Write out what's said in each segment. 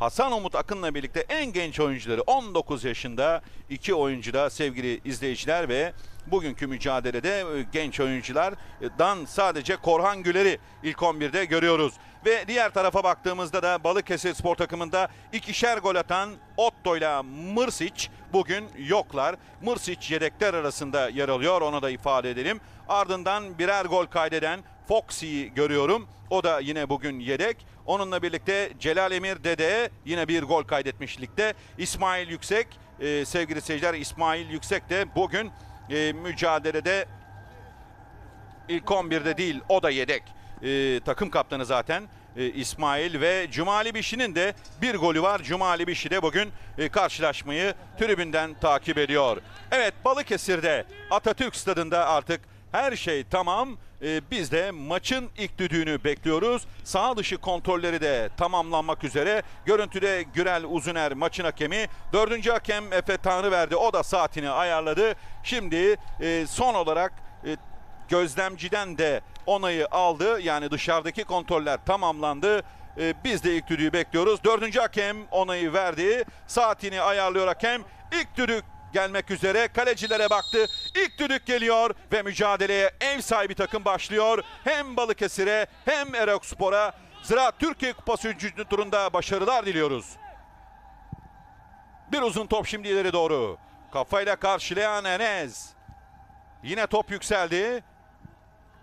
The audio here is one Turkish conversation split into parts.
Hasan Umut Akın'la birlikte en genç oyuncuları 19 yaşında iki oyuncu da sevgili izleyiciler ve bugünkü mücadelede genç oyunculardan sadece Korhan Güler'i ilk 11'de görüyoruz. Ve diğer tarafa baktığımızda da Balıkesirspor takımında ikişer gol atan Otto ile Mirsic bugün yoklar. Mirsic yedekler arasında yer alıyor, onu da ifade edelim. Ardından birer gol kaydeden Foxy'yi görüyorum. O da yine bugün yedek. Onunla birlikte Celal Emir Dede yine bir gol kaydetmiş ligde. İsmail Yüksek, sevgili seyirciler, İsmail Yüksek de bugün mücadelede ilk 11'de değil, o da yedek. Takım kaptanı zaten İsmail ve Cumali Bişi'nin de bir golü var. Cumali Bişi de bugün karşılaşmayı tribünden takip ediyor. Evet, Balıkesir'de Atatürk Stadı'nda artık her şey tamam. Biz de maçın ilk düdüğünü bekliyoruz. Saha dışı kontrolleri de tamamlanmak üzere. Görüntüde Gürel Uzuner maçın hakemi. Dördüncü hakem Efe Tanrıverdi. O da saatini ayarladı. Şimdi son olarak gözlemciden de onayı aldı. Yani dışarıdaki kontroller tamamlandı. Biz de ilk düdüğü bekliyoruz. Dördüncü hakem onayı verdi. Saatini ayarlıyor hakem. İlk düdük gelmek üzere, kalecilere baktı. İlk düdük geliyor ve mücadeleye ev sahibi takım başlıyor. Hem Balıkesir'e hem Erokspor'a Ziraat Türkiye Kupası 3. turunda başarılar diliyoruz. Bir uzun top şimdi ileri doğru. Kafayla karşılayan Enes. Yine top yükseldi.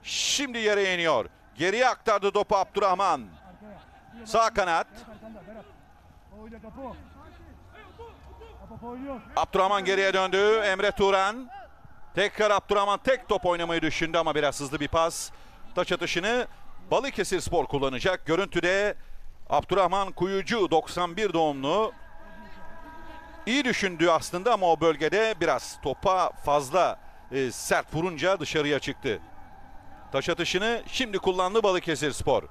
Şimdi yere iniyor. Geriye aktardı topu Abdurrahman. Sağ kanat. Abdurrahman geriye döndü. Emre Turan. Tekrar Abdurrahman tek top oynamayı düşündü ama biraz hızlı bir pas. Taç atışını Balıkesirspor kullanacak. Görüntüde Abdurrahman Kuyucu, 91 doğumlu. İyi düşündü aslında ama o bölgede biraz topa fazla sert vurunca dışarıya çıktı. Taç atışını şimdi kullandı Balıkesirspor.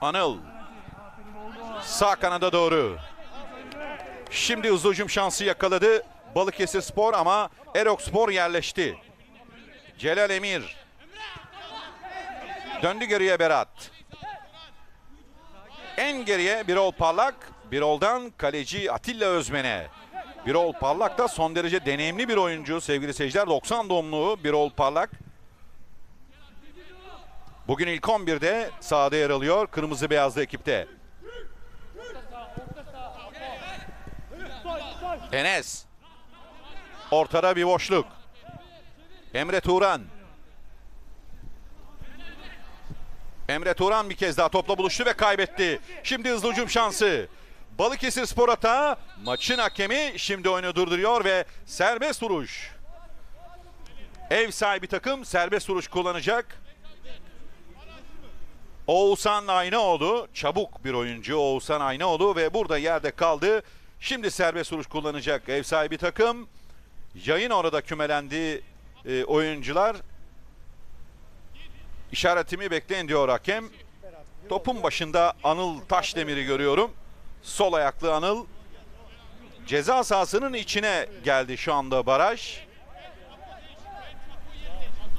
Anıl. Sağ kanada doğru. Şimdi hızlı hücum şansı yakaladı Balıkesirspor ama Erokspor yerleşti. Celal Emir. Döndü geriye Berat. En geriye Birol Parlak. Birol'dan kaleci Atilla Özmen'e. Birol Parlak da son derece deneyimli bir oyuncu sevgili seyirciler. 90 doğumlu Birol Parlak. Bugün ilk 11'de sahada yer alıyor kırmızı beyazlı ekipte. Enes. Ortada bir boşluk. Emre Turan. Emre Turan bir kez daha topla buluştu ve kaybetti. Şimdi hızlı hücum şansı. Balıkesirspor hata. Maçın hakemi şimdi oyunu durduruyor ve serbest vuruş. Ev sahibi takım serbest vuruş kullanacak. Oğuzhan Aynaoğlu. Çabuk bir oyuncu Oğuzhan Aynaoğlu ve burada yerde kaldı. Şimdi serbest vuruş kullanacak ev sahibi takım. Yayın orada kümelendi oyuncular. İşaretimi bekleyin diyor hakem. Topun başında Anıl Taşdemir'i görüyorum. Sol ayaklı Anıl. Ceza sahasının içine geldi şu anda baraj.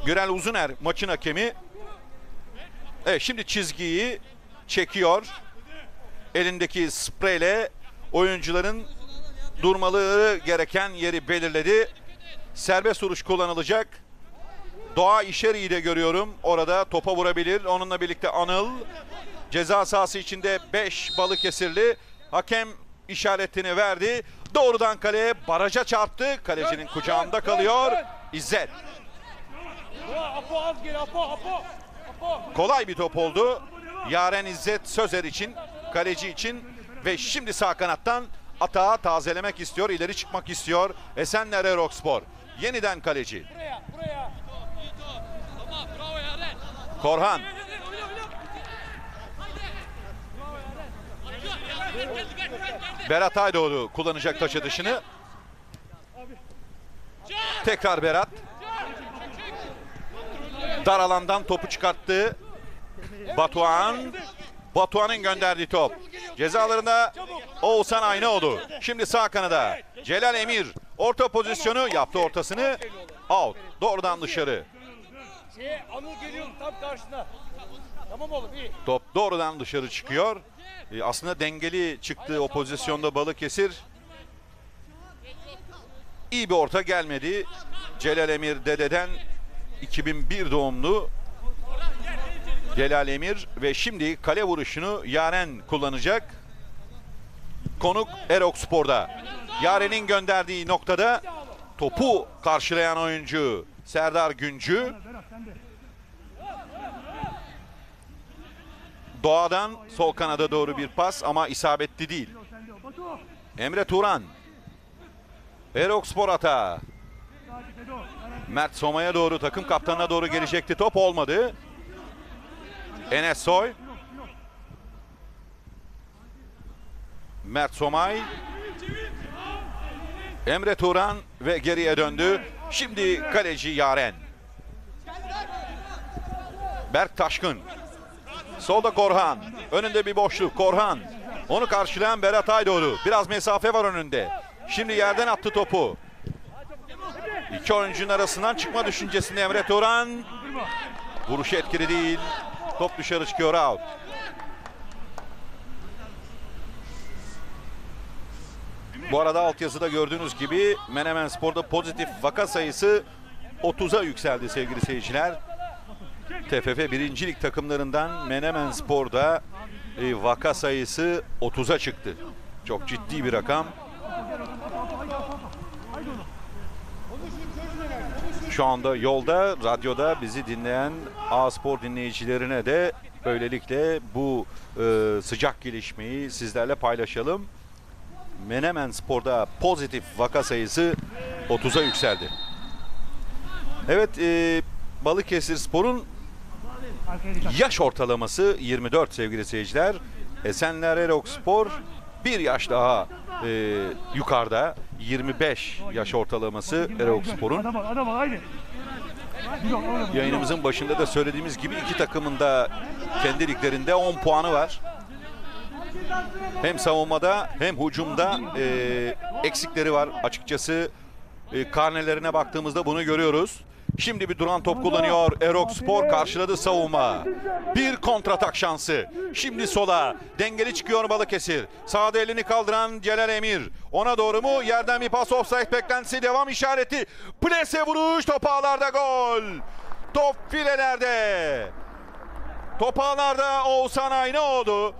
Gürel Uzuner maçın hakemi. Evet, şimdi çizgiyi çekiyor. Elindeki spreyle oyuncuların durmaları gereken yeri belirledi. Serbest vuruş kullanılacak. Doğa İşeri'yi de görüyorum. Orada topa vurabilir. Onunla birlikte Anıl. Ceza sahası içinde 5 Balıkesirli. Hakem işaretini verdi. Doğrudan kaleye, baraja çarptı. Kalecinin kucağında kalıyor. İzzet. Kolay bir top oldu. Yaren İzzet Sözer için, kaleci için. Ve şimdi sağ kanattan atağı tazelemek istiyor, ileri çıkmak istiyor Esenler Erokspor. Yeniden kaleci. Korhan. Berat Aydoğdu kullanacak taç atışını. Tekrar Berat. Dar alandan topu çıkarttı. Batuhan. Batuhan'ın gönderdiği top. Cezalarında Oğuzhan Aynaoğlu. Şimdi sağ kanada Celal Emir orta pozisyonu yaptı, ortasını. Out. Doğrudan dışarı. Anıl geliyor tam karşına. Top doğrudan dışarı çıkıyor. Aslında dengeli çıktığı o pozisyonda Balıkesir. İyi bir orta gelmedi. Celal Emir Dede'den 2001 doğumlu Celal Emir ve şimdi kale vuruşunu Yaren kullanacak. Konuk Erokspor'da. Yaren'in gönderdiği noktada topu karşılayan oyuncu Serdar Güncü. Doğa'dan sol kanada doğru bir pas ama isabetli değil. Emre Turan. Erokspor hata. Mert Somay'a doğru, takım kaptanına doğru gelecekti. Top olmadı. Enes Soy. Mert Somay. Emre Turan ve geriye döndü. Şimdi kaleci Yaren. Berk Taşkın. Solda Korhan. Önünde bir boşluk. Korhan. Onu karşılayan Berat Aydoğdu. Biraz mesafe var önünde. Şimdi yerden attı topu. İki oyuncunun arasından çıkma düşüncesinde Emre Turan. Vuruşu etkili değil. Top dışarı çıkıyor. Out. Bu arada altyazıda gördüğünüz gibi Menemen Spor'da pozitif vaka sayısı 30'a yükseldi sevgili seyirciler. TFF 1. Lig takımlarından Menemen Spor'da vaka sayısı 30'a çıktı. Çok ciddi bir rakam. Şu anda yolda, radyoda bizi dinleyen A-Spor dinleyicilerine de böylelikle bu sıcak gelişmeyi sizlerle paylaşalım. Menemen Spor'da pozitif vaka sayısı 30'a yükseldi. Evet, Balıkesirspor'un yaş ortalaması 24 sevgili seyirciler. Esenler Erokspor bir yaş daha yukarıda, 25 yaş ortalaması Erokspor'un. Yayınımızın başında da söylediğimiz gibi iki takımın da kendi liglerinde 10 puanı var. Hem savunmada hem hücumda eksikleri var. Açıkçası karnelerine baktığımızda bunu görüyoruz. Şimdi bir duran top kullanıyor Erokspor, karşıladı savunma. Bir kontratak şansı. Şimdi sola. Dengeli çıkıyor Balıkesir. Sağda elini kaldıran Celal Emir. Ona doğru mu? Yerden bir pas, offside beklentisi, devam işareti. Plase vuruş, top ağlarda gol. Top filelerde. Top ağlarda Oğuzhan Aynaoğlu.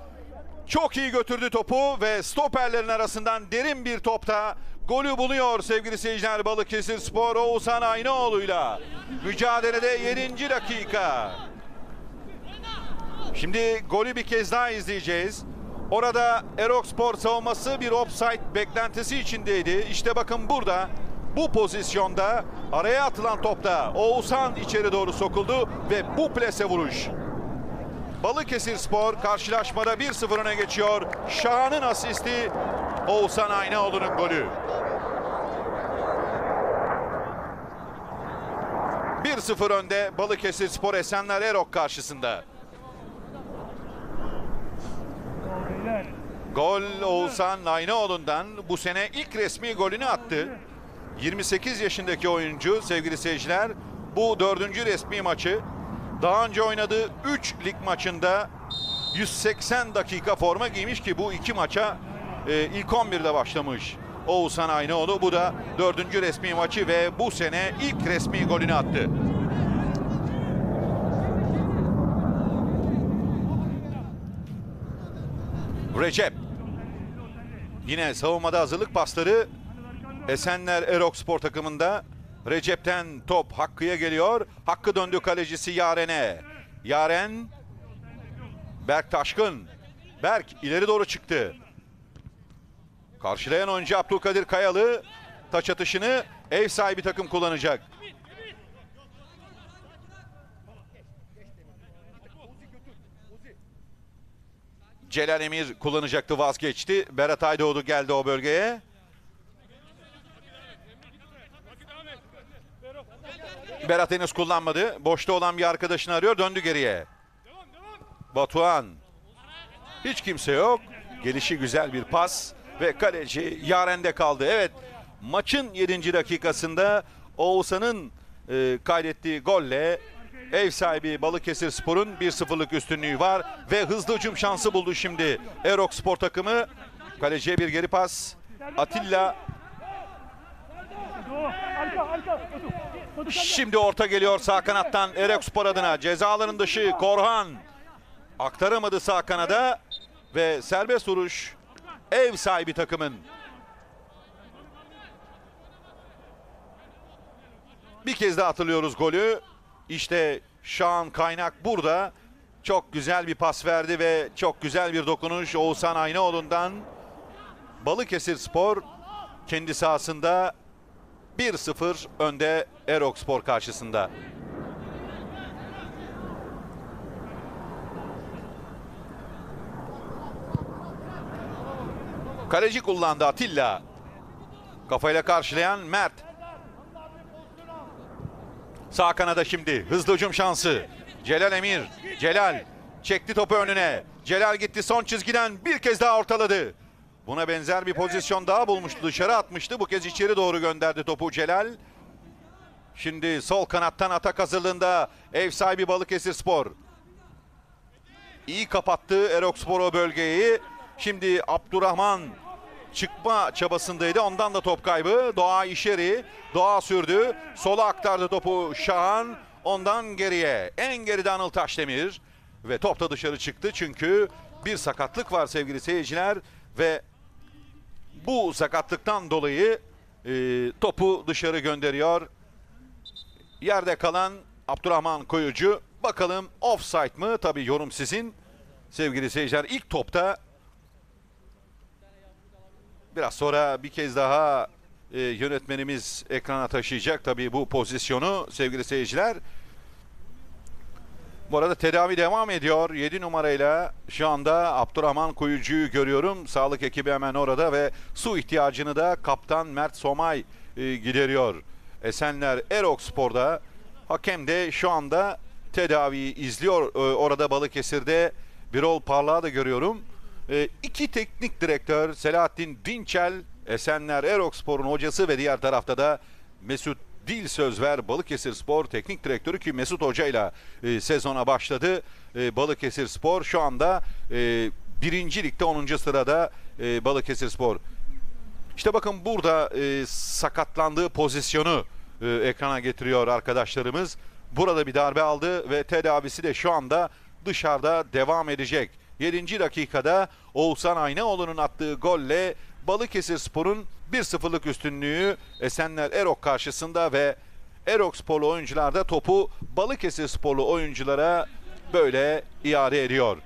Çok iyi götürdü topu ve stoperlerin arasından derin bir topta golü buluyor sevgili seyirciler. Balıkesirspor Oğuzhan Aynaoğlu'yla mücadelede 7. dakika. Şimdi golü bir kez daha izleyeceğiz. Orada Erokspor savunması bir offside beklentisi içindeydi. İşte bakın burada, bu pozisyonda araya atılan topta Oğuzhan içeri doğru sokuldu ve bu plase vuruş. Balıkesirspor karşılaşmada 1-0 öne geçiyor. Şahan'ın asisti, Oğuzhan Aynaoğlu'nun golü. 1-0 önde Balıkesirspor Esenler Erok karşısında. Gol Oğuzhan Aynaoğlu'ndan, bu sene ilk resmi golünü attı. 28 yaşındaki oyuncu sevgili seyirciler, bu 4. resmi maçı. Daha önce oynadığı 3 lig maçında 180 dakika forma giymiş ki bu iki maça ilk 11'de başlamış Oğuzhan Aynaoğlu. Bu da 4. resmi maçı ve bu sene ilk resmi golünü attı. Recep. Yine savunmada hazırlık pasları Esenler Erokspor takımında. Recep'ten top Hakkı'ya geliyor. Hakkı döndü kalecisi Yaren'e. Yaren. Berk Taşkın. Berk ileri doğru çıktı. Karşılayan oyuncu Abdülkadir Kayalı. Taç atışını ev sahibi takım kullanacak. Celal Emir kullanacaktı, vazgeçti. Berat Aydoğdu geldi o bölgeye. Berat henüz kullanmadı. Boşta olan bir arkadaşını arıyor. Döndü geriye. Batuhan. Hiç kimse yok. Gelişi güzel bir pas ve kaleci Yaren'de kaldı. Evet, maçın 7. dakikasında Oğuzhan'ın kaydettiği golle Ev sahibi Balıkesirspor'un 1-0'lık üstünlüğü var ve hızlı hücum şansı buldu şimdi Erokspor takımı. Kaleciye bir geri pas. Atilla. Şimdi orta geliyor sağ kanattan Erokspor adına. Ceza alanının dışı Korhan. Aktaramadı sağ kanada ve serbest vuruş ev sahibi takımın. Bir kez daha hatırlıyoruz golü. İşte Şahan Kaynak burada çok güzel bir pas verdi ve çok güzel bir dokunuş Oğuzhan Aynaoğlu'ndan. Balıkesirspor kendi sahasında 1-0 önde Erokspor karşısında. Kaleci kullandı Atilla. Kafayla karşılayan Mert. Sağ kanada şimdi hızlı hücum şansı. Celal Emir. Celal çekti topu önüne. Celal gitti son çizgiden bir kez daha ortaladı. Buna benzer bir pozisyon daha bulmuştu. Dışarı atmıştı. Bu kez içeri doğru gönderdi topu Celal. Şimdi sol kanattan atak hazırlığında ev sahibi Balıkesirspor. İyi kapattı Erokspor o bölgeyi. Şimdi Abdurrahman çıkma çabasındaydı. Ondan da top kaybı. Doğa İşeri. Doğa sürdü. Sola aktardı topu Şahan. Ondan geriye. En geride Anıl Taşdemir. Ve top da dışarı çıktı. Çünkü bir sakatlık var sevgili seyirciler. Ve bu sakatlıktan dolayı topu dışarı gönderiyor. Yerde kalan Abdurrahman Kuyucu. Bakalım offside mı? Tabii yorum sizin. Sevgili seyirciler ilk topta biraz sonra bir kez daha yönetmenimiz ekrana taşıyacak tabii bu pozisyonu sevgili seyirciler. Bu arada tedavi devam ediyor. 7 numarayla şu anda Abdurrahman Kuyucu'yu görüyorum. Sağlık ekibi hemen orada ve su ihtiyacını da kaptan Mert Somay gideriyor. Esenler Erokspor'da. Hakem de şu anda tedaviyi izliyor. Orada Balıkesir'de Birol Parlak'ı da görüyorum. İki teknik direktör Selahattin Dinçel, Esenler Erokspor'un hocası ve diğer tarafta da Mesut Dilsöz ver Balıkesirspor teknik direktörü ki Mesut Hoca ile sezona başladı. Balıkesirspor şu anda 1. Lig'de 10. sırada Balıkesirspor. İşte bakın burada sakatlandığı pozisyonu ekrana getiriyor arkadaşlarımız. Burada bir darbe aldı ve tedavisi de şu anda dışarıda devam edecek. 7. dakikada Oğuzhan Aynaoğlu'nun attığı golle Balıkesirspor'un 1-0'lık üstünlüğü Esenler Erok karşısında ve Eroksporlu oyuncular da topu Balıkesirsporlu oyunculara böyle iade ediyor.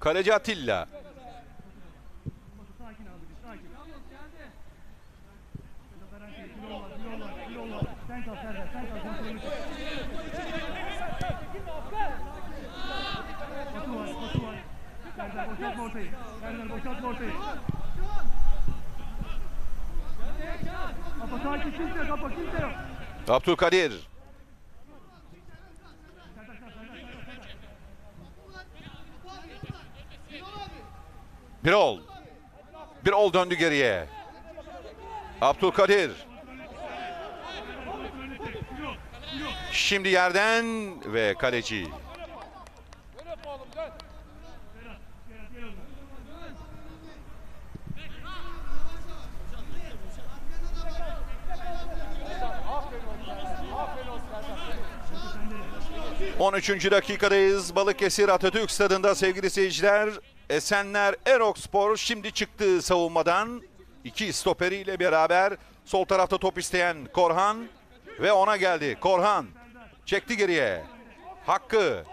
Kaleci Atilla. Abdülkadir. Birol. Birol döndü geriye. Abdülkadir. Şimdi yerden ve kaleci. On 13. dakikadayız. Balıkesir Atatürk Stadı'nda sevgili seyirciler. Esenler Erokspor şimdi çıktı savunmadan. İki stoperiyle beraber sol tarafta top isteyen Korhan ve ona geldi. Korhan çekti geriye. Hakkı.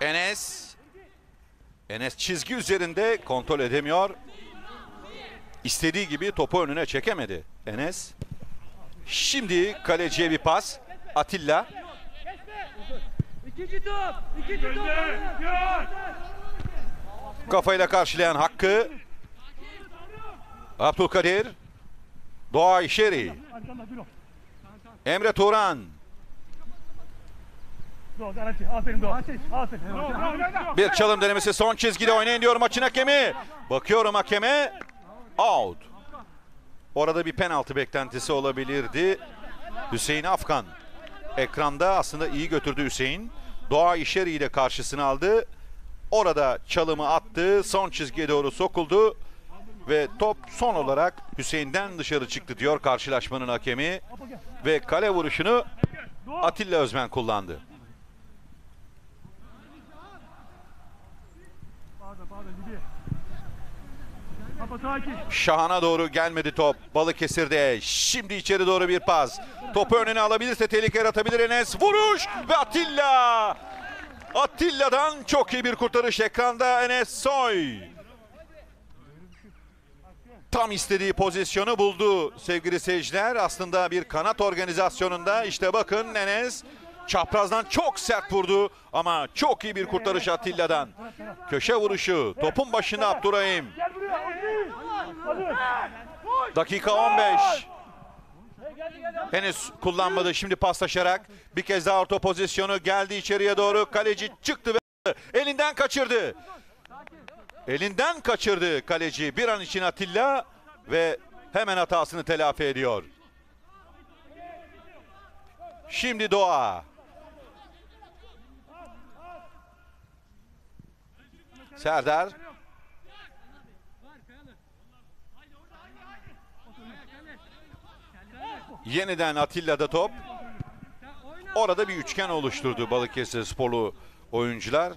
Enes. Enes çizgi üzerinde kontrol edemiyor. İstediği gibi topu önüne çekemedi Enes. Şimdi kaleciye bir pas. Atilla. İkinci top. Kafayla karşılayan Hakkı. Abdülkadir. Doğa İşeri. Emre Turan. Bir çalım denemesi son çizgide oynayın diyor maçın hakemi. Bakıyorum hakeme. Out. Orada bir penaltı beklentisi olabilirdi. Hüseyin Afkan ekranda, aslında iyi götürdü Hüseyin. Doğa İşeri ile karşısına aldı. Orada çalımı attı. Son çizgiye doğru sokuldu. Ve top son olarak Hüseyin'den dışarı çıktı diyor karşılaşmanın hakemi. Ve kale vuruşunu Atilla Özmen kullandı. Şahan'a doğru gelmedi top. Balıkesir'de şimdi içeri doğru bir pas. Topu önüne alabilirse tehlike yaratabilir Enes. Vuruş ve Atilla. Atilla'dan çok iyi bir kurtarış. Ekranda Enes Soy. Tam istediği pozisyonu buldu sevgili seyirciler. Aslında bir kanat organizasyonunda işte bakın Enes çaprazdan çok sert vurdu ama çok iyi bir kurtarış Atilla'dan. Köşe vuruşu, topun başında Abdurrahim. Dakika 15. Henüz kullanmadı, şimdi paslaşarak bir kez daha orta pozisyonu geldi içeriye doğru. Kaleci çıktı ve elinden kaçırdı. Elinden kaçırdı kaleci bir an için Atilla ve hemen hatasını telafi ediyor. Şimdi Doğa. Serdar. Yeniden Atilla'da top. Orada bir üçgen oluşturdu Balıkesirsporlu oyuncular.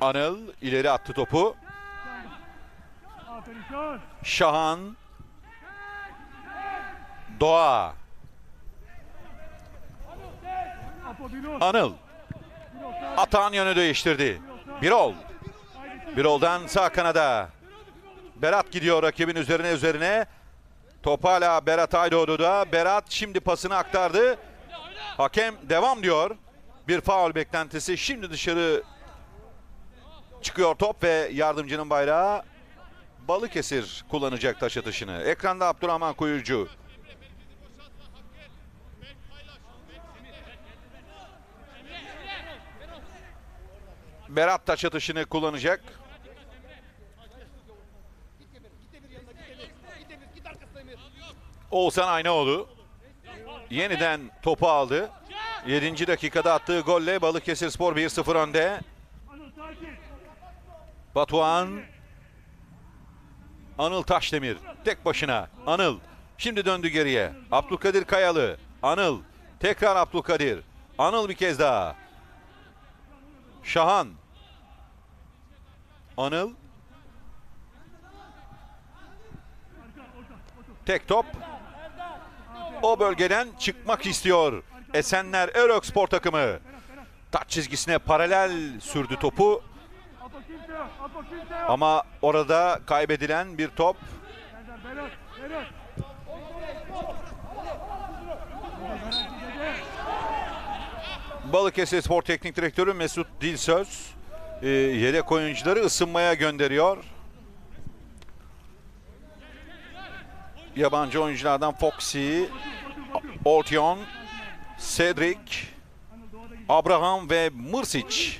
Anıl ileri attı topu. Şahan. Doğa. Anıl. Atağın yönü değiştirdi. Birol. Birol'dan sağ kanada. Berat gidiyor rakibin üzerine. Top hala Berat Aydoğdu'da. Berat şimdi pasını aktardı. Hakem devam diyor. Bir faul beklentisi. Şimdi dışarı çıkıyor top ve yardımcının bayrağı. Balıkesir kullanacak taş atışını. Ekranda Abdurrahman Kuyucu. Berat taş atışını kullanacak. Oğuzhan Aynaoğlu yeniden topu aldı. 7. dakikada attığı golle Balıkesirspor 1-0 önde. Batuhan. Anıl Taşdemir tek başına. Anıl şimdi döndü geriye. Abdülkadir Kayalı. Anıl. Tekrar Abdülkadir. Anıl bir kez daha. Şahan. Anıl. Tek top. O bölgeden çıkmak istiyor Esenler Erokspor takımı. Taç çizgisine paralel sürdü topu. Ama orada kaybedilen bir top. Balıkesirspor Teknik Direktörü Mesut Dilsöz yedek oyuncuları ısınmaya gönderiyor. Yabancı oyunculardan Foxy, Altion, Cedric, Abraham ve Mirsic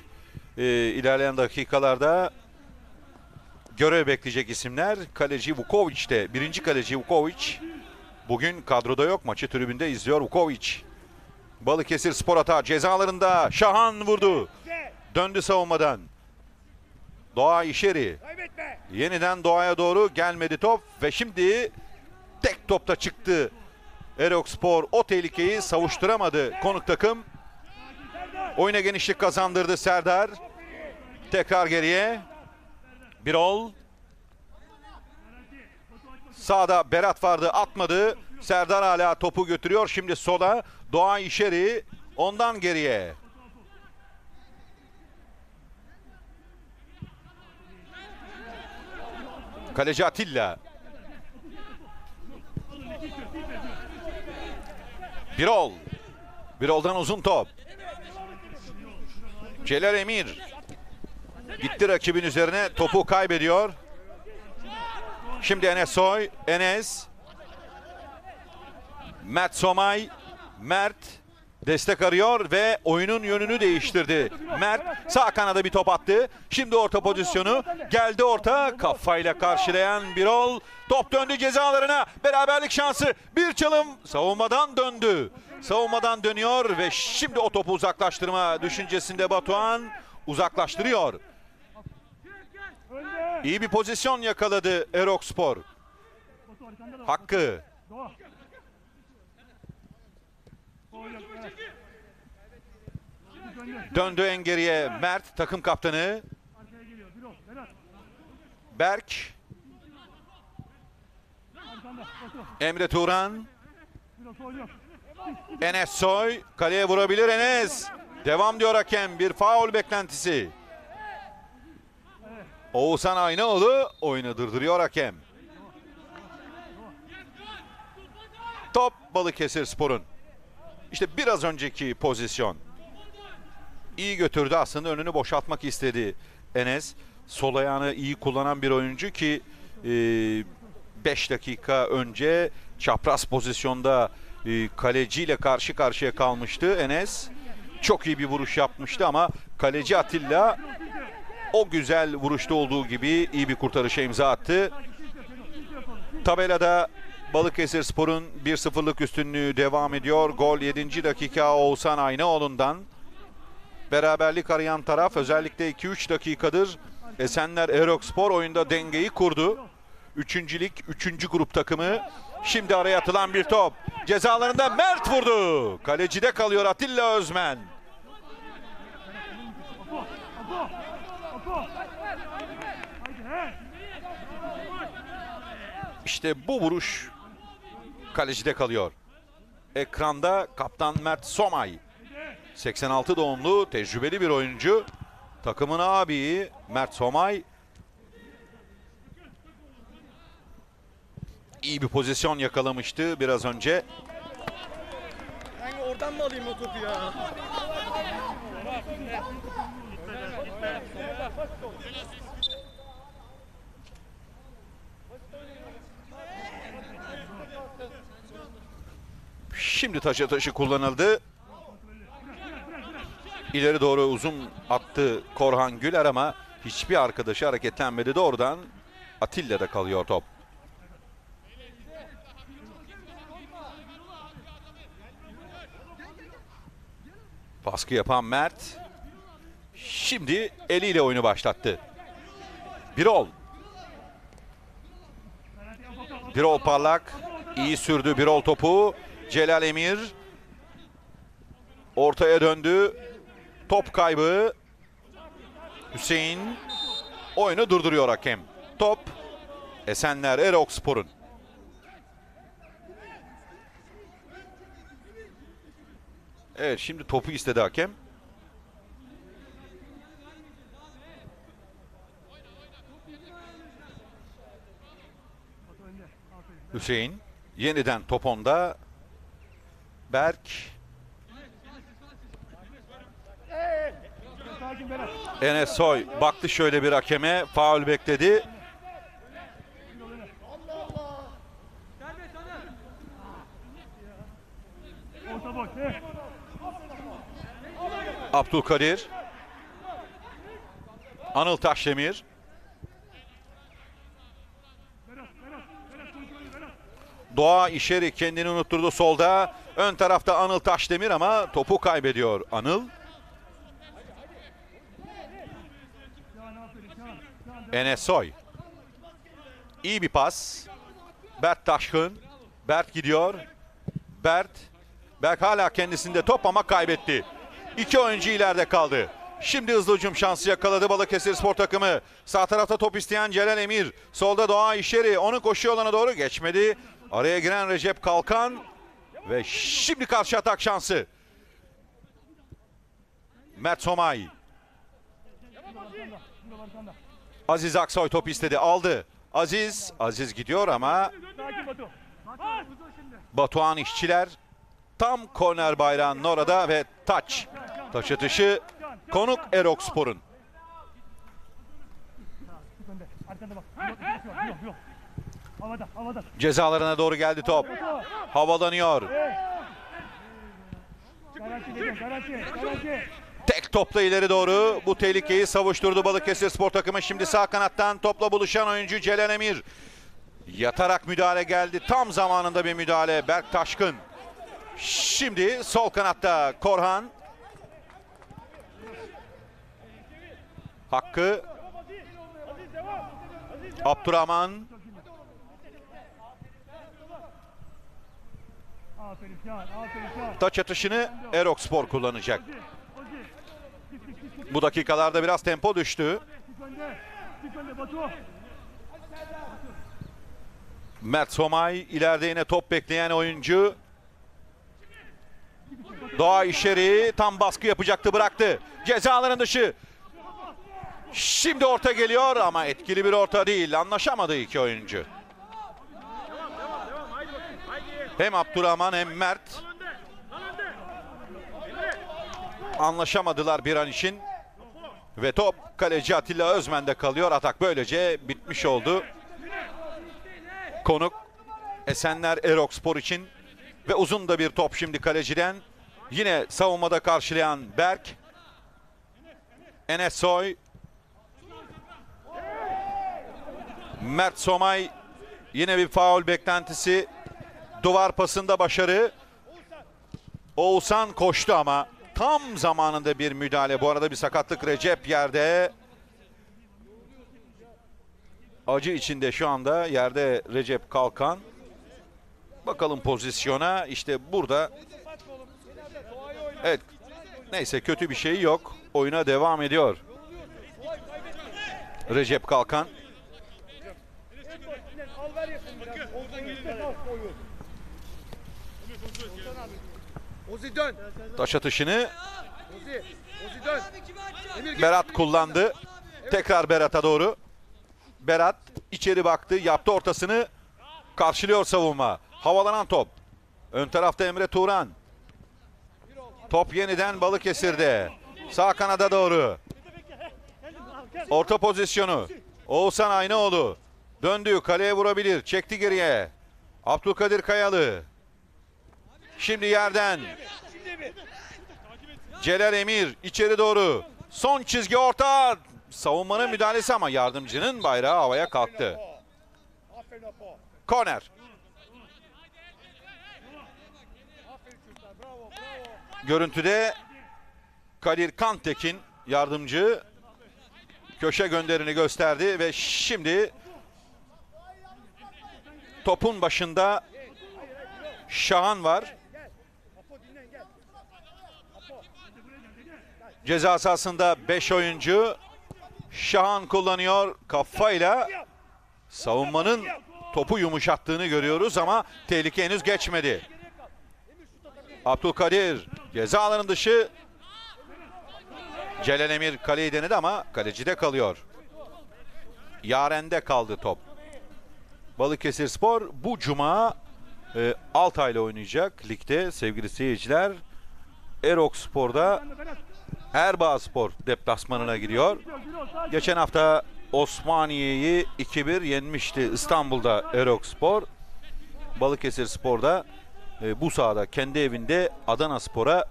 ilerleyen dakikalarda görev bekleyecek isimler. Kaleci Vukovic de, birinci kaleci Vukovic bugün kadroda yok, maçı tribünde izliyor Vukovic. Balıkesirspor hata cezalarında. Şahan vurdu. Döndü savunmadan. Doğa İşeri. Yeniden Doğa'ya doğru gelmedi top ve şimdi tek topta çıktı Erokspor. O tehlikeyi savuşturamadı konuk takım. Oyuna genişlik kazandırdı Serdar. Tekrar geriye. Birol. Sağda Berat vardı, atmadı. Serdar hala topu götürüyor. Şimdi sola Doğa İşeri, ondan geriye. Kaleci Atilla. Birol. Birol'dan uzun top. Celal Emir. Gitti rakibin üzerine, topu kaybediyor. Şimdi Enes Soy. Enes. Mert Somay. Mert. destek arıyor ve oyunun yönünü değiştirdi. Mert sağ kanada bir top attı. Şimdi orta pozisyonu geldi, orta kafayla karşılayan Birol. Top döndü cezalarına. Beraberlik şansı. Bir çalım savunmadan döndü. Savunmadan dönüyor ve şimdi o topu uzaklaştırma düşüncesinde Batuhan, uzaklaştırıyor. İyi bir pozisyon yakaladı Erokspor. Hakkı. Döndü en geriye Mert, takım kaptanı. Berk. Emre Turan. Enes Soy. Kaleye vurabilir Enes. Devam diyor hakem. Bir faul beklentisi. Oğuzhan Aynaoğlu oyunu durdurduruyor hakem. Top Balıkesirspor'un. İşte biraz önceki pozisyon. İyi götürdü aslında, önünü boşaltmak istedi Enes. Sol ayağını iyi kullanan bir oyuncu ki 5 dakika önce çapraz pozisyonda kaleciyle karşı karşıya kalmıştı Enes. Çok iyi bir vuruş yapmıştı ama kaleci Atilla o güzel vuruşta olduğu gibi iyi bir kurtarışa imza attı. Tabelada Balıkesirspor'un 1-0'lık üstünlüğü devam ediyor. Gol 7. dakika Oğuzhan Aynaoğlu'ndan. Beraberlik arayan taraf özellikle 2-3 dakikadır Esenler Erokspor oyunda dengeyi kurdu. Üçüncülük 3. grup takımı. Şimdi araya atılan bir top. Cezalarında Mert vurdu. Kalecide kalıyor Atilla Özmen. İşte bu vuruş kalecide kalıyor. Ekranda kaptan Mert Somay. 86 doğumlu tecrübeli bir oyuncu. Takımın abiyi Mert Somay. İyi bir pozisyon yakalamıştı biraz önce. Ben oradan mı alayım o topu ya? Şimdi taşa taşı kullanıldı. İleri doğru uzun attı Korhan Güler ama hiçbir arkadaşı hareketlenmedi. Doğrudan Atilla'da kalıyor top. Baskı yapan Mert. Şimdi eliyle oyunu başlattı. Birol. Birol Parlak. İyi sürdü Birol topu. Celal Emir. Ortaya döndü. Top kaybı. Hüseyin. Oyunu durduruyor hakem. Top Esenler Erokspor'un. Evet, şimdi topu istedi hakem. Hüseyin. Yeniden top onda. Berk. Enes Soy baktı şöyle bir hakeme, faul bekledi. Abdülkadir. Anıl Taşdemir. Doğa İşeri kendini unutturdu solda. Ön tarafta Anıl Taşdemir ama topu kaybediyor Anıl. Enes Soy. İyi bir pas. Berk Taşkın. Berk gidiyor. Berk hala kendisinde top ama kaybetti. İki oyuncu ileride kaldı. Şimdi hızlı hücum şansı yakaladı Balıkesirspor takımı. Sağ tarafta top isteyen Celal Emir. Solda Doğa İşeri. Onu koşu yoluna doğru geçmedi. Araya giren Recep Kalkan. Ve şimdi karşı atak şansı. Mert Somay. Aziz Aksoy top istedi, aldı. Aziz gidiyor ama Batuhan işçiler tam korner bayrağının orada ve taç atışı konuk Erokspor'un. Cezalarına doğru geldi top. Havalanıyor. Tek topla ileri doğru bu tehlikeyi savuşturdu Balıkesirspor takımı. Şimdi sağ kanattan topla buluşan oyuncu Celal Emir. Yatarak müdahale geldi. Tam zamanında bir müdahale. Berk Taşkın. Şimdi sol kanatta Korhan. Hakkı. Abdurrahman. Taç atışını Erokspor kullanacak. Bu dakikalarda biraz tempo düştü. Mert Somay ileride yine top bekleyen oyuncu. Doğa İşeri tam baskı yapacaktı, bıraktı. Cezaların dışı. Şimdi orta geliyor ama etkili bir orta değil. Anlaşamadı iki oyuncu. Hem Abdurrahman hem Mert. Anlaşamadılar bir an için. Ve top kaleci Atilla Özmen'de kalıyor. Atak böylece bitmiş oldu. Konuk Esenler Erokspor için. Ve uzun da bir top şimdi kaleciden. Yine savunmada karşılayan Berk. Enes Soy. Mert Somay. Yine bir faul beklentisi. Duvar pasında başarı. Oğuzhan koştu ama tam zamanında bir müdahale. Bu arada bir sakatlık. Recep yerde. Acı içinde şu anda yerde Recep Kalkan. Bakalım pozisyona. İşte burada. Evet. Neyse, kötü bir şey yok. Oyuna devam ediyor Recep Kalkan. Taş atışını Berat kullandı. Tekrar Berat'a doğru. Berat içeri baktı, yaptı ortasını, karşılıyor savunma. Havalanan top. Ön tarafta Emre Turan. Top yeniden Balıkesir'de. Sağ kanada doğru. Orta pozisyonu. Oğuzhan Aynaoğlu. Döndü, kaleye vurabilir. Çekti geriye. Abdülkadir Kayalı. Şimdi yerden. Celal Emir içeri doğru. Son çizgi orta. Savunmanın müdahalesi ama yardımcının bayrağı havaya kalktı. Korner. Görüntüde Kadir Kantekin yardımcı köşe gönderini gösterdi ve şimdi topun başında Şahan var. Ceza sahasında 5 oyuncu. Şahan kullanıyor kafayla. Savunmanın topu yumuşattığını görüyoruz ama tehlike henüz geçmedi. Abdülkadir ceza alanının dışı. Celal Emir kaleyi denedi ama kalecide kalıyor. Yaren'de kaldı top. Balıkesirspor bu cuma Altay'la oynayacak ligde sevgili seyirciler. Erokspor'da Erbağspor deplasmanına giriyor. Geçen hafta Osmaniye'yi 2-1 yenmişti İstanbul'da Erokspor. Balıkesirspor'da bu sahada kendi evinde Adanaspor'a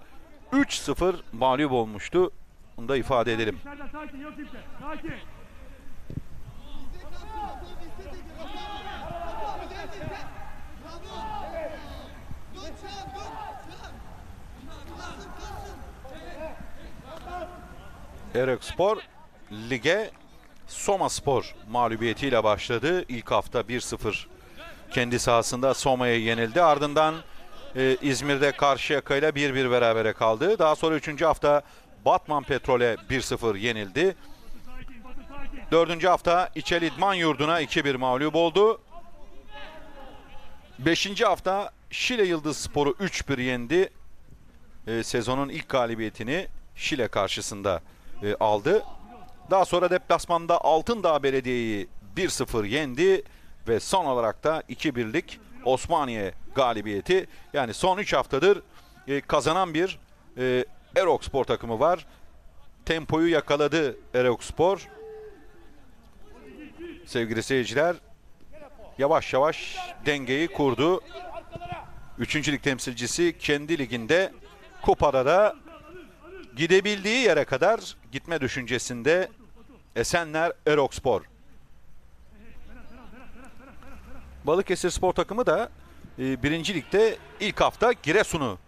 3-0 mağlup olmuştu. Bunu da ifade edelim. Erokspor lige Somaspor mağlubiyetiyle başladı. İlk hafta 1-0 kendi sahasında Soma'ya yenildi. Ardından İzmir'de Karşıyaka'yla 1-1 berabere kaldı. Daha sonra 3. hafta Batman Petrol'e 1-0 yenildi. 4. hafta İçel İdman Yurdu'na 2-1 mağlup oldu. 5. hafta Şile Yıldız Spor'u 3-1 yendi. Sezonun ilk galibiyetini Şile karşısında aldı. Daha sonra deplasmanda Altındağ Belediye'yi 1-0 yendi ve son olarak da 2-1'lik Osmaniye galibiyeti. Yani son 3 haftadır kazanan bir Erokspor takımı var. Tempoyu yakaladı Erokspor. Sevgili seyirciler, yavaş yavaş dengeyi kurdu. Üçüncülük temsilcisi kendi liginde koparara gidebildiği yere kadar gitme düşüncesinde Esenler Erokspor. Balıkesirspor takımı da 1. Lig'de ilk hafta Giresun'u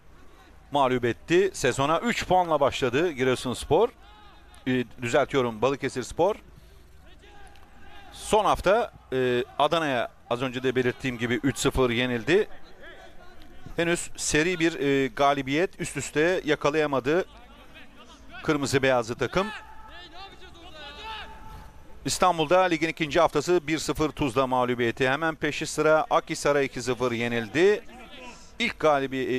mağlup etti. Sezona 3 puanla başladı Giresunspor. Balıkesirspor. Son hafta Adana'ya az önce de belirttiğim gibi 3-0 yenildi. Henüz seri bir galibiyet üst üste yakalayamadı kırmızı beyazlı takım. İstanbul'da ligin 2. haftası 1-0 Tuzla mağlubiyeti. Hemen peşi sıra Akhisar'a 2-0 yenildi.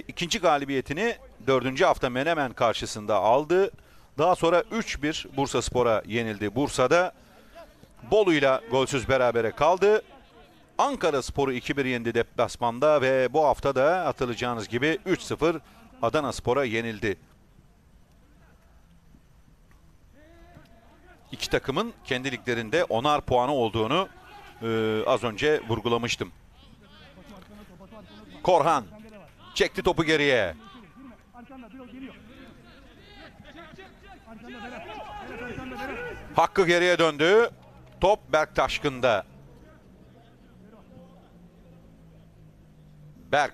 İkinci galibiyetini 4. hafta Menemen karşısında aldı. Daha sonra 3-1 Bursaspor'a yenildi. Bursa'da Bolu'yla golsüz berabere kaldı. Ankaraspor'u 2-1 yendi deplasmanda ve bu hafta da hatırlayacağınız gibi 3-0 Adanaspor'a yenildi. İki takımın kendi liglerinde 10'ar puanı olduğunu az önce vurgulamıştım. Korhan çekti topu geriye. Hakkı geriye döndü. Top Berk Taşkın'da. Berk.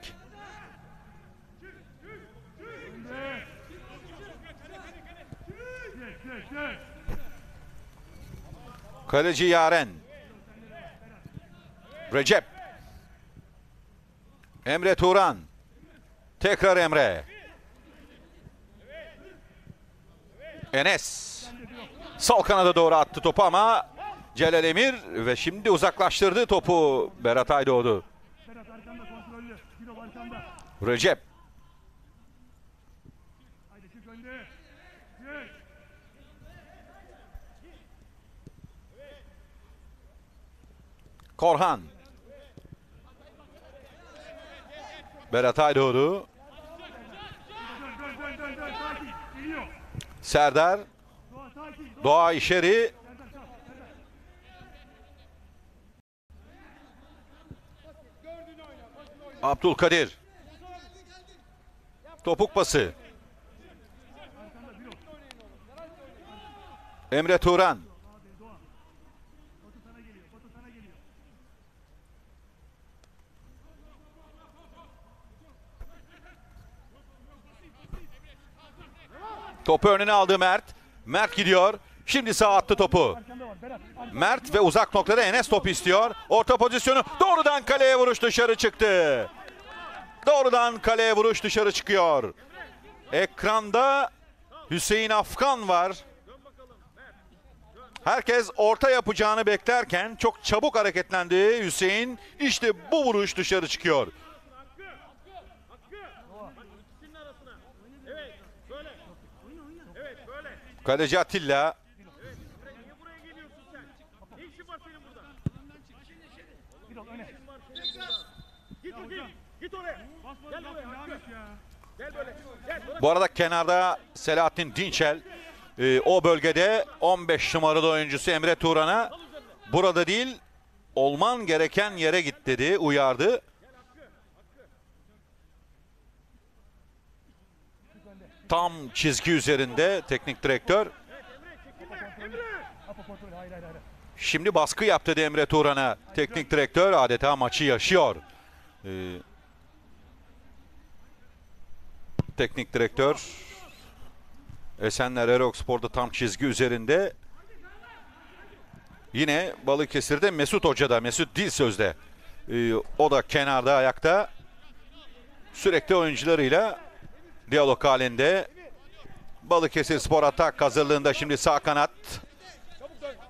Kaleci Yaren. Recep. Emre Turan. Tekrar Emre. Enes. Sol kanada doğru attı topu ama Celal Emir ve şimdi uzaklaştırdı topu Berat Aydoğdu. Recep. Korhan. Berat Aydoğdu. Serdar. Doğa İşeri. Abdülkadir. Topuk pası. Emre Turan. Topu önüne aldı Mert. Mert gidiyor. Şimdi sağa attı topu. Mert ve uzak noktada Enes topu istiyor. Orta pozisyonu doğrudan kaleye vuruş dışarı çıktı. Doğrudan kaleye vuruş dışarı çıkıyor. Ekranda Hüseyin Afkan var. Herkes orta yapacağını beklerken çok çabuk hareketlendi Hüseyin. İşte bu vuruş dışarı çıkıyor. Kaleci Atilla. Bu arada kenarda Selahattin Dinçel. O bölgede 15 numaralı oyuncusu Emre Turan'a burada değil olman gereken yere git dedi, uyardı. Tam çizgi üzerinde teknik direktör. Şimdi baskı yaptı dedi Emre Turan'a teknik direktör, adeta maçı yaşıyor. Teknik direktör Esenler Erokspor'da tam çizgi üzerinde. Yine Balıkesir'de Mesut Hoca'da, Mesut Dilsöz'de. O da kenarda ayakta. Sürekli oyuncularıyla diyalog halinde. Balıkesirspor atak hazırlığında şimdi sağ kanat.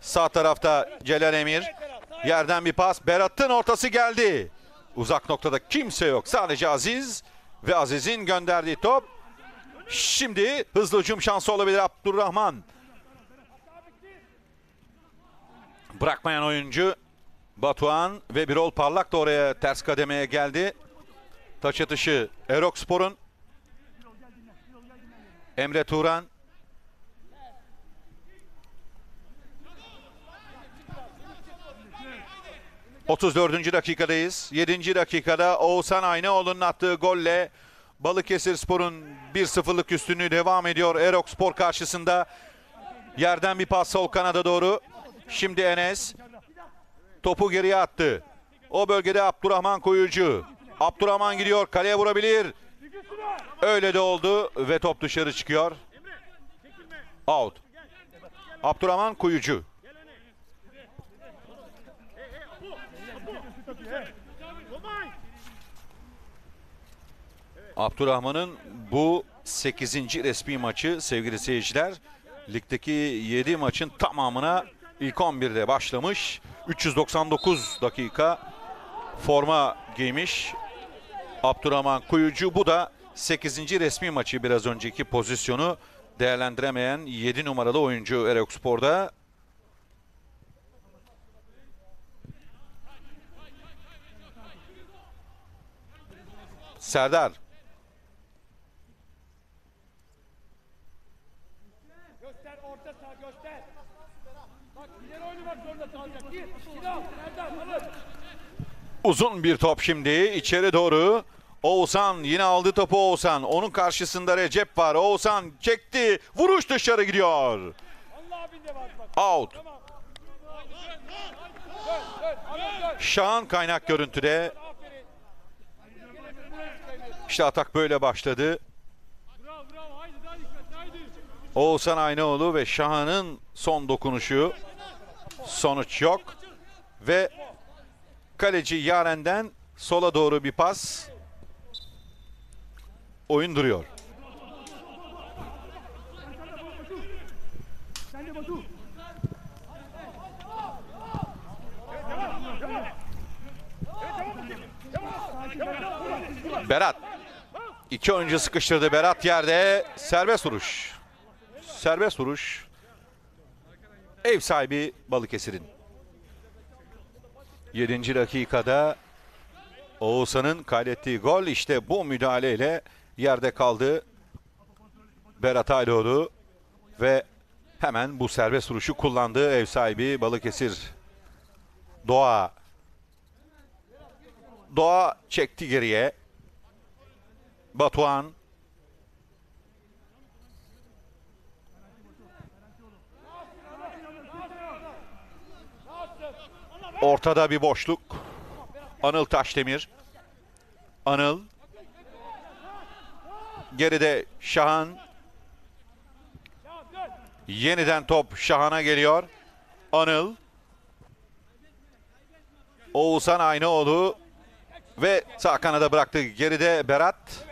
Sağ tarafta Celal Emir. Yerden bir pas. Berat'ın ortası geldi. Uzak noktada kimse yok. Sadece Aziz ve Aziz'in gönderdiği top. Şimdi hızlı hücum şansı olabilir Abdurrahman. Bırakmayan oyuncu Batuhan ve Birol Parlak da oraya ters kademeye geldi. Taç atışı Erokspor'un. Emre Turan. 34. dakikadayız. 7. dakikada Oğuzhan Aynaoğlu'nun attığı golle Balıkesirspor'un 1-0'lık üstünlüğü devam ediyor Erokspor karşısında. Yerden bir pas sol kanada doğru. Şimdi Enes topu geriye attı. O bölgede Abdurrahman Kuyucu. Abdurrahman gidiyor, kaleye vurabilir. Öyle de oldu ve top dışarı çıkıyor. Out. Abdurrahman Kuyucu. Abdurrahman'ın bu 8. resmi maçı sevgili seyirciler. Ligdeki 7 maçın tamamına ilk 11'de başlamış. 399 dakika forma giymiş Abdurrahman Kuyucu. Bu da 8. resmi maçı. Biraz önceki pozisyonu değerlendiremeyen 7 numaralı oyuncu Erokspor'da. Serdar. Uzun bir top şimdi içeri doğru. Oğuzhan yine aldı topu. Oğuzhan, onun karşısında Recep var. Oğuzhan çekti, vuruş dışarı gidiyor. Out. Şahan Kaynak görüntüde. İşte atak böyle başladı. Oğuzhan Aynaoğlu ve Şahan'ın son dokunuşu. Sonuç yok. Ve kaleci Yaren'den sola doğru bir pas. Oyun duruyor. Berat. İki oyuncu sıkıştırdı. Berat yerde. Serbest vuruş. Serbest vuruş. Ev sahibi Balıkesir'in. 7. dakikada Oğuzhan'ın kaydettiği gol. İşte bu müdahaleyle yerde kaldı Berat Aydoğdu ve hemen bu serbest vuruşu kullandı ev sahibi Balıkesir. Doğa. Doğa çekti geriye. Batuhan. Ortada bir boşluk. Anıl Taşdemir. Anıl. Geride Şahan. Yeniden top Şahan'a geliyor. Anıl. Oğuzhan Aynaoğlu. Ve sağ kanada bıraktı. Geride Berat.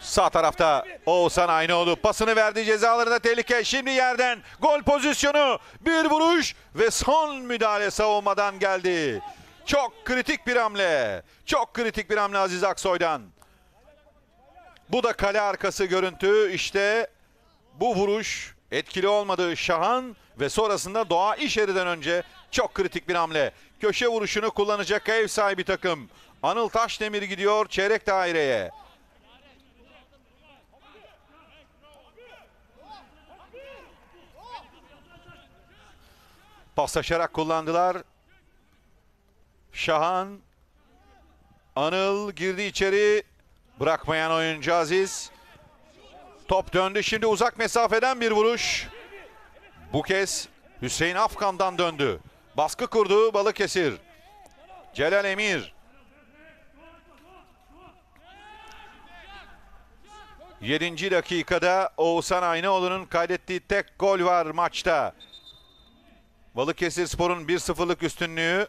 Sağ tarafta Oğuzhan Aynaoğlu pasını verdi, cezalarında tehlike. Şimdi yerden gol pozisyonu, bir vuruş ve son müdahale savunmadan geldi. Çok kritik bir hamle. Çok kritik bir hamle Aziz Aksoy'dan. Bu da kale arkası görüntü. İşte bu vuruş etkili olmadı. Şahan ve sonrasında Doğa İşeri'den önce çok kritik bir hamle. Köşe vuruşunu kullanacak ev sahibi takım. Anıl Taşdemir gidiyor çeyrek daireye. Paslaşarak kullandılar. Şahan. Anıl girdi içeri. Bırakmayan oyuncu Aziz. Top döndü. Şimdi uzak mesafeden bir vuruş. Bu kez Hüseyin Afkan'dan döndü. Baskı kurdu Balıkesir. Celal Emir. 7. dakikada Oğuzhan Aynaoğlu'nun kaydettiği tek gol var maçta. Balıkesirspor'un 1-0'lık üstünlüğü.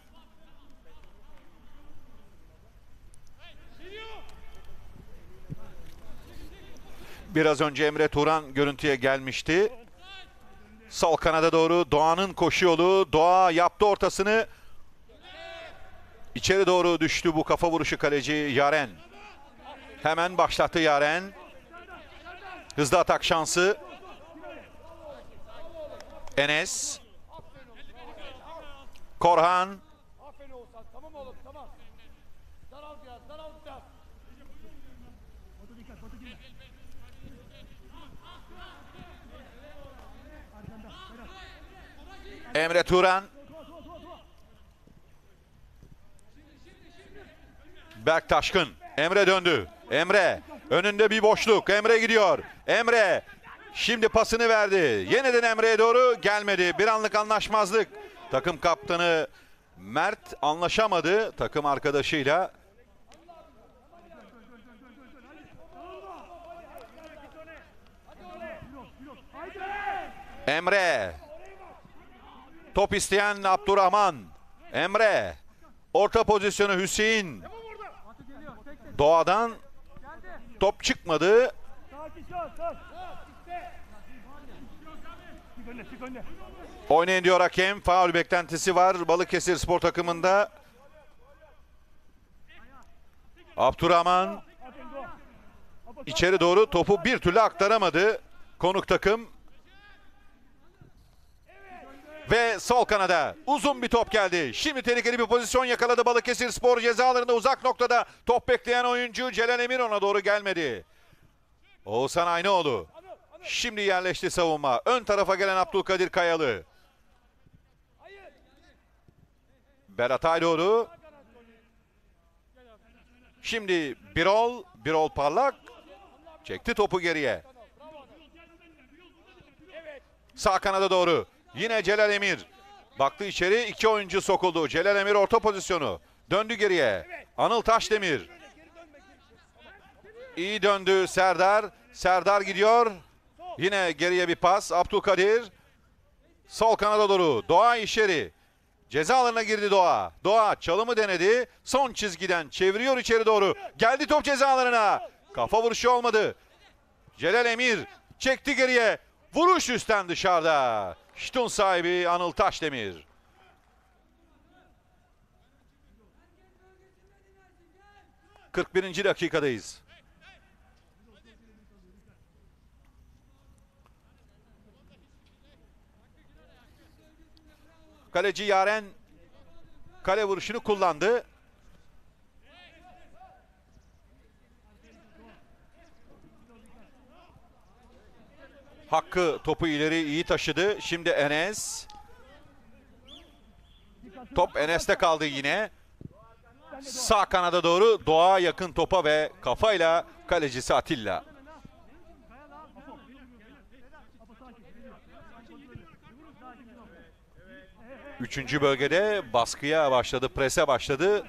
Biraz önce Emre Turan görüntüye gelmişti. Sol kanada doğru Doğa'nın koşu yolu. Doğa yaptı ortasını. İçeri doğru düştü bu kafa vuruşu kaleci Yaren. Hemen başlattı Yaren. Hızlı atak şansı. Enes. Korhan. Emre Turan. Berk Taşkın. Emre döndü. Emre. Önünde bir boşluk. Emre gidiyor. Emre. Şimdi pasını verdi. Yeniden Emre'ye doğru gelmedi. Bir anlık anlaşmazlık. Takım kaptanı Mert anlaşamadı takım arkadaşıyla. Emre. Top isteyen Abdurrahman. Emre. Orta pozisyonu Hüseyin. Doğa'dan top çıkmadı. Oynayın diyor hakem. Faul beklentisi var Balıkesirspor takımında. Abdurrahman içeri doğru topu bir türlü aktaramadı konuk takım. Ve sol kanada uzun bir top geldi. Şimdi tehlikeli bir pozisyon yakaladı Balıkesirspor cezalarında, uzak noktada top bekleyen oyuncu Celal Emir, ona doğru gelmedi. Oğuzhan Aynaoğlu. Şimdi yerleşti savunma. Ön tarafa gelen Abdülkadir Kayalı. Berat Aydoğdu. Şimdi Birol Parlak çekti topu geriye. Sağ kanada doğru. Yine Celal Emir. Baktı içeri, iki oyuncu sokuldu. Celal Emir orta pozisyonu. Döndü geriye. Anıl Taşdemir. İyi döndü Serdar. Serdar gidiyor. Yine geriye bir pas. Abdülkadir. Sol kanada doğru. Doğa İşeri. Ceza alanına girdi Doğa. Doğa çalımı denedi. Son çizgiden çeviriyor içeri doğru. Geldi top ceza alanına. Kafa vuruşu olmadı. Celal Emir çekti geriye. Vuruş üstten dışarıda. Şutun sahibi Anıl Taşdemir. ...41. dakikadayız. Kaleci Yaren kale vuruşunu kullandı. Hakkı topu ileri iyi taşıdı. Şimdi Enes. Top Enes'te kaldı yine. Sağ kanada doğru Doğa yakın topa ve kafayla kalecisi Atilla. Üçüncü bölgede baskıya başladı, prese başladı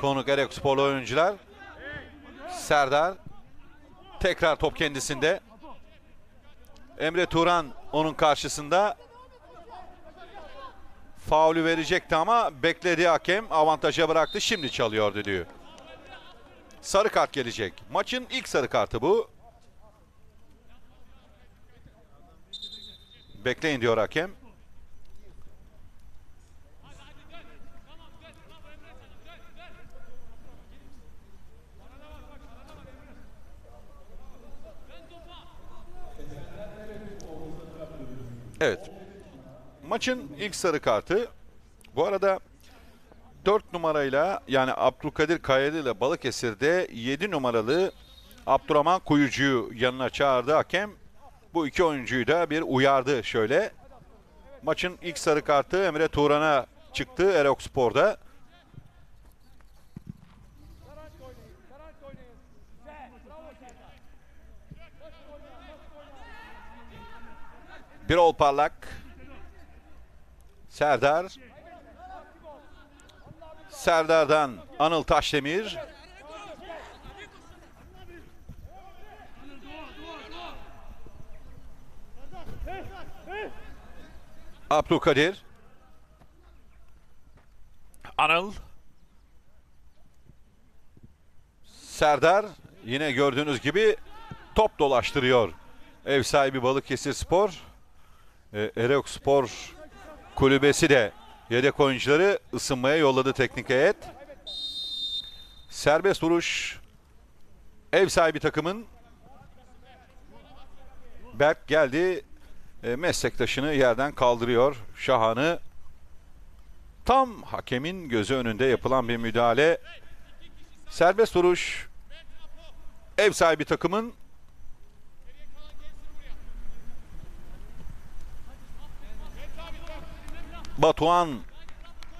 konuk Eroksporlu oyuncular. Serdar tekrar top kendisinde. Emre Turan onun karşısında. Faulü verecekti ama beklediği hakem avantaja bıraktı. Şimdi çalıyor düdüğü. Sarı kart gelecek. Maçın ilk sarı kartı bu. Bekleyin diyor hakem. Evet. Maçın ilk sarı kartı. Bu arada 4 numarayla yani Abdülkadir Kayalı ile Balıkesir'de 7 numaralı Abdurrahman Kuyucu'yu yanına çağırdı hakem. Bu iki oyuncuyu da bir uyardı şöyle. Maçın ilk sarı kartı Emre Turan'a çıktı Erokspor'da. Birol Parlak, Serdar, Serdar'dan Anıl Taşdemir, Abdülkadir, Anıl, Serdar yine gördüğünüz gibi top dolaştırıyor ev sahibi Balıkesirspor. Erokspor kulübesi de yedek oyuncuları ısınmaya yolladı teknik heyet. Serbest vuruş ev sahibi takımın. Berk geldi. Meslektaşını yerden kaldırıyor. Şahan'ı. Tam hakemin gözü önünde yapılan bir müdahale. Serbest vuruş ev sahibi takımın. Batuhan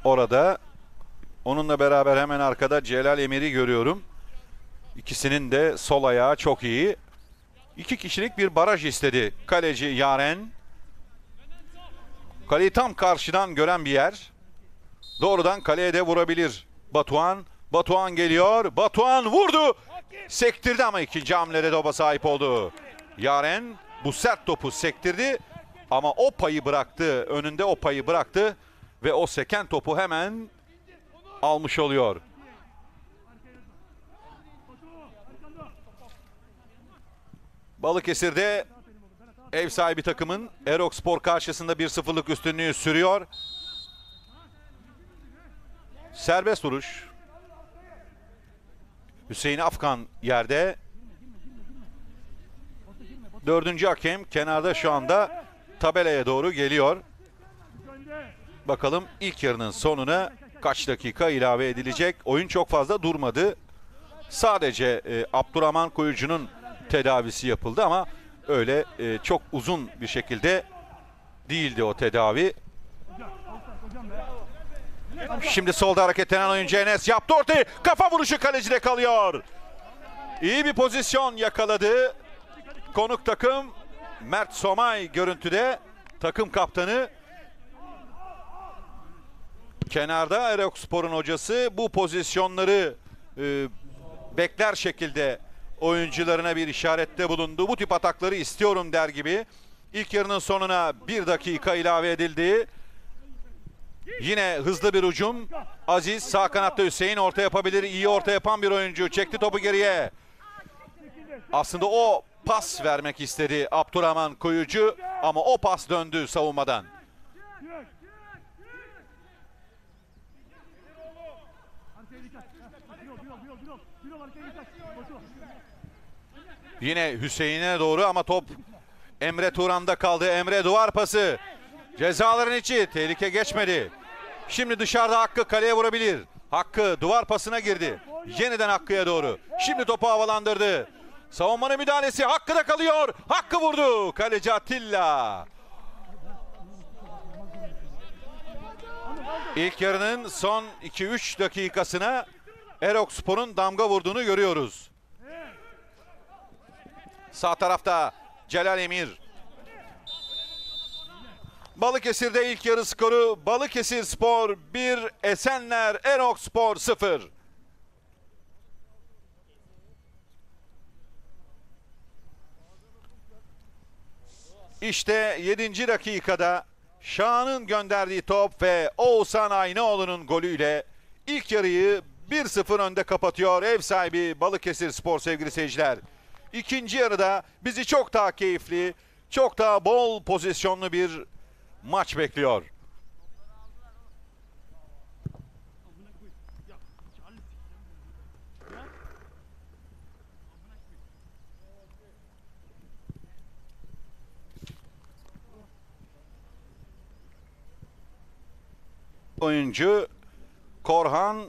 orada. Onunla beraber hemen arkada Celal Emir'i görüyorum. İkisinin de sol ayağı çok iyi. İki kişilik bir baraj istedi kaleci Yaren. Kaleyi tam karşıdan gören bir yer. Doğrudan kaleye de vurabilir Batuhan. Batuhan geliyor. Batuhan vurdu. Sektirdi ama ikinci hamlede topa sahip oldu. Yaren bu sert topu sektirdi. Ama o payı bıraktı. Önünde o payı bıraktı. Ve o seken topu hemen almış oluyor. Balıkesir'de ev sahibi takımın Erokspor karşısında 1-0'lık üstünlüğü sürüyor. Serbest vuruş. Hüseyin Afkan yerde. Dördüncü hakem kenarda şu anda tabelaya doğru geliyor. Bakalım ilk yarının sonuna kaç dakika ilave edilecek. Oyun çok fazla durmadı. Sadece Abdurrahman Kuyucu'nun tedavisi yapıldı ama öyle çok uzun bir şekilde değildi o tedavi. Şimdi solda hareketlenen oyuncu Enes yaptı ortayı. Kafa vuruşu kalecide kalıyor. İyi bir pozisyon yakaladı. Konuk takım Mert Somay görüntüde. Takım kaptanı. Kenarda Erokspor'un hocası bu pozisyonları bekler şekilde oyuncularına bir işarette bulundu. Bu tip atakları istiyorum der gibi. İlk yarının sonuna 1 dakika ilave edildi. Yine hızlı bir hücum. Aziz sağ kanatta, Hüseyin orta yapabilir. İyi orta yapan bir oyuncu. Çekti topu geriye. Aslında o pas vermek istedi Abdurrahman Kuyucu ama o pas döndü savunmadan. Yine Hüseyin'e doğru ama top Emre Turan'da kaldı. Emre duvar pası. Cezaların içi. Tehlike geçmedi. Şimdi dışarıda Hakkı kaleye vurabilir. Hakkı duvar pasına girdi. Yeniden Hakkı'ya doğru. Şimdi topu havalandırdı. Savunmanın müdahalesi. Hakkı da kalıyor. Hakkı vurdu. Kaleci Atilla. İlk yarının son 2-3 dakikasına Erokspor'un damga vurduğunu görüyoruz. Sağ tarafta Celal Emir. Balıkesir'de ilk yarı skoru Balıkesirspor 1, Esenler Erokspor 0. İşte 7. dakikada Şahan'ın gönderdiği top ve Oğuzhan Aynaoğlu'nun golüyle ilk yarıyı 1-0 önde kapatıyor ev sahibi Balıkesirspor sevgili seyirciler. İkinci yarıda bizi çok daha keyifli, çok daha bol pozisyonlu bir maç bekliyor. Oyuncu Korhan,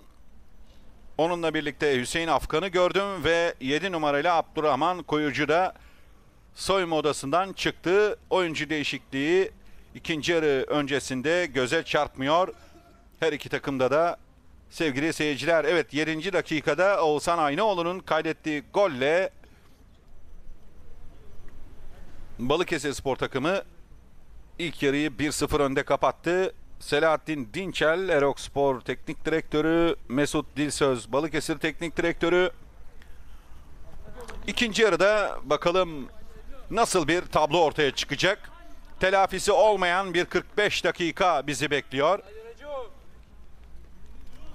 onunla birlikte Hüseyin Afkan'ı gördüm ve 7 numarayla Abdurrahman Kuyucu da soyunma odasından çıktı. Oyuncu değişikliği ikinci yarı öncesinde göze çarpmıyor. Her iki takımda da sevgili seyirciler. Evet, 7. dakikada Oğuzhan Aynaoğlu'nun kaydettiği golle Balıkesirspor takımı ilk yarıyı 1-0 önde kapattı. Selahattin Dinçel, Erokspor Teknik Direktörü, Mesut Dilsöz, Balıkesir Teknik Direktörü. İkinci yarıda bakalım nasıl bir tablo ortaya çıkacak. Telafisi olmayan bir 45 dakika bizi bekliyor.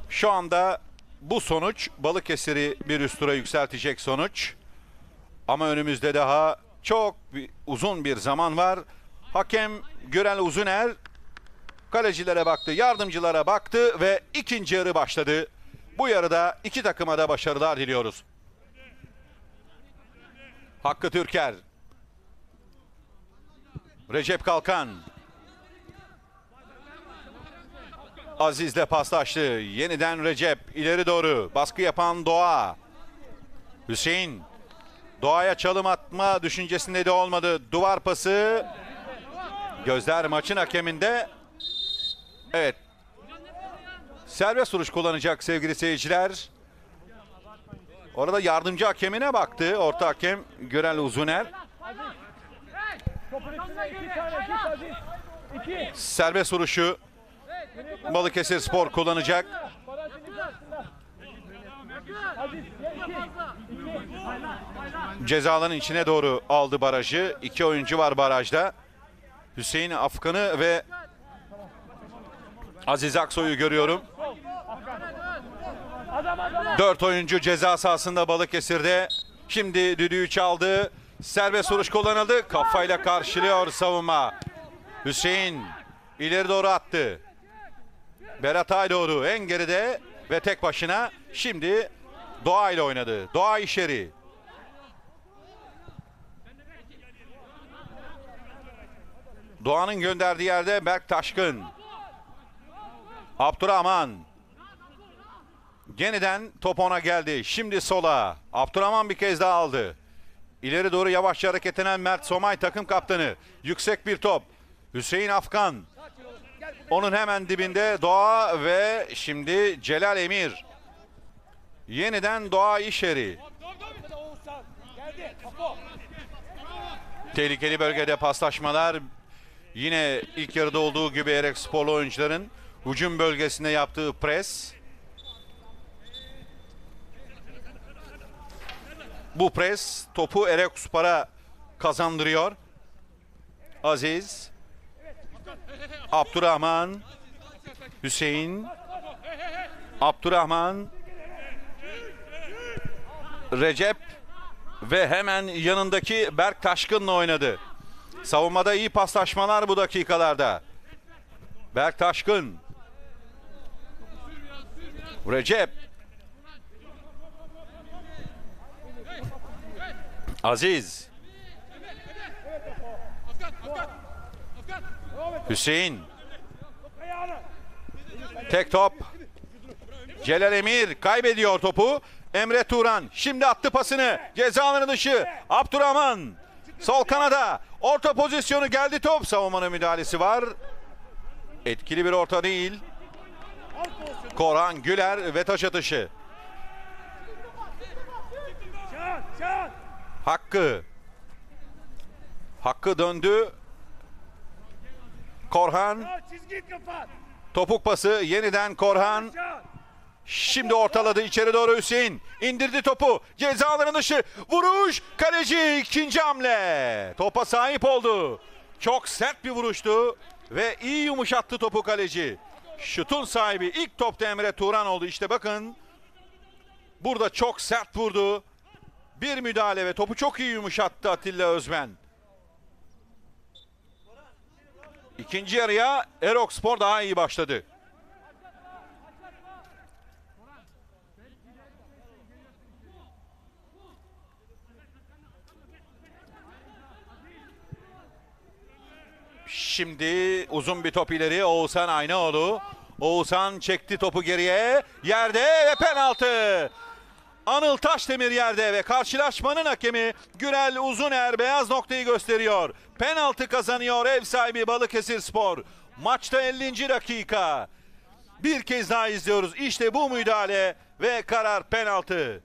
Şu anda bu sonuç Balıkesir'i bir üst tura yükseltecek sonuç. Ama önümüzde daha çok uzun bir zaman var. Hakem Gürel Uzuner kalecilere baktı, yardımcılara baktı ve ikinci yarı başladı. Bu yarıda iki takıma da başarılar diliyoruz. Hakkı Türker. Recep Kalkan. Aziz'le paslaştı. Yeniden Recep ileri doğru. Baskı yapan Doğa. Hüseyin. Doğa'ya çalım atma düşüncesinde de olmadı. Duvar pası. Gözler maçın hakeminde. Evet. Serbest vuruş kullanacak sevgili seyirciler. Orada yardımcı hakemine baktı. Orta hakem Görel Uzuner. Serbest vuruşu Balıkesirspor kullanacak. Cezaların içine doğru aldı barajı. İki oyuncu var barajda. Hüseyin Afkan'ı ve Aziz Aksoy'u görüyorum. Dört oyuncu ceza sahasında Balıkesir'de. Şimdi düdüğü çaldı. Serbest vuruş kullanıldı. Kafayla karşılıyor savunma. Hüseyin ileri doğru attı. Berat Aydoğdu en geride ve tek başına. Şimdi Doğa ile oynadı. Doğa İşeri. Doğan'ın gönderdiği yerde Berk Taşkın. Abdurrahman. Yeniden top ona geldi. Şimdi sola. Abdurrahman bir kez daha aldı. İleri doğru yavaşça hareketlenen Mert Somay takım kaptanı. Yüksek bir top. Hüseyin Afkan. Onun hemen dibinde Doğa ve şimdi Celal Emir. Yeniden Doğa İşeri. Tehlikeli bölgede paslaşmalar. Yine ilk yarıda olduğu gibi Eroksporlu oyuncuların hücum bölgesinde yaptığı pres. Bu pres topu Erokspor'a kazandırıyor. Aziz, Abdurrahman, Hüseyin, Abdurrahman, Recep ve hemen yanındaki Berk Taşkın'la oynadı. Savunmada iyi paslaşmalar bu dakikalarda. Berk Taşkın. Recep. Aziz. Hüseyin. Tek top. Celal Emir kaybediyor topu. Emre Turan şimdi attı pasını. Ceza alanı dışı. Abdurrahman. Sol kanada. Orta pozisyonu geldi top. Savunmanın müdahalesi var. Etkili bir orta değil. Korhan Güler ve taş atışı. Hakkı. Hakkı döndü. Korhan. Topuk pası yeniden Korhan. Şimdi ortaladı içeri doğru Hüseyin. İndirdi topu. Ceza alanı dışı. Vuruş. Kaleci ikinci hamle. Topa sahip oldu. Çok sert bir vuruştu. Ve iyi yumuşattı topu kaleci. Şutun sahibi ilk topta Emre Turan oldu. İşte bakın. Burada çok sert vurdu. Bir müdahale ve topu çok iyi yumuşattı Atilla Özmen. İkinci yarıya Erokspor daha iyi başladı. Şimdi uzun bir top ileri Oğuzhan Aynaoğlu. Oğuzhan çekti topu geriye. Yerde ve penaltı. Anıl Taşdemir yerde ve karşılaşmanın hakemi Gürel Uzuner beyaz noktayı gösteriyor. Penaltı kazanıyor ev sahibi Balıkesirspor. Maçta 50. dakika. Bir kez daha izliyoruz. İşte bu müdahale ve karar penaltı.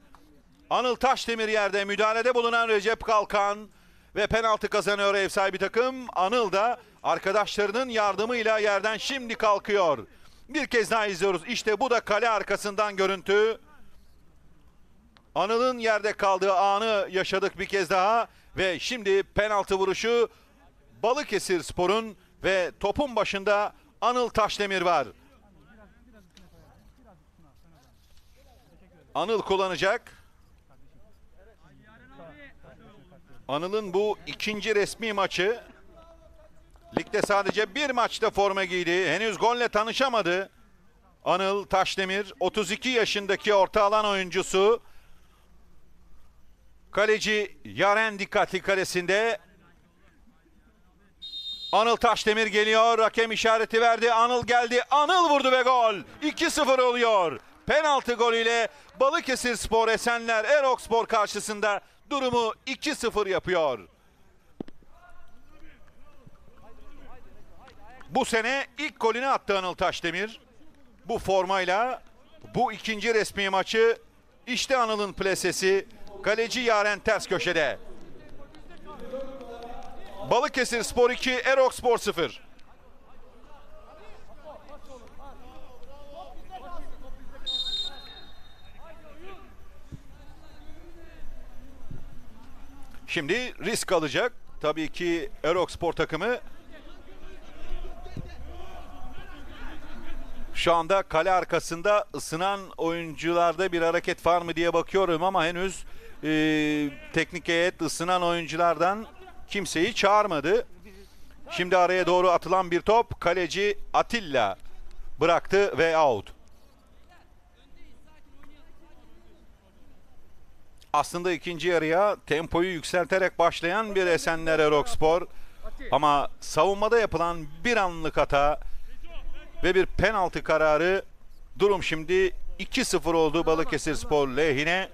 Anıl Taşdemir yerde müdahalede bulunan Recep Kalkan ve penaltı kazanıyor ev sahibi takım. Anıl da arkadaşlarının yardımıyla yerden şimdi kalkıyor. Bir kez daha izliyoruz. İşte bu da kale arkasından görüntü. Anıl'ın yerde kaldığı anı yaşadık bir kez daha. Ve şimdi penaltı vuruşu Balıkesirspor'un ve topun başında Anıl Taşdemir var. Anıl kullanacak. Anıl'ın bu ikinci resmi maçı. Ligde sadece bir maçta forma giydi. Henüz golle tanışamadı. Anıl Taşdemir 32 yaşındaki orta alan oyuncusu. Kaleci Yaren dikkatli kalesinde. Anıl Taşdemir geliyor. Hakem işareti verdi. Anıl geldi. Anıl vurdu ve gol. 2-0 oluyor. Penaltı golüyle Balıkesirspor Esenler Erokspor karşısında durumu 2-0 yapıyor. Bu sene ilk golünü attı Anıl Taşdemir. Bu formayla bu ikinci resmi maçı İşte Anıl'ın plesesi. Kaleci Yaren ters köşede. Balıkesirspor 2, Erokspor 0. Şimdi risk alacak tabii ki Erokspor takımı. Şu anda kale arkasında ısınan oyuncularda bir hareket var mı diye bakıyorum ama henüz teknik heyet ısınan oyunculardan kimseyi çağırmadı. Şimdi araya doğru atılan bir top, kaleci Atilla bıraktı ve out. Aslında ikinci yarıya tempoyu yükselterek başlayan bir Esenler Erokspor ama savunmada yapılan bir anlık hata ve bir penaltı kararı, durum şimdi 2-0 oldu Balıkesirspor lehine.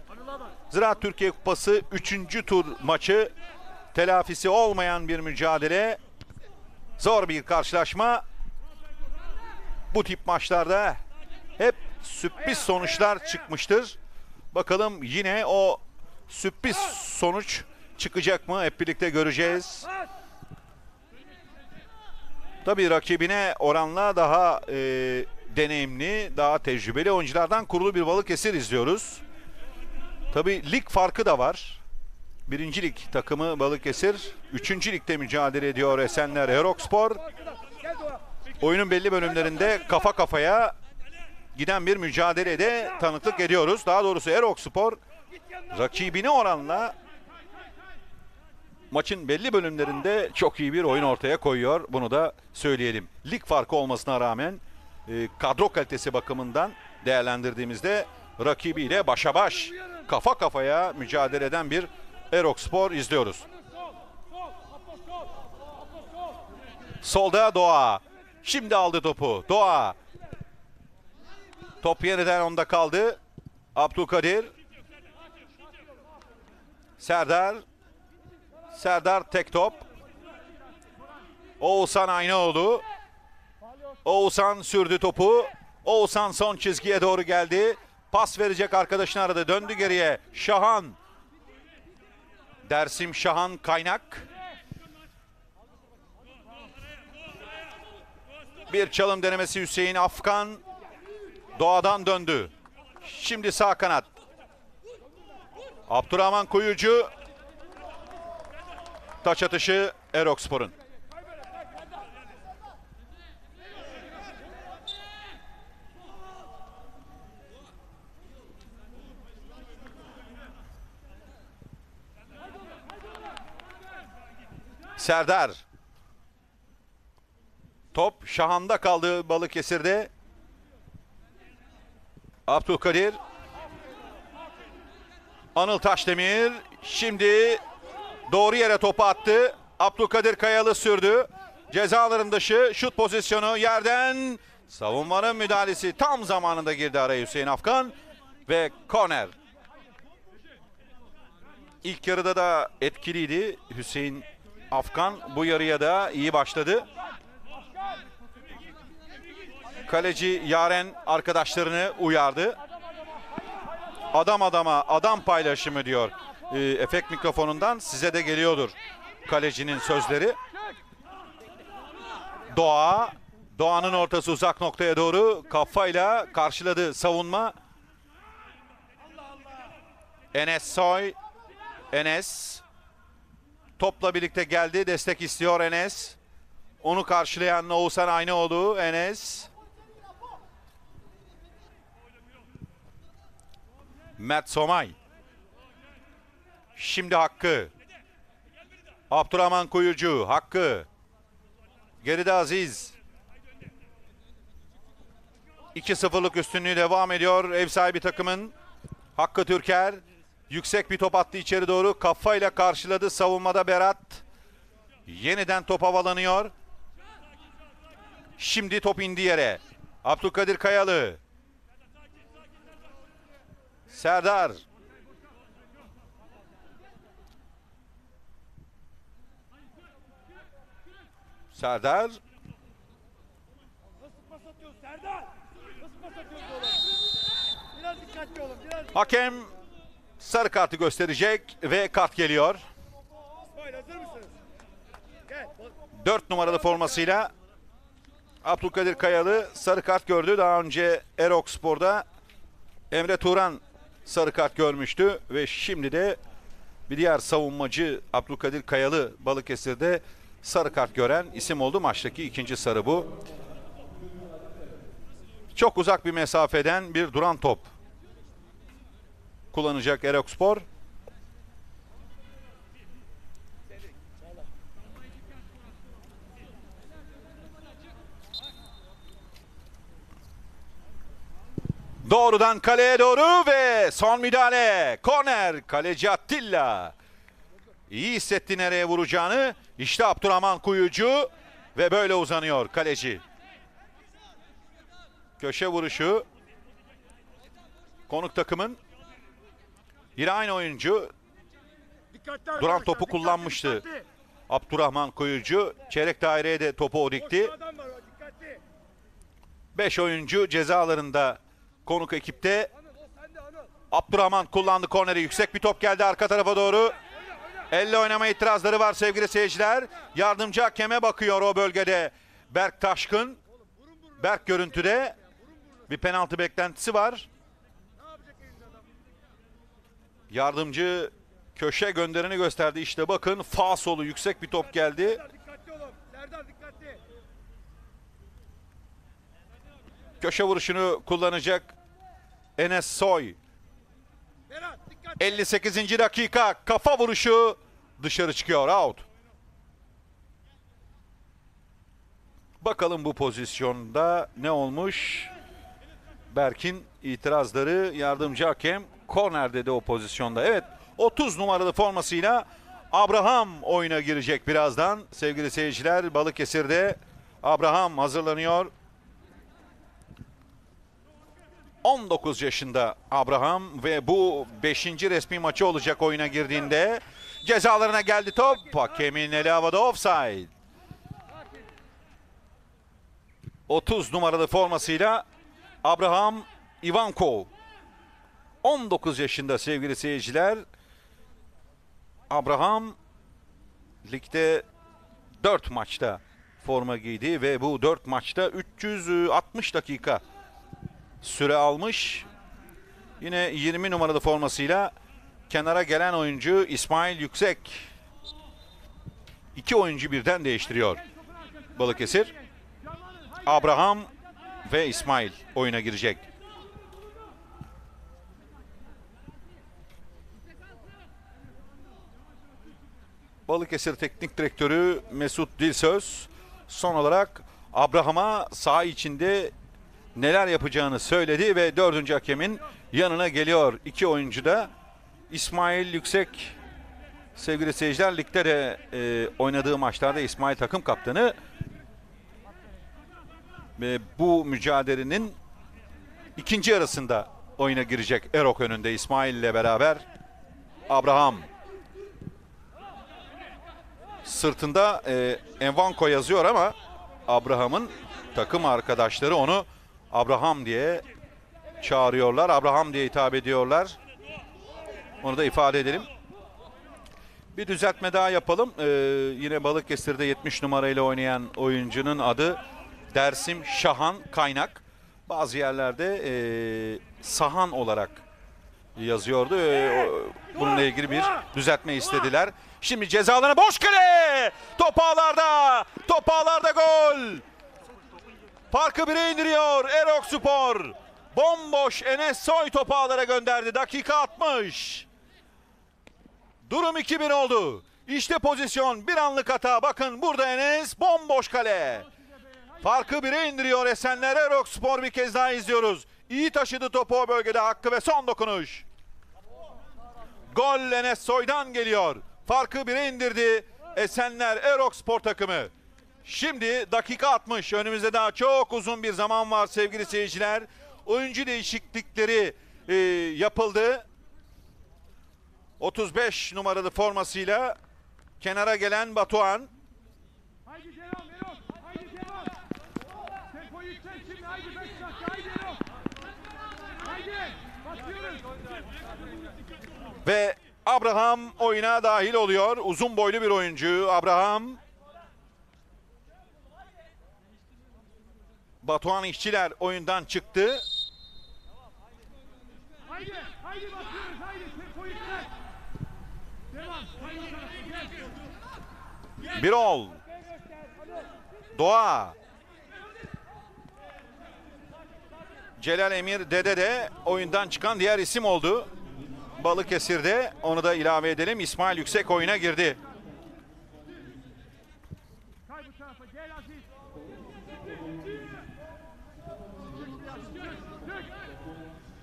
Ziraat Türkiye Kupası 3. tur maçı, telafisi olmayan bir mücadele, zor bir karşılaşma. Bu tip maçlarda hep sürpriz sonuçlar çıkmıştır. Bakalım yine o sürpriz sonuç çıkacak mı? Hep birlikte göreceğiz. Tabii rakibine oranla daha deneyimli, daha tecrübeli oyunculardan kurulu bir Balıkesir izliyoruz. Tabii lig farkı da var. Birinci lig takımı Balıkesir, 3. ligde mücadele ediyor Esenler Erokspor. Oyunun belli bölümlerinde kafa kafaya giden bir mücadelede tanıklık ediyoruz. Daha doğrusu Erokspor rakibine oranla maçın belli bölümlerinde çok iyi bir oyun ortaya koyuyor. Bunu da söyleyelim. Lig farkı olmasına rağmen kadro kalitesi bakımından değerlendirdiğimizde rakibiyle başa baş, kafa kafaya mücadele eden bir Erokspor izliyoruz. Solda Doğa. Şimdi aldı topu. Doğa. Top yeniden onda kaldı. Abdülkadir. Serdar. Serdar tek top. Oğuzhan Aynaoğlu. Oğuzhan sürdü topu. Oğuzhan son çizgiye doğru geldi. Pas verecek arkadaşını aradı. Döndü geriye. Şahan. Dersim Şahan Kaynak. Bir çalım denemesi Hüseyin Afkan. Doğadan döndü. Şimdi sağ kanat. Abdurrahman Kuyucu. Taç atışı Erokspor'un. Serdar. Top Şahan'da kaldı Balıkesir'de. Abdülkadir. Anıl Taşdemir. Şimdi doğru yere topu attı. Abdülkadir Kayalı sürdü. Cezaların dışı şut pozisyonu yerden. Savunmanın müdahalesi tam zamanında girdi araya Hüseyin Afkan. Ve korner. İlk yarıda da etkiliydi Hüseyin Afkan. Bu yarıya da iyi başladı. Kaleci Yaren arkadaşlarını uyardı. Adam adama, adam paylaşımı diyor. Efekt mikrofonundan size de geliyordur kalecinin sözleri. Doğa. Doğa'nın ortası uzak noktaya doğru, kafayla karşıladı savunma. Enes Soy. Enes. Topla birlikte geldi. Destek istiyor Enes. Onu karşılayan Oğuzhan Aynaoğlu. Enes. Mert Somay. Şimdi Hakkı. Abdurrahman Kuyucu. Hakkı. Geride Aziz. 2-0'lık üstünlüğü devam ediyor ev sahibi takımın. Hakkı Türker. Yüksek bir top attı içeri doğru. Kafayla karşıladı. Savunmada Berat. Yeniden top havalanıyor. Şimdi top indi yere. Abdülkadir Kayalı. Serdar. Serdar. Hakem sarı kartı gösterecek ve kart geliyor. 4 numaralı formasıyla Abdülkadir Kayalı sarı kart gördü. Daha önce Erokspor'da Emre Turan sarı kart görmüştü ve şimdi de bir diğer savunmacı Abdülkadir Kayalı Balıkesir'de sarı kart gören isim oldu. Maçtaki ikinci sarı bu. Çok uzak bir mesafeden bir duran top kullanacak Erokspor. Doğrudan kaleye doğru ve son müdahale. Korner. Kaleci Atilla İyi hissetti nereye vuracağını. İşte Abdurrahman Kuyucu ve böyle uzanıyor kaleci. Köşe vuruşu. Konuk takımın yine aynı oyuncu. Duran topu kullanmıştı Abdurrahman Kuyucu. Çeyrek daireye de topu o dikti. 5 oyuncu cezalarında konuk ekipte. Abdurrahman kullandı korneri. Yüksek bir top geldi arka tarafa doğru. Elle oynama itirazları var sevgili seyirciler. Yardımcı hakeme bakıyor o bölgede Berk Taşkın. Berk görüntüde. Bir penaltı beklentisi var. Yardımcı köşe gönderini gösterdi. İşte bakın faul solu yüksek bir top geldi. Köşe vuruşunu kullanacak Enes Soy. 58. dakika kafa vuruşu dışarı çıkıyor, out. Bakalım bu pozisyonda ne olmuş? Berk'in itirazları, yardımcı hakem korner dedi o pozisyonda. Evet, 30 numaralı formasıyla Abraham oyuna girecek birazdan. Sevgili seyirciler, Balıkesir'de Abraham hazırlanıyor. 19 yaşında Abraham ve bu 5. resmi maçı olacak oyuna girdiğinde. Cezalarına geldi top. Hakemin eli havada, offside. 30 numaralı formasıyla Abraham Ivankov. 19 yaşında sevgili seyirciler. Abraham ligde 4 maçta forma giydi ve bu 4 maçta 360 dakika süre almış. Yine 20 numaralı formasıyla kenara gelen oyuncu İsmail Yüksek. 2 oyuncu birden değiştiriyor Balıkesir. Abraham ve İsmail oyuna girecek. Balıkesir Teknik Direktörü Mesut Dilsöz son olarak Abraham'a saha içinde neler yapacağını söyledi ve 4. hakemin yanına geliyor. 2 oyuncu da İsmail Yüksek. Sevgili seyirciler, ligde de oynadığı maçlarda İsmail takım kaptanı. Ve bu mücadelenin ikinci yarısında oyuna girecek. Erok önünde İsmail ile beraber Abraham. Sırtında Envanko yazıyor ama Abraham'ın takım arkadaşları onu Abraham diye çağırıyorlar. Abraham diye hitap ediyorlar. Onu da ifade edelim. Bir düzeltme daha yapalım. Yine Balıkesir'de 70 numarayla oynayan oyuncunun adı Dersim Şahan Kaynak. Bazı yerlerde Sahan olarak yazıyordu. Bununla ilgili bir düzeltme istediler. Şimdi cezalarına boş kale. Top ağlarda gol. Farkı 1'e indiriyor Erokspor. Bomboş Enes Soy topu ağlara gönderdi. Dakika 60. Durum 2-1 oldu. İşte pozisyon, bir anlık hata. Bakın burada Enes, bomboş kale. Farkı 1'e indiriyor Esenler Erokspor, bir kez daha izliyoruz. İyi taşıdı topu o bölgede Hakkı ve son dokunuş. Gol Enes Soy'dan geliyor. Farkı 1'e indirdi Esenler Erokspor takımı. Şimdi dakika 60. Önümüzde daha çok uzun bir zaman var sevgili seyirciler. Oyuncu değişiklikleri yapıldı. 35 numaralı formasıyla kenara gelen Batuhan. Ve Abraham oyuna dahil oluyor. Uzun boylu bir oyuncu Abraham. Batuhan İşçiler oyundan çıktı. Birol. Doğa. Celal Emir Dede de oyundan çıkan diğer isim oldu. Balıkesir'de, onu da ilave edelim. İsmail Yüksek oyuna girdi.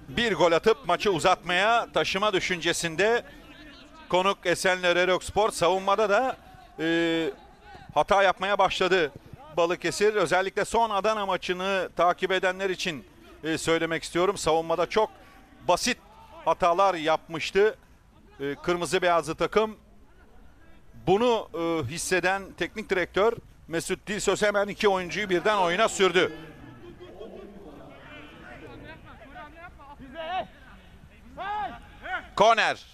Bir gol atıp maçı uzatmaya taşıma düşüncesinde konuk Esenler Erokspor. Savunmada da hata yapmaya başladı Balıkesir. Özellikle son Adana maçını takip edenler için söylemek istiyorum. Savunmada çok basit hatalar yapmıştı kırmızı beyazlı takım. Bunu hisseden teknik direktör Mesut Dilsöz hemen iki oyuncuyu birden oyuna sürdü. Korner.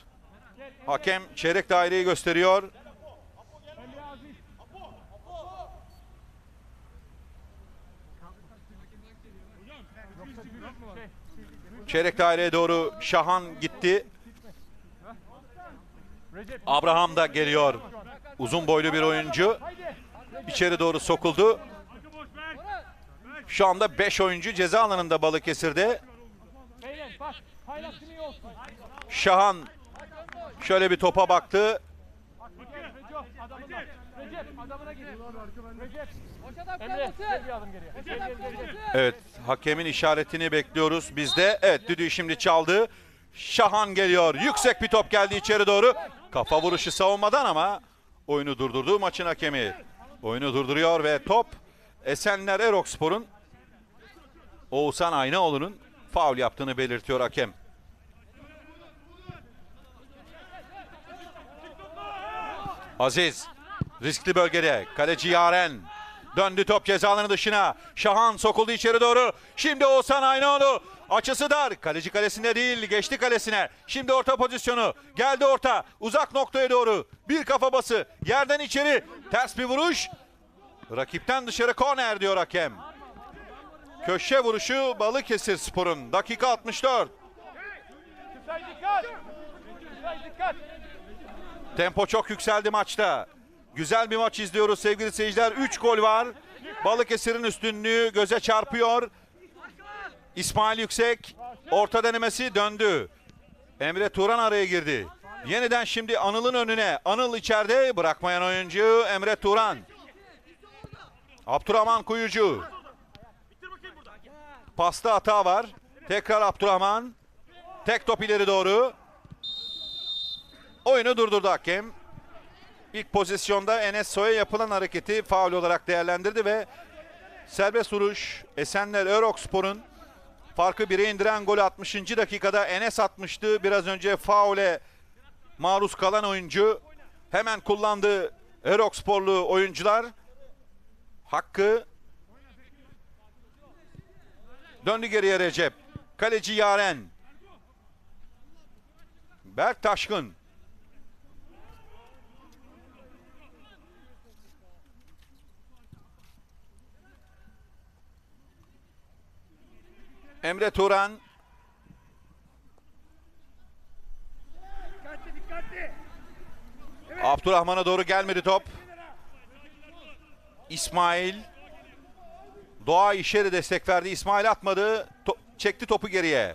Hakem çeyrek daireyi gösteriyor. Çeyrek daireye doğru Şahan gitti. Abraham da geliyor. Uzun boylu bir oyuncu. İçeri doğru sokuldu. Şu anda 5 oyuncu ceza alanında Balıkesir'de. Şahan şöyle bir topa baktı. Evet, hakemin işaretini bekliyoruz biz de. Evet, düdüğü şimdi çaldı. Şahan geliyor. Yüksek bir top geldi içeri doğru. Kafa vuruşu savunmadan ama oyunu durdurdu maçın hakemi. Oyunu durduruyor ve top Esenler Erokspor'un Oğuzhan Aynaoğlu'nun faul yaptığını belirtiyor hakem. Aziz riskli bölgede, kaleci Yaren. Döndü top ceza alanı dışına. Şahan sokuldu içeri doğru. Şimdi Oğuzhan Aynaoğlu. Açısı dar. Kaleci kalesinde değil. Geçti kalesine. Şimdi orta pozisyonu. Geldi orta. Uzak noktaya doğru. Bir kafa bası. Yerden içeri. Ters bir vuruş. Rakipten dışarı korner diyor hakem. Köşe vuruşu Balıkesirspor'un. Dakika 64. Tempo çok yükseldi maçta. Güzel bir maç izliyoruz sevgili seyirciler. 3 gol var. Balıkesir'in üstünlüğü göze çarpıyor. İsmail Yüksek orta denemesi döndü. Emre Turan araya girdi. Yeniden şimdi Anıl'ın önüne. Anıl içeride, bırakmayan oyuncu Emre Turan. Abdurrahman Kuyucu. Pasta hata var. Tekrar Abdurrahman. Tek top ileri doğru. Oyunu durdurdu hakem. İlk pozisyonda Enes Soy'a yapılan hareketi faul olarak değerlendirdi ve serbest vuruş Esenler Erokspor'un farkı 1'e indiren golü 60. dakikada Enes atmıştı. Biraz önce faule maruz kalan oyuncu hemen kullandı Eroksporlu oyuncular. Hakkı döndü geriye Recep. Kaleci Yaren. Berk Taşkın. Emre Turan. Evet. Abdurrahman'a doğru gelmedi top. İsmail. Doğa İşeri destek verdi. İsmail atmadı. Çekti topu geriye.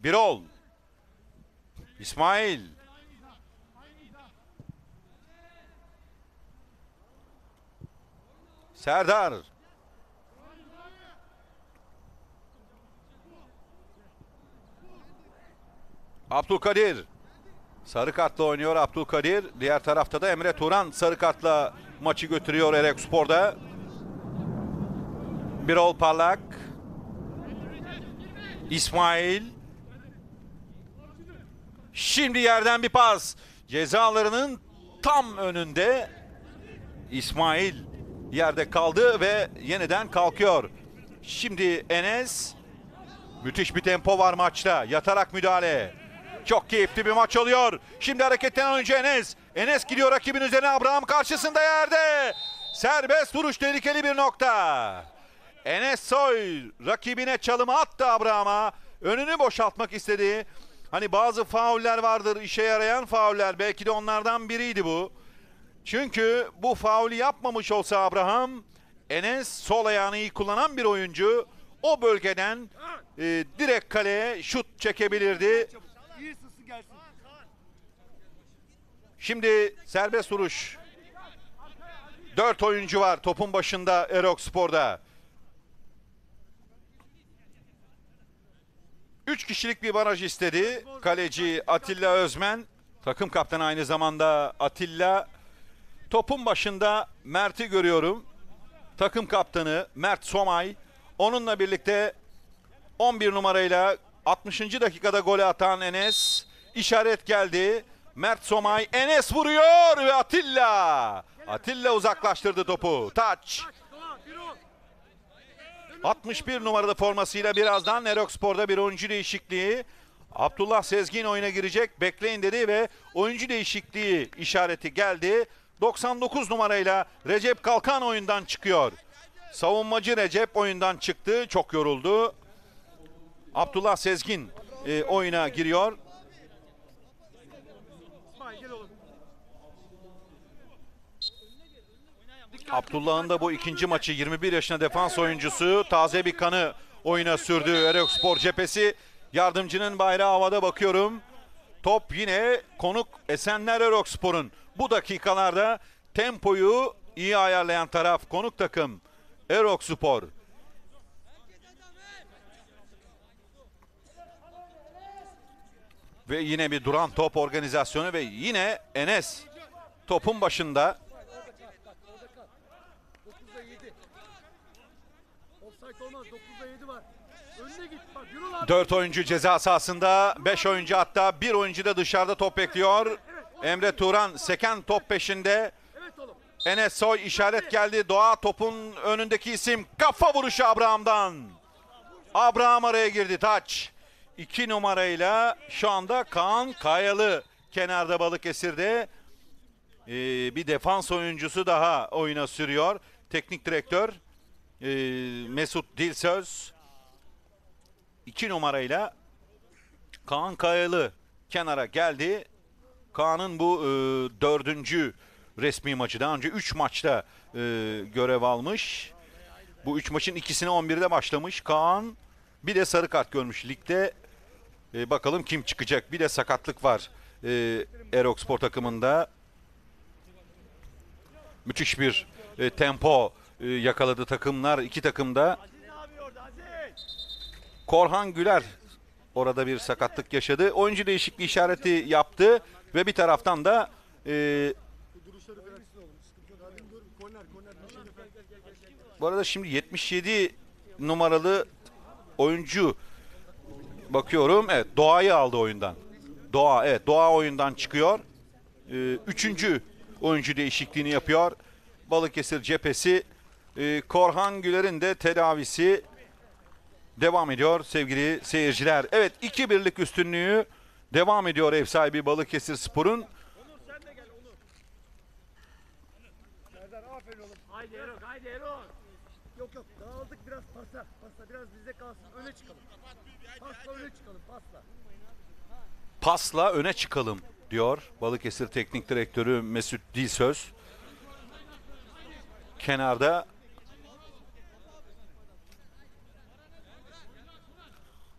Birol. İsmail. Serdar. Abdülkadir. Sarı kartla oynuyor Abdülkadir. Diğer tarafta da Emre Turan sarı kartla maçı götürüyor Erokspor'da. Birol Parlak. İsmail. Şimdi yerden bir pas. Cezalarının tam önünde. İsmail yerde kaldı ve yeniden kalkıyor. Şimdi Enes. Müthiş bir tempo var maçta. Yatarak müdahale. Çok keyifli bir maç oluyor. Şimdi hareketten önce Enes. Enes gidiyor rakibin üzerine. Abraham karşısında yerde. Serbest vuruş, tehlikeli bir nokta. Enes Soy rakibine çalımı attı Abraham'a. Önünü boşaltmak istedi. Hani bazı fauller vardır, işe yarayan fauller. Belki de onlardan biriydi bu. Çünkü bu faulü yapmamış olsa Abraham, Enes sol ayağını iyi kullanan bir oyuncu. O bölgeden direkt kaleye şut çekebilirdi. Şimdi serbest vuruş. 4 oyuncu var topun başında Erokspor'da. 3 kişilik bir baraj istedi kaleci Atilla Özmen. Takım kaptanı aynı zamanda Atilla. Topun başında Mert'i görüyorum. Takım kaptanı Mert Somay. Onunla birlikte 11 numarayla 60. dakikada golü atan Enes. İşaret geldi. Mert Somay, Enes vuruyor ve Atilla. Atilla uzaklaştırdı topu. Taç. 61 numaralı formasıyla birazdan Erokspor'da bir oyuncu değişikliği. Abdullah Sezgin oyuna girecek. Bekleyin dedi ve oyuncu değişikliği işareti geldi. 99 numarayla Recep Kalkan oyundan çıkıyor. Savunmacı Recep oyundan çıktı. Çok yoruldu. Abdullah Sezgin oyuna giriyor. Abdullah'ın da bu ikinci maçı. 21 yaşında defans oyuncusu, taze bir kanı oyuna sürdü Erokspor cephesi. Yardımcının bayrağı havada bakıyorum. Top yine konuk Esenler Erokspor'un. Bu dakikalarda tempoyu iyi ayarlayan taraf konuk takım Erokspor. Ve yine bir duran top organizasyonu ve yine Enes topun başında. Olmaz, 9'da 7 var. Önüne git bak. 4 oyuncu ceza sahasında, 5 oyuncu hatta 1 oyuncu da dışarıda top bekliyor. Evet. Emre Turan seken top peşinde. Evet oğlum. Enes Soy işaret geldi. Doğa topun önündeki isim. Kafa vuruşu Abraham'dan. Abraham araya girdi. Taç. 2 numarayla şu anda Kaan Kayalı kenarda Balıkesir'de. Bir defans oyuncusu daha oyuna sürüyor. Teknik direktör Mesut Dilsöz. 2 numarayla Kaan Kayalı kenara geldi. Kaan'ın bu 4. resmi maçı. Daha önce 3 maçta görev almış. Bu 3 maçın ikisine 11'de başlamış Kaan. Bir de sarı kart görmüş ligde. Bakalım kim çıkacak. Bir de sakatlık var Erokspor takımında. Müthiş bir tempo yakaladı takımlar, iki takımda. Korhan Güler orada bir sakatlık yaşadı. Oyuncu değişikliği işareti yaptı ve bir taraftan da bu arada şimdi 77 numaralı oyuncu bakıyorum. Evet, Doğa'yı aldı oyundan. Doğa, evet, Doğa oyundan çıkıyor. 3. oyuncu değişikliğini yapıyor Balıkesir cephesi. Korhan Güler'in de tedavisi devam ediyor sevgili seyirciler. Evet, 2-1'lik üstünlüğü devam ediyor ev sahibi Balıkesirspor'un. Pasla öne çıkalım diyor Balıkesir teknik direktörü Mesut Dilsöz. Kenarda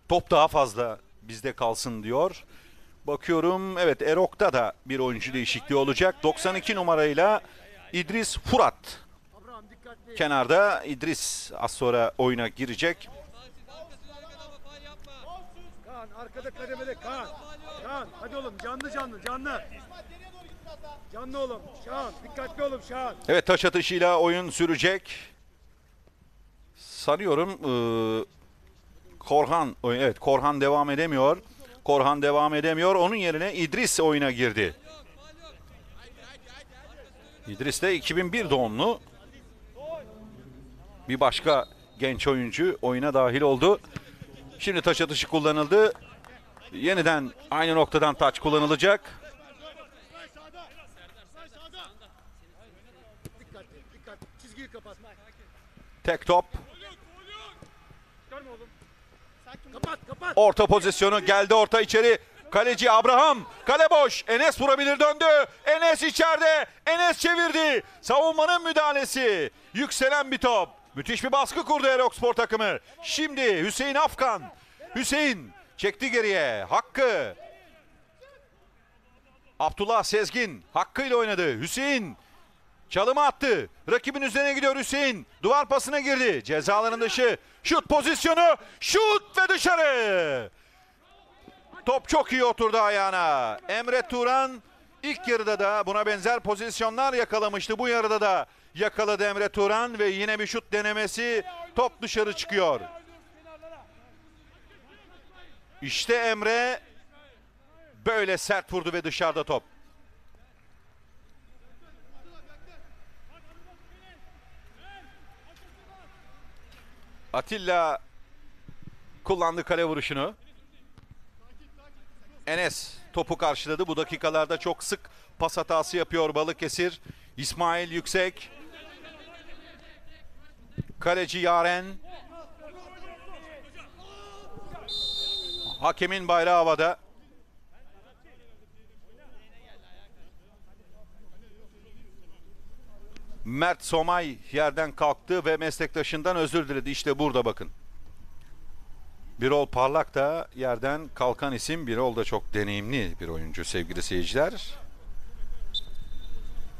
top daha fazla bizde kalsın diyor. Bakıyorum, evet, Erok'ta da bir oyuncu değişikliği olacak. 92 numarayla İdris Furat. Kenarda İdris az sonra oyuna girecek. Kaan, arkada kademede Kaan. Kaan, hadi oğlum, canlı canlı canlı. Canlı oğlum, Şahan. Dikkatli oğlum, Şahan. Evet, taş atışıyla oyun sürecek. Sanıyorum Korhan, evet, Korhan devam edemiyor. Korhan devam edemiyor. Onun yerine İdris oyuna girdi. İdris de 2001 doğumlu. Bir başka genç oyuncu oyuna dahil oldu. Şimdi taş atışı kullanıldı. Yeniden aynı noktadan taç kullanılacak. Tek top. Orta pozisyonu geldi, orta içeri. Kaleci Abraham, kale boş. Enes vurabilir, döndü. Enes içeride. Enes çevirdi. Savunmanın müdahalesi. Yükselen bir top. Müthiş bir baskı kurdu Erokspor takımı. Şimdi Hüseyin Afkan. Hüseyin çekti geriye. Hakkı. Abdullah Sezgin Hakkı ile oynadı. Hüseyin çalımı attı. Rakibin üzerine gidiyor Hüseyin. Duvar pasına girdi. Cezaların dışı. Şut pozisyonu. Şut ve dışarı. Top çok iyi oturdu ayağına. Emre Turan ilk yarıda da buna benzer pozisyonlar yakalamıştı. Bu yarıda da yakaladı Emre Turan ve yine bir şut denemesi. Top dışarı çıkıyor. İşte Emre böyle sert vurdu ve dışarıda top. Atilla kullandı kale vuruşunu. Enes topu karşıladı. Bu dakikalarda çok sık pas hatası yapıyor Balıkesir. İsmail Yüksek. Kaleci Yaren. Hakemin bayrağı havada. Mert Somay yerden kalktı ve meslektaşından özür diledi. İşte burada bakın. Birol Parlak da yerden kalkan isim. Birol da çok deneyimli bir oyuncu sevgili seyirciler.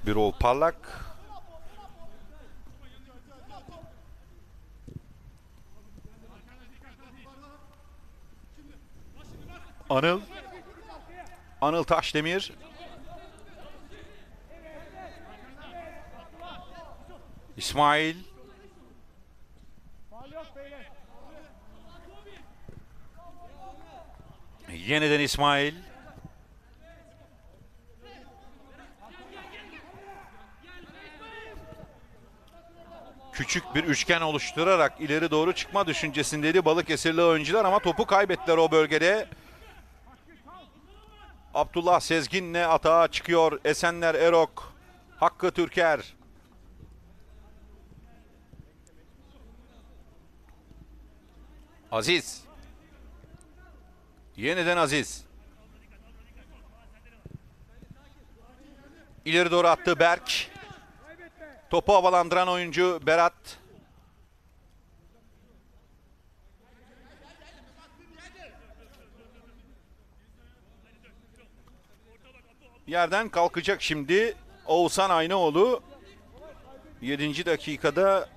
Birol Parlak. Anıl Taşdemir. İsmail. Yeniden İsmail. Küçük bir üçgen oluşturarak ileri doğru çıkma düşüncesindeydi Balıkesirli oyuncular ama topu kaybettiler o bölgede. Abdullah Sezgin'le atağa çıkıyor Esenler Erok. Hakkı Türker. Aziz. Yeniden Aziz. İleri doğru attı Berk. Topu havalandıran oyuncu Berat. Yerden kalkacak şimdi Oğuzhan Aynaoğlu. 7. dakikada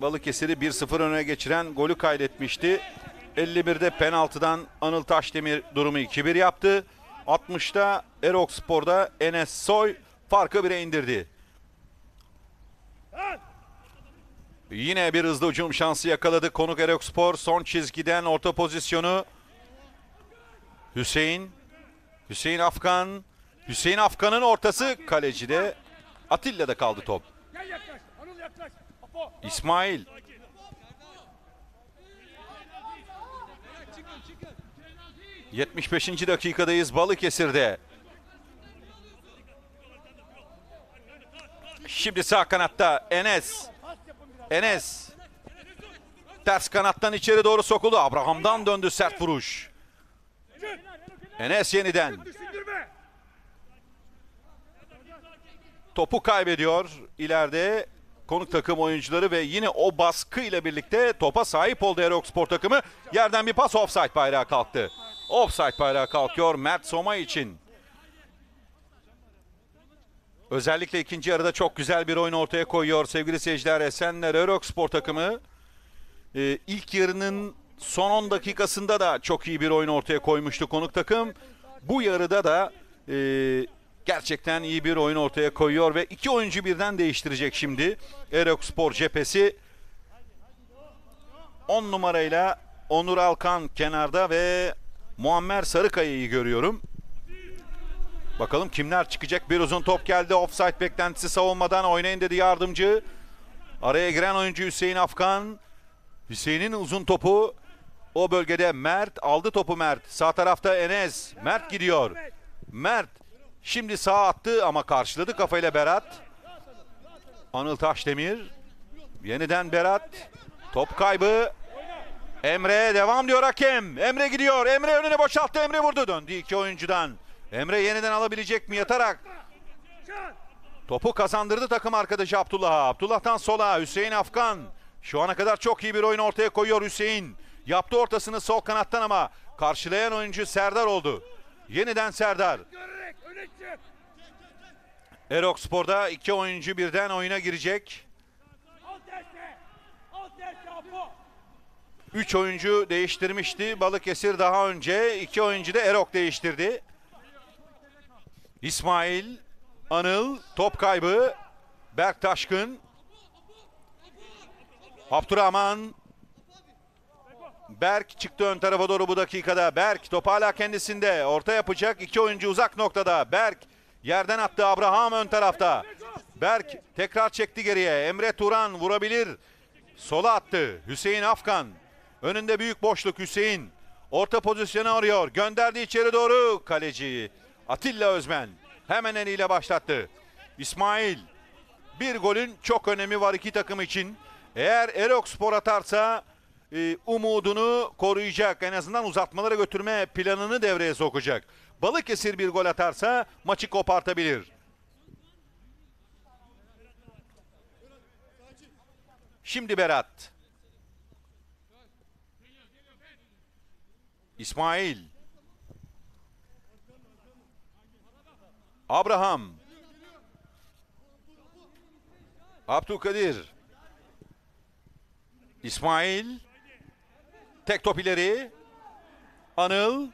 Balıkesir'i 1-0 öne geçiren golü kaydetmişti. 51'de penaltıdan Anıl Taşdemir durumu 2-1 yaptı. 60'da Erokspor'da Enes Soy farkı 1'e indirdi. Yine bir hızlı hücum şansı yakaladı konuk Erokspor. Son çizgiden orta pozisyonu. Hüseyin Afkan. Hüseyin Afkan'ın ortası kalecide. Atilla'da kaldı top. İsmail. Çıkın. 75. dakikadayız Balıkesir'de. Şimdi sağ kanatta Enes. Ters kanattan içeri doğru sokuldu. Abraham'dan döndü sert vuruş. Enes yeniden. Topu kaybediyor ileride. Konuk takım oyuncuları ve yine o baskı ile birlikte topa sahip oldu Erokspor takımı. Yerden bir pas, ofsayt bayrağı kalktı. Ofsayt bayrağı kalkıyor Mert Somay için. Özellikle ikinci yarıda çok güzel bir oyun ortaya koyuyor sevgili seyirciler. Esenler Erokspor takımı ilk yarının son 10 dakikasında da çok iyi bir oyun ortaya koymuştu konuk takım. Bu yarıda da gerçekten iyi bir oyun ortaya koyuyor ve iki oyuncu birden değiştirecek şimdi Erokspor cephesi. 10 numarayla Onur Alkan kenarda ve Muammer Sarıkaya'yı görüyorum. Bakalım kimler çıkacak? Bir uzun top geldi. Offside beklentisi savunmadan, oynayın dedi yardımcı. Araya giren oyuncu Hüseyin Afkan. Hüseyin'in uzun topu O bölgede Mert aldı topu Mert. Sağ tarafta Enes. Mert gidiyor. Mert şimdi sağa attı ama karşıladı kafayla Berat. Anıl Taşdemir. Yeniden Berat. Top kaybı. Emre devam diyor hakem. Emre gidiyor. Emre önüne boşalttı. Emre vurdu. Döndü iki oyuncudan. Emre yeniden alabilecek mi yatarak? Topu kazandırdı takım arkadaşı Abdullah'a. Abdullah'tan sola Hüseyin Afkan. Şu ana kadar çok iyi bir oyun ortaya koyuyor Hüseyin. Yaptı ortasını sol kanattan ama karşılayan oyuncu Serdar oldu. Yeniden Serdar. Erokspor'da iki oyuncu birden oyuna girecek. 3 oyuncu değiştirmişti Balıkesir daha önce. 2 oyuncu da Erok değiştirdi. İsmail, Anıl, top kaybı. Berk Taşkın. Abdurrahman. Berk çıktı ön tarafa doğru bu dakikada. Berk top hala kendisinde. Orta yapacak. 2 oyuncu uzak noktada. Berk yerden attı. Abraham ön tarafta. Berk tekrar çekti geriye. Emre Turan vurabilir. Sola attı. Hüseyin Afkan. Önünde büyük boşluk Hüseyin. Orta pozisyonu arıyor. Gönderdi içeri doğru. Kaleci Atilla Özmen hemen eliyle başlattı. İsmail. Bir golün çok önemi var iki takım için. Eğer Erokspor atarsa umudunu koruyacak. En azından uzatmalara götürme planını devreye sokacak. Balıkesir bir gol atarsa maçı kopartabilir. Şimdi Berat. İsmail. Abraham. Abdülkadir. İsmail. Tek top ileri. Anıl.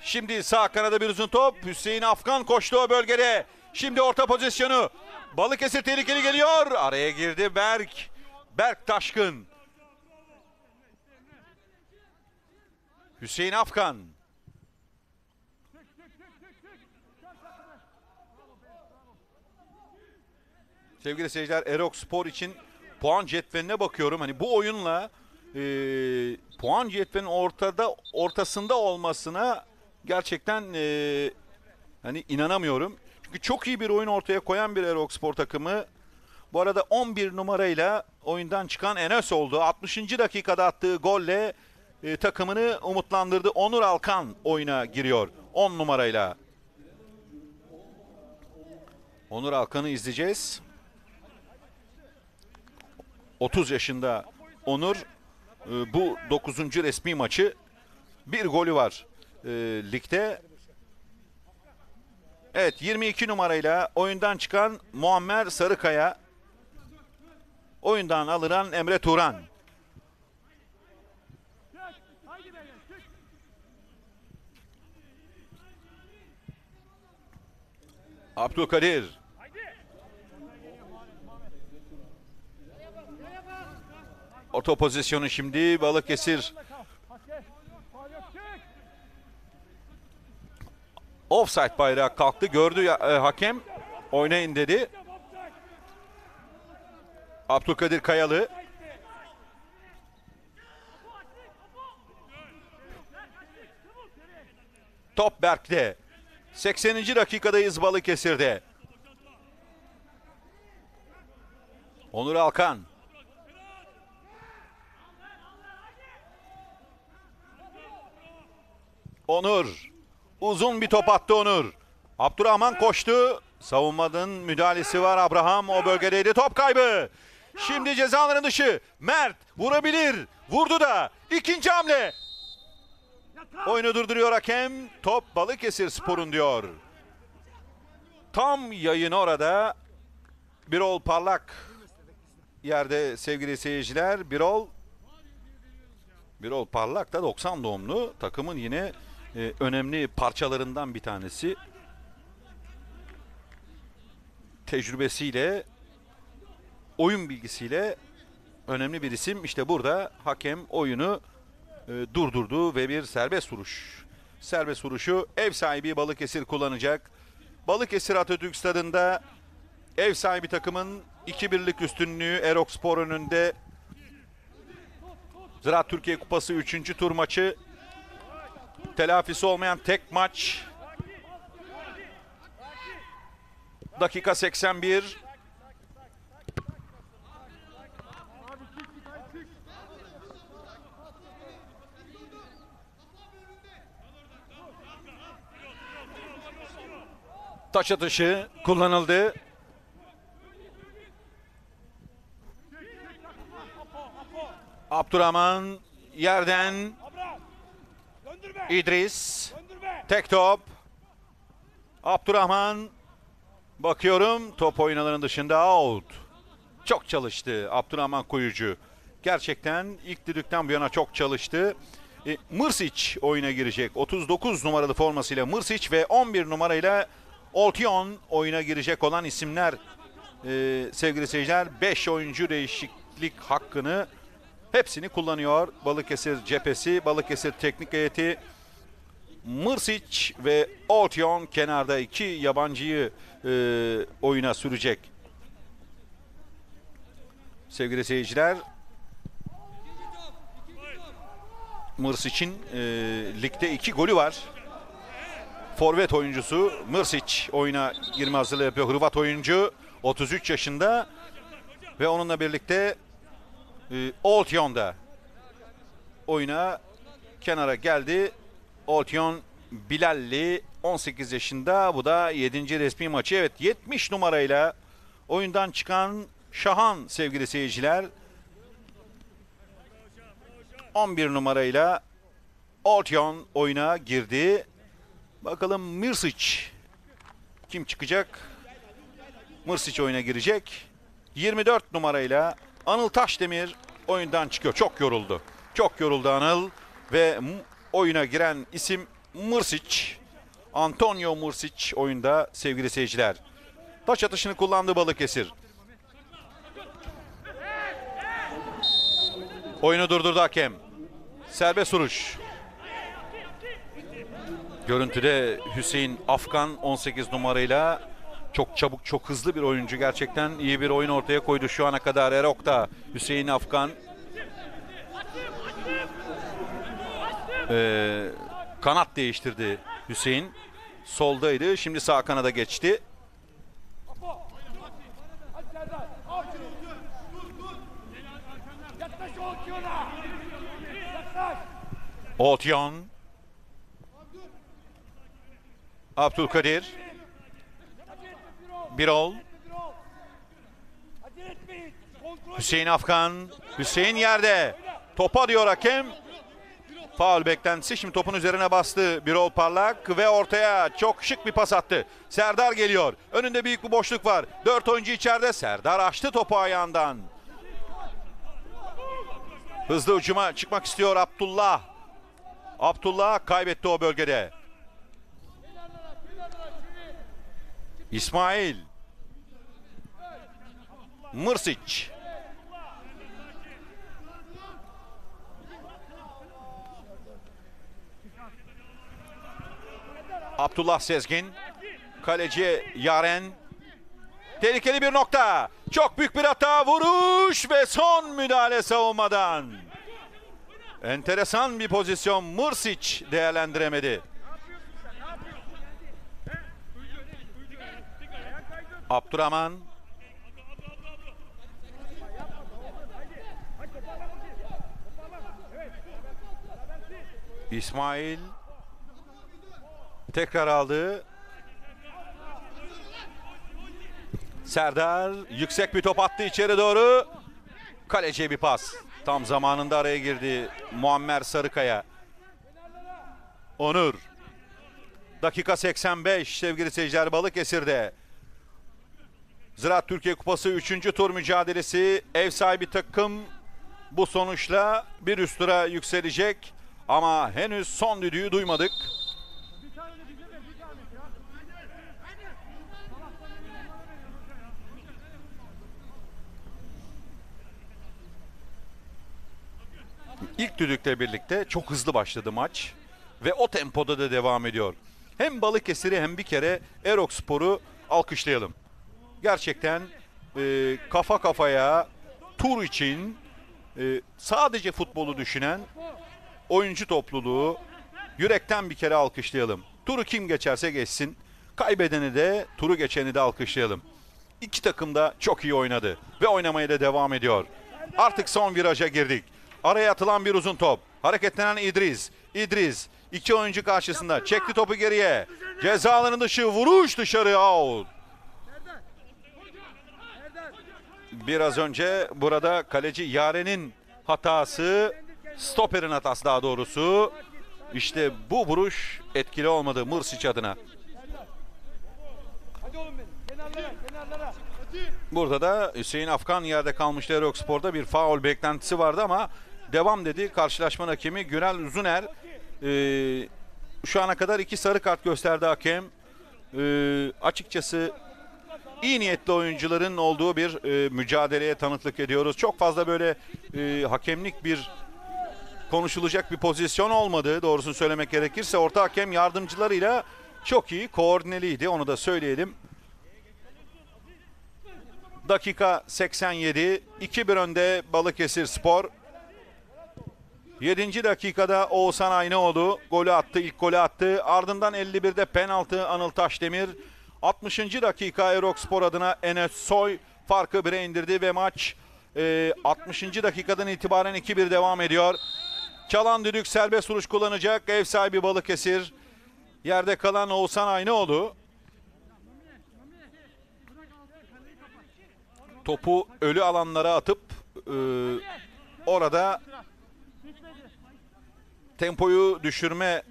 Şimdi sağ kanada bir uzun top. Hüseyin Afkan koştu o bölgede. Şimdi orta pozisyonu. Balıkesir tehlikeli geliyor. Araya girdi Berk. Berk Taşkın. Hüseyin Afkan. Sevgili seyirciler, Erokspor için puan cetveline bakıyorum. Hani bu oyunla puan cetvelinin ortasında olmasına gerçekten hani inanamıyorum. Çünkü çok iyi bir oyun ortaya koyan bir Erokspor takımı. Bu arada 11 numarayla oyundan çıkan Enes oldu. 60. dakikada attığı golle takımını umutlandırdı. Onur Alkan oyuna giriyor 10 numarayla. Onur Alkan'ı izleyeceğiz. 30 yaşında Onur. Bu 9. resmi maçı. Bir golü var ligde. Evet, 22 numarayla oyundan çıkan Muammer Sarıkaya. Oyundan alınan Emre Turan. Abdülkadir. Orta pozisyonu şimdi Balıkesir. Offside bayrağı kalktı. Gördü hakem. Oynayın dedi. Abdülkadir Kayalı. Top Berk'te. 80. dakikadayız Balıkesir'de. Onur Alkan. Onur. Uzun bir top attı Onur. Abdurrahman koştu. Savunmanın müdahalesi var. Abraham o bölgedeydi. Top kaybı. Şimdi cezaların dışı. Mert vurabilir. Vurdu da. İkinci hamle. Oyunu durduruyor hakem. Top Balıkesirspor'un diyor. Tam yayın orada. Birol Parlak yerde sevgili seyirciler. Birol Parlak da 90 doğumlu. Takımın yine önemli parçalarından bir tanesi. Tecrübesiyle, oyun bilgisiyle önemli bir isim. İşte burada hakem oyunu durdurdu ve bir serbest vuruş. Serbest vuruşu ev sahibi Balıkesir kullanacak. Balıkesir Atatürk Stadı'nda ev sahibi takımın 2-1'lik üstünlüğü Erokspor önünde. Ziraat Türkiye Kupası 3. tur maçı. Telafisi olmayan tek maç. Dakika 81. Taç atışı kullanıldı. Abdurrahman yerden. İdris. Tek top. Abdurrahman. Bakıyorum top oynalarının dışında out. Çok çalıştı Abdurrahman Kuyucu. Gerçekten ilk düdükten bu yana çok çalıştı. Mirsic oyuna girecek. 39 numaralı formasıyla Mirsic ve 11 numarayla Altion oyuna girecek olan isimler sevgili seyirciler. 5 oyuncu değişiklik hakkını hepsini kullanıyor. Balıkesir cephesi, Balıkesir teknik heyeti. Mirsic ve Altion kenarda, iki yabancıyı oyuna sürecek. Sevgili seyirciler, Mirsic'in ligde 2 golü var. Forvet oyuncusu Mirsic oyuna girme hazırlığı yapıyor. Hırvat oyuncu 33 yaşında ve onunla birlikte Altion da oyuna kenara geldi. Altion Bilalli 18 yaşında. Bu da 7. resmi maçı. Evet, 70 numarayla oyundan çıkan Şahan sevgili seyirciler. 11 numarayla Altion oyuna girdi. Bakalım Mirsic kim çıkacak? Mirsic oyuna girecek. 24 numarayla Anıl Taşdemir oyundan çıkıyor. Çok yoruldu. Çok yoruldu Anıl ve oyuna giren isim Mirsic. Antonio Mirsic oyunda sevgili seyirciler. Taç atışını kullandı Balıkesir. Oyunu durdurdu hakem. Serbest vuruş. Görüntüde Hüseyin Afkan 18 numarayla, çok çabuk, çok hızlı bir oyuncu. Gerçekten iyi bir oyun ortaya koydu şu ana kadar Erok'ta Hüseyin Afkan. Kanat değiştirdi Hüseyin. Soldaydı, şimdi sağ kanada geçti. Altion. Abdülkadir. Birol. Hüseyin Afkan. Hüseyin yerde. Topa diyor hakem. Faul beklentisi. Şimdi topun üzerine bastı Birol Parlak ve ortaya çok şık bir pas attı. Serdar geliyor. Önünde büyük bir boşluk var. 4 oyuncu içeride. Serdar açtı topu ayağından. Hızlı ucuma çıkmak istiyor Abdullah. Abdullah kaybetti o bölgede. İsmail. Mirsic. Abdullah Sezgin. Kaleci Yaren. Tehlikeli bir nokta. Çok büyük bir hata. Vuruş ve son müdahale savunmadan. Enteresan bir pozisyon. Mirsic değerlendiremedi. Abdurrahman. İsmail. Tekrar aldı. Serdar yüksek bir top attı içeri doğru. Kaleciye bir pas. Tam zamanında araya girdi Muammer Sarıkaya. Onur. Dakika 85 sevgili seyirciler, Balıkesir'de. Ziraat Türkiye Kupası 3. tur mücadelesi. Ev sahibi takım bu sonuçla bir üst tura yükselecek. Ama henüz son düdüğü duymadık. İlk düdükle birlikte çok hızlı başladı maç ve o tempoda da devam ediyor. Hem Balıkesir'i hem bir kere Erokspor'u alkışlayalım. Gerçekten kafa kafaya tur için sadece futbolu düşünen oyuncu topluluğu yürekten bir kere alkışlayalım. Turu kim geçerse geçsin, kaybedeni de turu geçeni de alkışlayalım. İki takım da çok iyi oynadı ve oynamaya da devam ediyor. Artık son viraja girdik. Araya atılan bir uzun top. Hareketlenen İdris. İdris iki oyuncu karşısında çekti topu geriye. Ceza alanının dışı, vuruş dışarı, out. Biraz önce burada kaleci Yaren'in hatası, stoperin hatası daha doğrusu. İşte bu vuruş etkili olmadı Mirsic adına. Burada da Hüseyin Afkan yerde kalmıştı. Erokspor'da bir faul beklentisi vardı ama devam dedi karşılaşma hakemi Günel Uzuner. Şu ana kadar iki sarı kart gösterdi hakem. Açıkçası iyi niyetli oyuncuların olduğu bir mücadeleye tanıklık ediyoruz. Çok fazla böyle hakemlik bir konuşulacak bir pozisyon olmadı. Doğrusunu söylemek gerekirse orta hakem yardımcılarıyla çok iyi koordineliydi, onu da söyleyelim. Dakika 87, 2-1 önde Balıkesirspor. 7. dakikada Oğuzhan Aynaoğlu golü attı, ilk golü attı. Ardından 51'de penaltı Anıl Taşdemir. 60. dakika Erokspor adına Enes Soy farkı 1'e indirdi ve maç 60. dakikadan itibaren 2-1 devam ediyor. Çalan düdük serbest vuruş kullanacak. Ev sahibi Balıkesir. Yerde kalan Oğuzhan Aynaoğlu. Topu ölü alanlara atıp orada tempoyu düşürme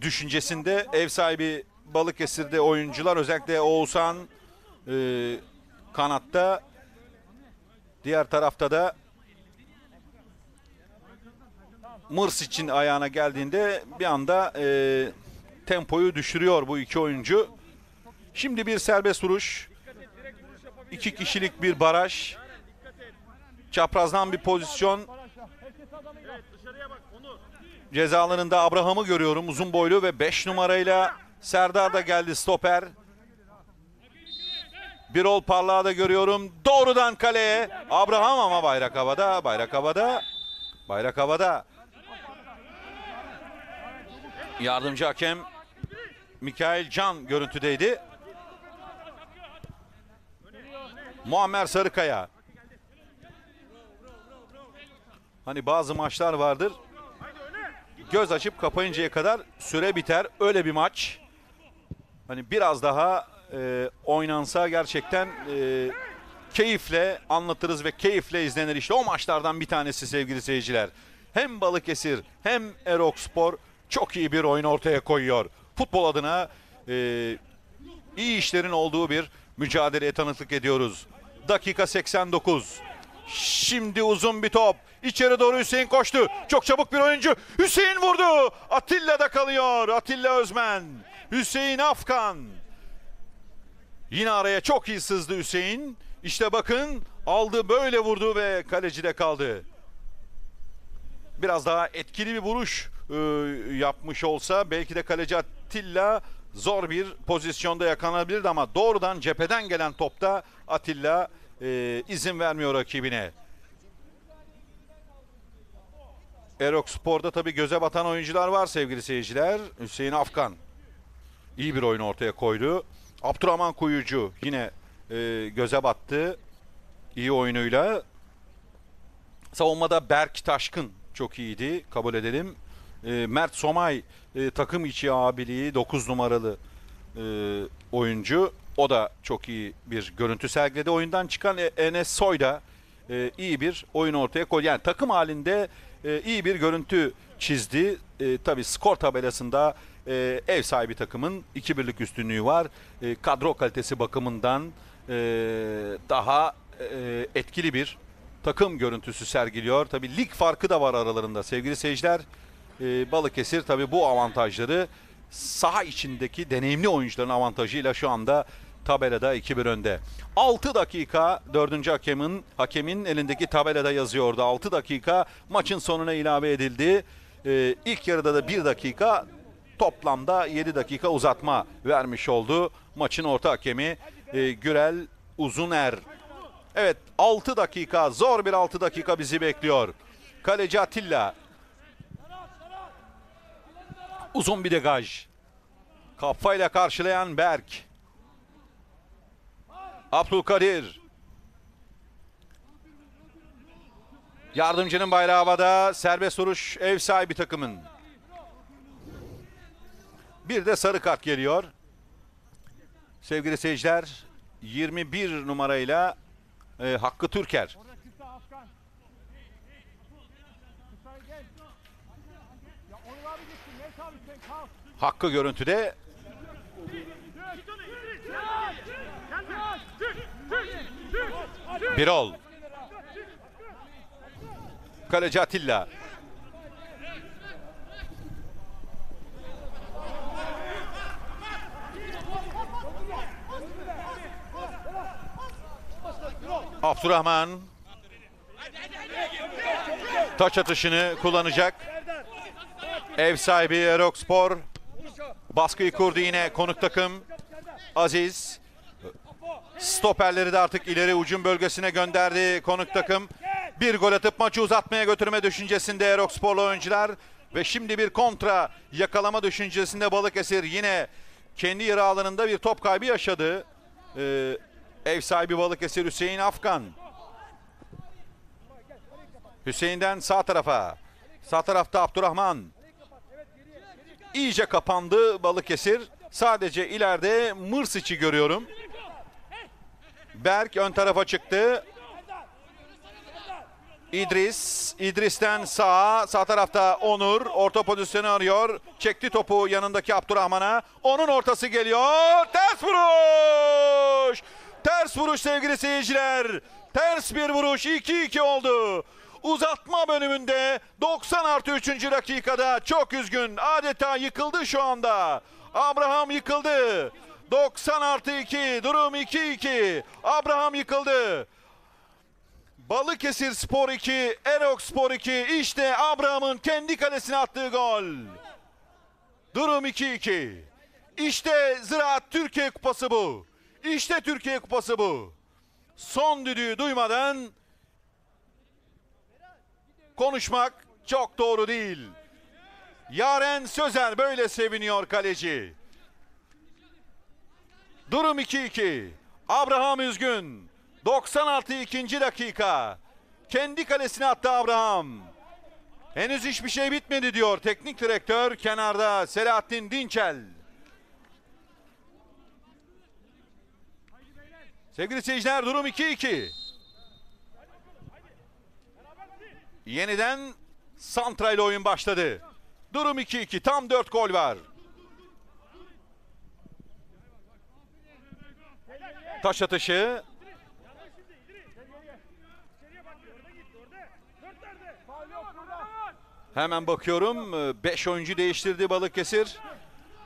düşüncesinde ev sahibi Balıkesir'de oyuncular, özellikle Oğuzhan kanatta, diğer tarafta da Mirsic'in ayağına geldiğinde bir anda tempoyu düşürüyor bu iki oyuncu. Şimdi bir serbest vuruş. İki kişilik bir baraj. Çaprazdan bir pozisyon. Ceza alanında Abraham'ı görüyorum. Uzun boylu ve 5 numarayla Serdar da geldi stoper. Birol Parlağı da görüyorum. Doğrudan kaleye. Abraham ama bayrak havada. Bayrak havada. Bayrak havada. Yardımcı hakem Mikail Can görüntüdeydi. Muammer Sarıkaya. Hani bazı maçlar vardır. Göz açıp kapayıncaya kadar süre biter. Öyle bir maç. Hani biraz daha oynansa gerçekten keyifle anlatırız ve keyifle izlenir. İşte o maçlardan bir tanesi sevgili seyirciler. Hem Balıkesir hem Erokspor çok iyi bir oyun ortaya koyuyor. Futbol adına iyi işlerin olduğu bir mücadeleye tanıklık ediyoruz. Dakika 89. Şimdi uzun bir top. İçeri doğru Hüseyin koştu. Çok çabuk bir oyuncu. Hüseyin vurdu. Atilla'da kalıyor. Atilla Özmen. Hüseyin Afkan. Yine araya çok iyi sızdı Hüseyin. İşte bakın, aldı böyle vurdu ve kaleci de kaldı. Biraz daha etkili bir vuruş yapmış olsa belki de kaleci Atilla zor bir pozisyonda yakalanabilirdi ama doğrudan cepheden gelen topta Atilla izin vermiyor rakibine. Erokspor'da tabii göze batan oyuncular var sevgili seyirciler. Hüseyin Afkan iyi bir oyun ortaya koydu. Abdurrahman Kuyucu yine göze battı iyi oyunuyla. Savunmada Berk Taşkın çok iyiydi, kabul edelim. Mert Somay takım içi abiliği 9 numaralı oyuncu. O da çok iyi bir görüntü sergiledi. Oyundan çıkan Enes Soy da iyi bir oyun ortaya koydu. Yani takım halinde iyi bir görüntü çizdi. Tabii skor tabelasında ev sahibi takımın 2-1'lik üstünlüğü var. Kadro kalitesi bakımından daha etkili bir takım görüntüsü sergiliyor. Tabii lig farkı da var aralarında sevgili seyirciler. Balıkesir tabii bu avantajları, saha içindeki deneyimli oyuncuların avantajıyla şu anda tabelada 2-1 önde. 6 dakika 4. hakemin elindeki tabelada yazıyordu. 6 dakika maçın sonuna ilave edildi. İlk yarıda da 1 dakika, toplamda 7 dakika uzatma vermiş oldu maçın orta hakemi Gürel Uzuner. Evet, 6 dakika, zor bir 6 dakika bizi bekliyor. Kaleci Atilla. Uzun bir degaj. Kafayla karşılayan Berk. Abdülkadir. Yardımcının bayrağı havada. Serbest vuruş ev sahibi takımın. Bir de sarı kart geliyor. Sevgili seyirciler, 21 numarayla Hakkı Türker. Hakkı görüntüde. Birol. Kaleci Atilla. Abdurrahman taç atışını kullanacak. Ev sahibi Erokspor baskıyı kurdu yine konuk takım. Aziz stoperleri de artık ileri ucun bölgesine gönderdi konuk takım. Bir gol atıp maçı uzatmaya götürme düşüncesinde Eroksporlu oyuncular ve şimdi bir kontra yakalama düşüncesinde Balıkesir. Yine kendi yarı alanında bir top kaybı yaşadı. Ev sahibi Balıkesir. Hüseyin Afkan. Hüseyin'den sağ tarafa. Sağ tarafta Abdurrahman. İyice kapandı Balıkesir. Sadece ileride Mirsic'i görüyorum. Berk ön tarafa çıktı. İdris. İdris'ten sağa. Sağ tarafta Onur. Orta pozisyonu arıyor. Çekti topu yanındaki Abdurrahman'a. Onun ortası geliyor. Ters vuruş. Ters vuruş sevgili seyirciler. Ters bir vuruş. 2-2 oldu. Uzatma bölümünde 90+3. dakikada çok üzgün. Adeta yıkıldı şu anda. Abraham yıkıldı. 90+2. Durum 2-2. Abraham yıkıldı. Balıkesirspor 2, Erokspor 2. İşte Abraham'ın kendi kalesine attığı gol. Durum 2-2. İşte Ziraat Türkiye Kupası bu. İşte Türkiye Kupası bu. Son düdüğü duymadan konuşmak çok doğru değil. Yaren Sözer böyle seviniyor kaleci. Durum 2-2. Abraham üzgün. 92. dakika. Kendi kalesine attı Abraham. Henüz hiçbir şey bitmedi diyor teknik direktör. Kenarda Selahattin Dinçel. Sevgili seyirciler, durum 2-2. Yeniden santra ile oyun başladı. Durum 2-2. Tam 4 gol var. Taş atışı. Hemen bakıyorum. 5 oyuncu değiştirdi Balıkesir.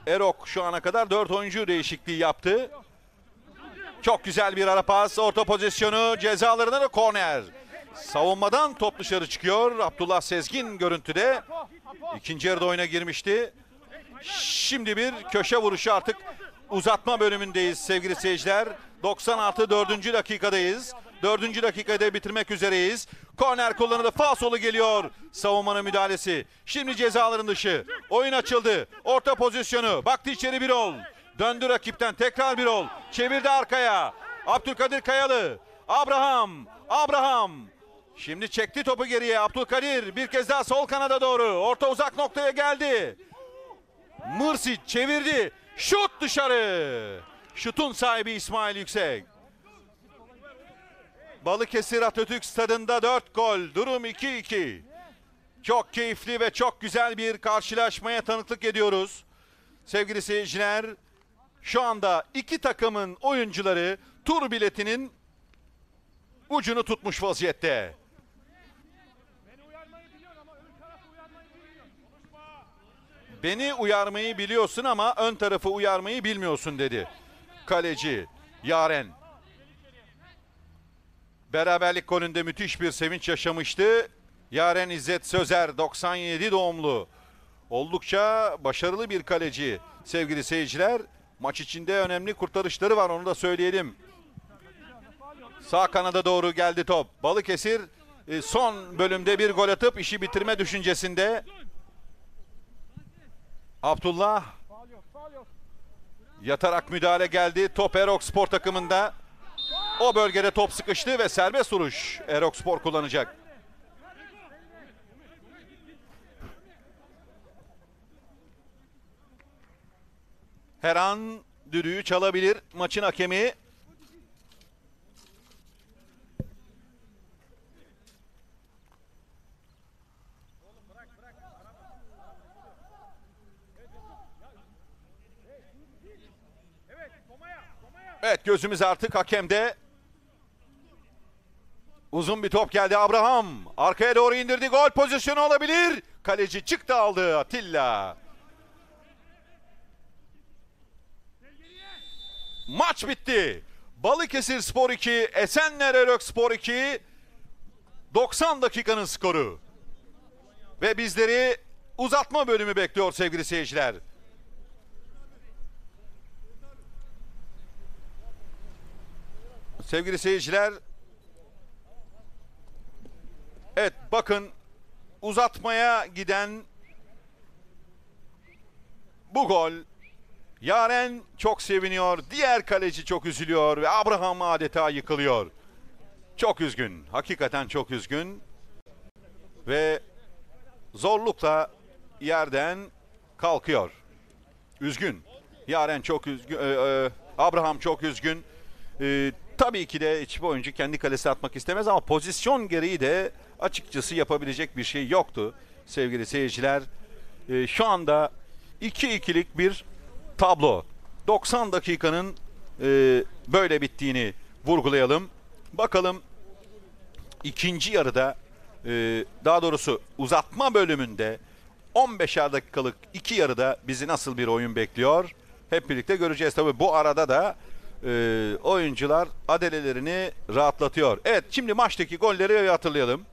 Erok şu ana kadar 4 oyuncu değişikliği yaptı. Çok güzel bir ara pas. Orta pozisyonu, cezalarına da korner. Savunmadan top dışarı çıkıyor. Abdullah Sezgin görüntüde. İkinci yarıda oyuna girmişti. Şimdi bir köşe vuruşu, artık uzatma bölümündeyiz sevgili seyirciler. 96+4. dakikadayız. 4. dakikada bitirmek üzereyiz. Korner kullanıldı. Faul solu geliyor. Savunmanın müdahalesi. Şimdi cezaların dışı. Oyun açıldı. Orta pozisyonu. Baktı içeri Birol. Döndü rakipten. Tekrar Birol. Çevirdi arkaya. Abdülkadir Kayalı. Abraham. Abraham. Şimdi çekti topu geriye. Abdülkadir bir kez daha sol kanada doğru. Orta uzak noktaya geldi. Mirsic çevirdi. Şut dışarı. Şutun sahibi İsmail Yüksek. Balıkesir Atatürk Stadı'nda 4 gol. Durum 2-2. Çok keyifli ve çok güzel bir karşılaşmaya tanıklık ediyoruz. Sevgili seyirciler, şu anda iki takımın oyuncuları tur biletinin ucunu tutmuş vaziyette. Beni uyarmayı biliyorsun ama ön tarafı uyarmayı bilmiyorsun dedi kaleci Yaren. Beraberlik golünde müthiş bir sevinç yaşamıştı. Yaren İzzet Sözer, 97 doğumlu. Oldukça başarılı bir kaleci sevgili seyirciler. Maç içinde önemli kurtarışları var, onu da söyleyelim. Sağ kanada doğru geldi top. Balıkesir son bölümde bir gol atıp işi bitirme düşüncesinde. Abdullah yatarak müdahale geldi. Top Erokspor takımında. O bölgede top sıkıştı ve serbest vuruş Erokspor kullanacak. Her an düdüğü çalabilir maçın hakemi. Evet, gözümüz artık hakemde. Uzun bir top geldi. Abraham arkaya doğru indirdi. Gol pozisyonu olabilir. Kaleci çıktı, aldı Atilla. Maç bitti. Balıkesirspor 2, Esenler Erokspor 2. 90 dakikanın skoru. Ve bizleri uzatma bölümü bekliyor sevgili seyirciler. Sevgili seyirciler, evet bakın, uzatmaya giden bu gol, Yaren çok seviniyor, diğer kaleci çok üzülüyor ve Abraham adeta yıkılıyor. Çok üzgün, hakikaten çok üzgün ve zorlukla yerden kalkıyor. Üzgün, Yaren çok üzgün, Abraham çok üzgün. Tabii ki de hiçbir oyuncu kendi kalesi atmak istemez ama pozisyon gereği de açıkçası yapabilecek bir şey yoktu sevgili seyirciler. Şu anda 2-2'lik bir tablo. 90 dakikanın böyle bittiğini vurgulayalım. Bakalım ikinci yarıda, daha doğrusu uzatma bölümünde 15'er dakikalık iki yarıda bizi nasıl bir oyun bekliyor? Hep birlikte göreceğiz. Tabii bu arada da oyuncular adelelerini rahatlatıyor. Evet, şimdi maçtaki golleri hatırlayalım.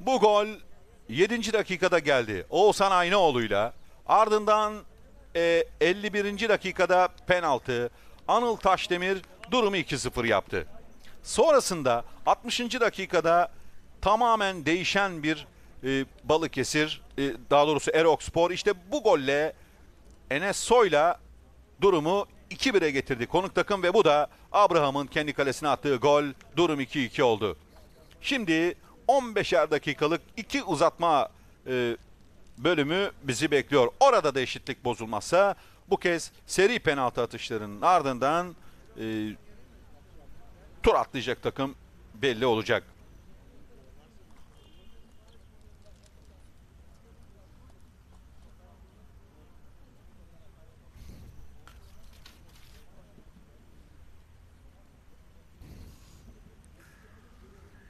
Bu gol 7. dakikada geldi. Oğuzhan Aynaoğlu'yla. Ardından 51. dakikada penaltı. Anıl Taşdemir durumu 2-0 yaptı. Sonrasında 60. dakikada tamamen değişen bir Balıkesir, daha doğrusu Erokspor. İşte bu golle Enes Soy'la durumu 2-1'e getirdi konuk takım ve bu da Abraham'ın kendi kalesine attığı gol. Durum 2-2 oldu. Şimdi 15'er dakikalık iki uzatma bölümü bizi bekliyor. Orada da eşitlik bozulmazsa bu kez seri penaltı atışlarının ardından tur atlayacak takım belli olacak.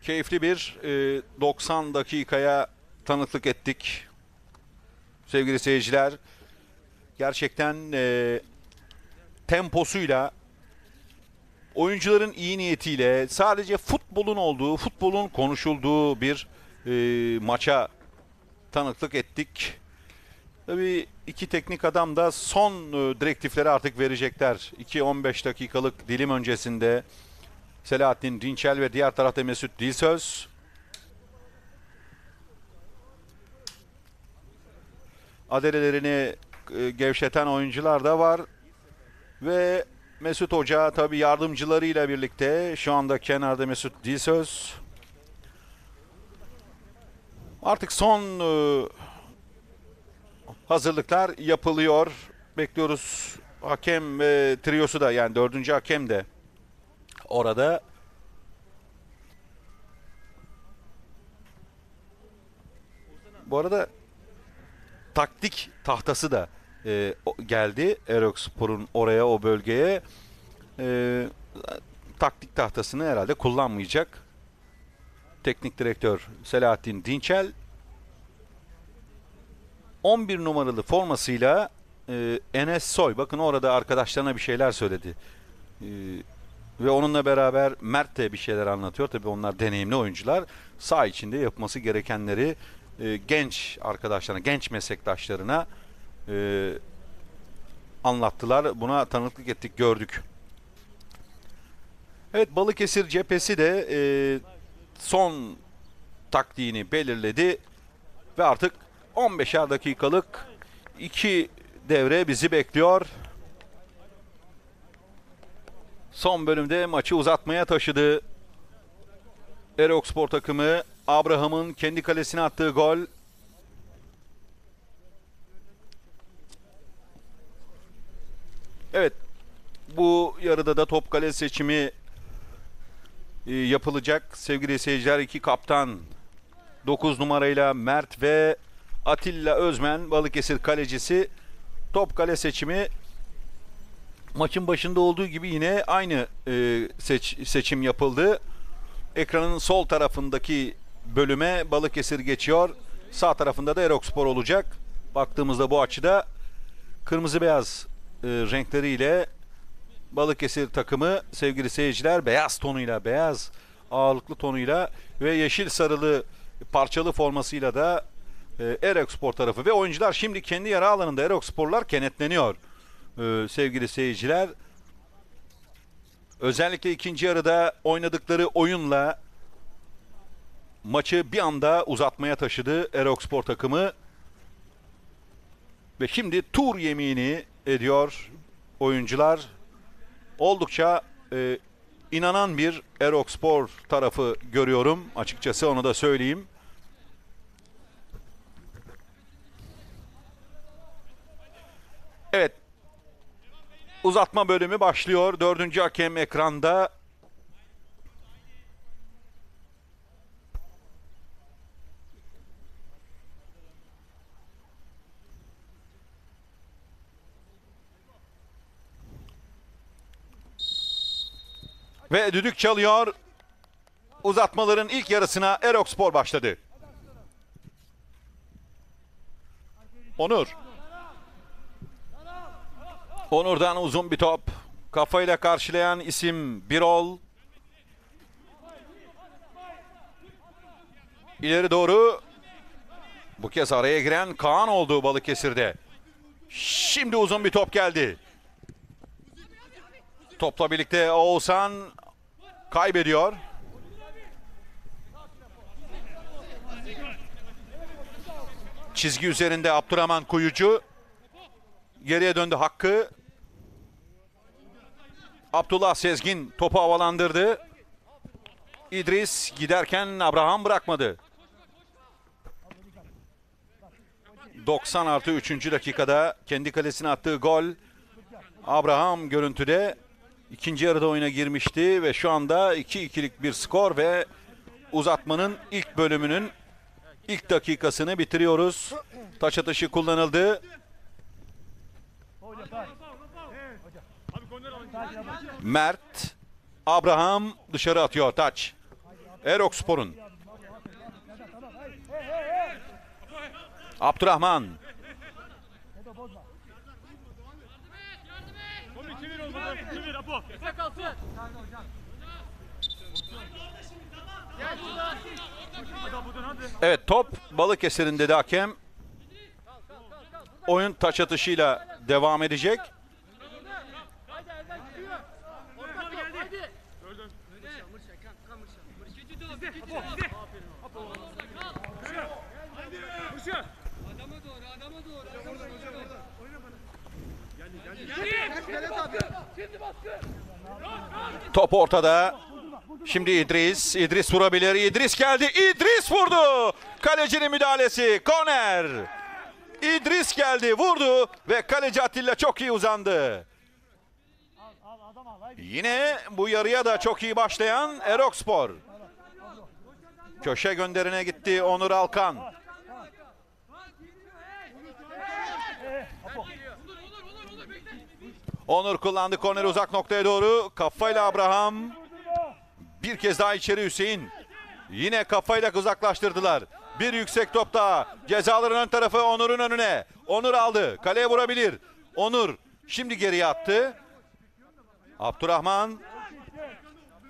Keyifli bir 90 dakikaya tanıklık ettik sevgili seyirciler. Gerçekten temposuyla, oyuncuların iyi niyetiyle, sadece futbolun olduğu, futbolun konuşulduğu bir maça tanıklık ettik. Tabii iki teknik adam da son direktifleri artık verecekler. 2-15 dakikalık dilim öncesinde Selahattin Dinçel ve diğer tarafta Mesut Dilsöz. Adelelerini gevşeten oyuncular da var. Ve Mesut Hoca tabii yardımcılarıyla birlikte şu anda kenarda Mesut Dilsöz. Artık son hazırlıklar yapılıyor. Bekliyoruz hakem triyosu da, yani dördüncü hakem de orada. Bu arada taktik tahtası da geldi Erokspor'un oraya, o bölgeye. Taktik tahtasını herhalde kullanmayacak teknik direktör Selahattin Dinçel. 11 numaralı formasıyla Enes Soy, bakın orada arkadaşlarına bir şeyler söyledi. Ve onunla beraber Mert de bir şeyler anlatıyor. Tabii onlar deneyimli oyuncular. Saha içinde yapması gerekenleri genç arkadaşlarına, genç meslektaşlarına anlattılar. Buna tanıklık ettik, gördük. Evet, Balıkesir cephesi de son taktiğini belirledi ve artık 15'er dakikalık iki devre bizi bekliyor. Son bölümde maçı uzatmaya taşıdı Erokspor takımı. Abraham'ın kendi kalesine attığı gol. Evet, bu yarıda da top kale seçimi yapılacak. Sevgili seyirciler, iki kaptan 9 numarayla Mert ve Atilla Özmen, Balıkesir kalecisi, top kale seçimi maçın başında olduğu gibi yine aynı seçim yapıldı. Ekranın sol tarafındaki bölüme Balıkesir geçiyor. Sağ tarafında da Erokspor olacak. Baktığımızda bu açıda kırmızı beyaz renkleriyle Balıkesir takımı, sevgili seyirciler, beyaz tonuyla, beyaz ağırlıklı tonuyla ve yeşil sarılı parçalı formasıyla da Erokspor tarafı ve oyuncular şimdi kendi yarı alanında. Eroksporlar kenetleniyor sevgili seyirciler. Özellikle ikinci yarıda oynadıkları oyunla maçı bir anda uzatmaya taşıdı Erokspor takımı. Ve şimdi tur yemini ediyor oyuncular. Oldukça inanan bir Erokspor tarafı görüyorum. Açıkçası onu da söyleyeyim. Evet. Uzatma bölümü başlıyor. Dördüncü hakem ekranda. Ve düdük çalıyor. Uzatmaların ilk yarısına Erokspor başladı. Onur. Onur'dan uzun bir top. Kafayla karşılayan isim Birol. İleri doğru. Bu kez araya giren Kaan oldu Balıkesir'de. Şimdi uzun bir top geldi. Topla birlikte Oğuzhan kaybediyor. Çizgi üzerinde Abdurrahman Kuyucu. Geriye döndü Hakkı. Abdullah Sezgin topu havalandırdı. İdris giderken Abraham bırakmadı. 90+3. dakikada kendi kalesine attığı gol. Abraham görüntüde. İkinci yarıda oyuna girmişti ve şu anda 2-2'lik bir skor ve uzatmanın ilk bölümünün ilk dakikasını bitiriyoruz. Taç atışı kullanıldı. Mert, Abraham dışarı atıyor taç. Erokspor'un. Abdurrahman. Evet, top Balıkesir'in dedi hakem. Oyun taç atışıyla devam edecek. Top ortada. Şimdi İdris. İdris vurabilir. İdris geldi. İdris vurdu. Kalecinin müdahalesi. Korner. İdris geldi, vurdu ve kaleci Atilla çok iyi uzandı. Yine bu yarıya da çok iyi başlayan Erokspor. Köşe gönderine gitti Onur Alkan. Onur kullandı korneri uzak noktaya doğru. Kafayla Abraham. Bir kez daha içeri Hüseyin. Yine kafayla uzaklaştırdılar. Bir yüksek top daha. Cezaların ön tarafı Onur'un önüne. Onur aldı. Kaleye vurabilir. Onur şimdi geriye attı. Abdurrahman.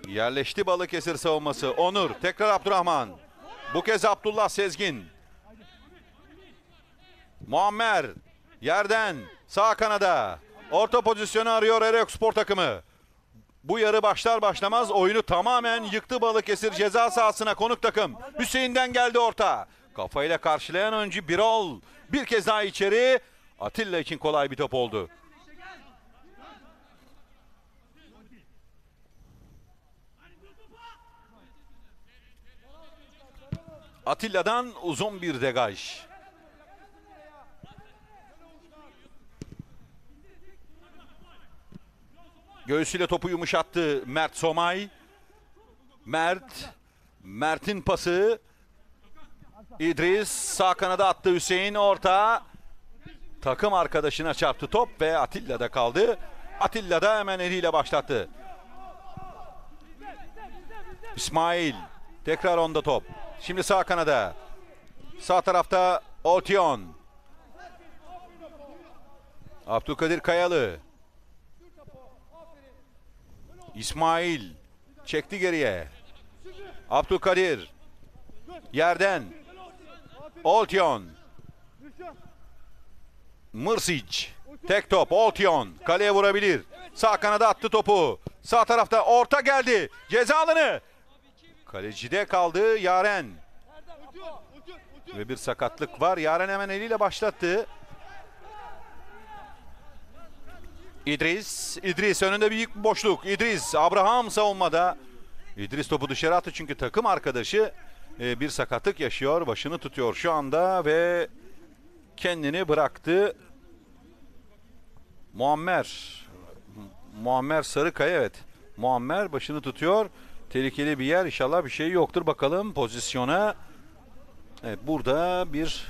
Yerleşti Balıkesir savunması. Onur. Tekrar Abdurrahman. Bu kez Abdullah Sezgin. Muammer. Yerden. Sağ kanada. Orta pozisyonu arıyor Erokspor takımı. Bu yarı başlar başlamaz oyunu tamamen yıktı Balıkesir ceza sahasına konuk takım. Hüseyin'den geldi orta. Kafayla karşılayan oyuncu Birol. Bir kez daha içeri. Atilla için kolay bir top oldu. Atilla'dan uzun bir degaj. Göğsüyle topu yumuşattı Mert Somay. Mert'in pası. İdris sağ kanada attı, Hüseyin orta. Takım arkadaşına çarptı top ve Atilla'da kaldı. Atilla da hemen eliyle başlattı. İsmail. Tekrar onda top. Şimdi sağ kanada. Sağ tarafta Altion. Abdülkadir Kayalı. İsmail çekti geriye. Abdülkadir yerden. Altion. Mirsic. Tek top Altion. Kaleye vurabilir. Sağ kanada attı topu. Sağ tarafta orta geldi. Ceza alanı. Kalecide kaldı Yaren. Ve bir sakatlık var. Yaren hemen eliyle başlattı. İdris önünde büyük bir boşluk. İdris, Abraham savunmada. İdris topu dışarı attı çünkü takım arkadaşı bir sakatlık yaşıyor. Başını tutuyor şu anda ve kendini bıraktı. Muammer Sarıkaya, evet. Muammer başını tutuyor. Tehlikeli bir yer, inşallah bir şey yoktur. Bakalım pozisyona. Evet, burada bir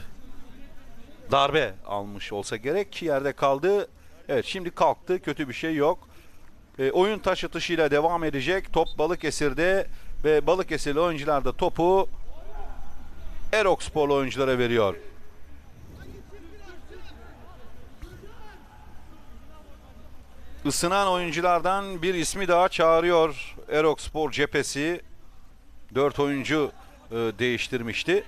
darbe almış olsa gerek ki yerde kaldı. Evet, şimdi kalktı, kötü bir şey yok. Oyun taş atışıyla devam edecek. Top Balıkesir'de ve Balıkesirli oyuncular da topu Eroksporlu oyunculara veriyor. Isınan oyunculardan bir ismi daha çağırıyor Erokspor cephesi. 4 oyuncu değiştirmişti.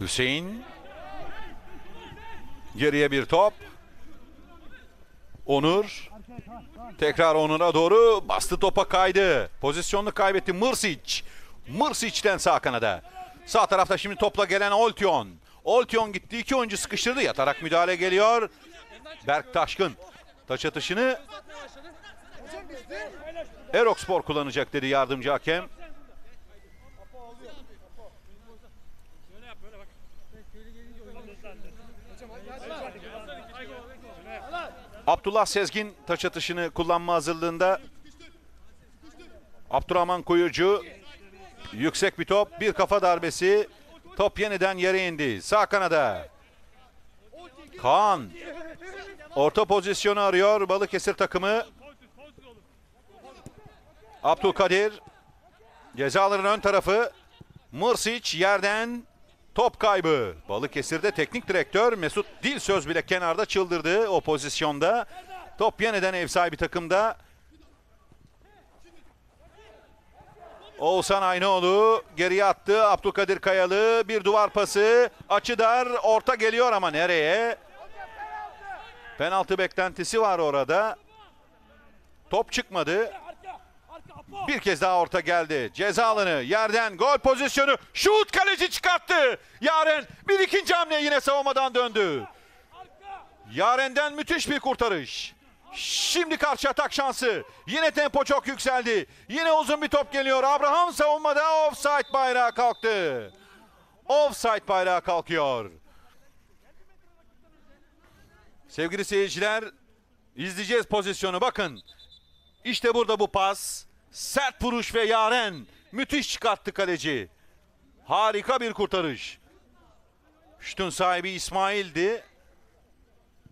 Hüseyin. Geriye bir top. Onur. Tekrar Onur'a doğru bastı, topa kaydı. Pozisyonunu kaybetti Mirsic. Mirsic'den sağ kanada. Sağ tarafta şimdi topla gelen Altion. Altion gitti, iki oyuncu sıkıştırdı. Yatarak müdahale geliyor. Berk Taşkın. Taç atışını Erokspor kullanacak dedi yardımcı hakem. Abdullah Sezgin taç atışını kullanma hazırlığında. Abdurrahman Kuyucu. Yüksek bir top, bir kafa darbesi. Top yeniden yere indi. Sağ kanada. Kaan. Orta pozisyonu arıyor Balıkesir takımı. Abdülkadir. Cezaların ön tarafı. Mirsic yerden top kaybı. Balıkesir'de teknik direktör Mesut Dilsöz bile kenarda çıldırdı o pozisyonda. Top yeniden ev sahibi takımda. Oğuzhan Aynaoğlu geriye attı. Abdülkadir Kayalı bir duvar pası. Açı dar, orta geliyor ama nereye? Penaltı beklentisi var orada. Top çıkmadı. Bir kez daha orta geldi. Ceza alanı, yerden gol pozisyonu. Şut, kaleci çıkarttı. Yaren bir ikinci hamle, yine savunmadan döndü. Yaren'den müthiş bir kurtarış. Şimdi karşı atak şansı. Yine tempo çok yükseldi. Yine uzun bir top geliyor. Abraham savunmada, offside bayrağı kalktı. Offside bayrağı kalkıyor. Sevgili seyirciler, izleyeceğiz pozisyonu. Bakın. İşte burada bu pas. Sert vuruş ve Yaren müthiş çıkarttı kaleci. Harika bir kurtarış. Şutun sahibi İsmail'di.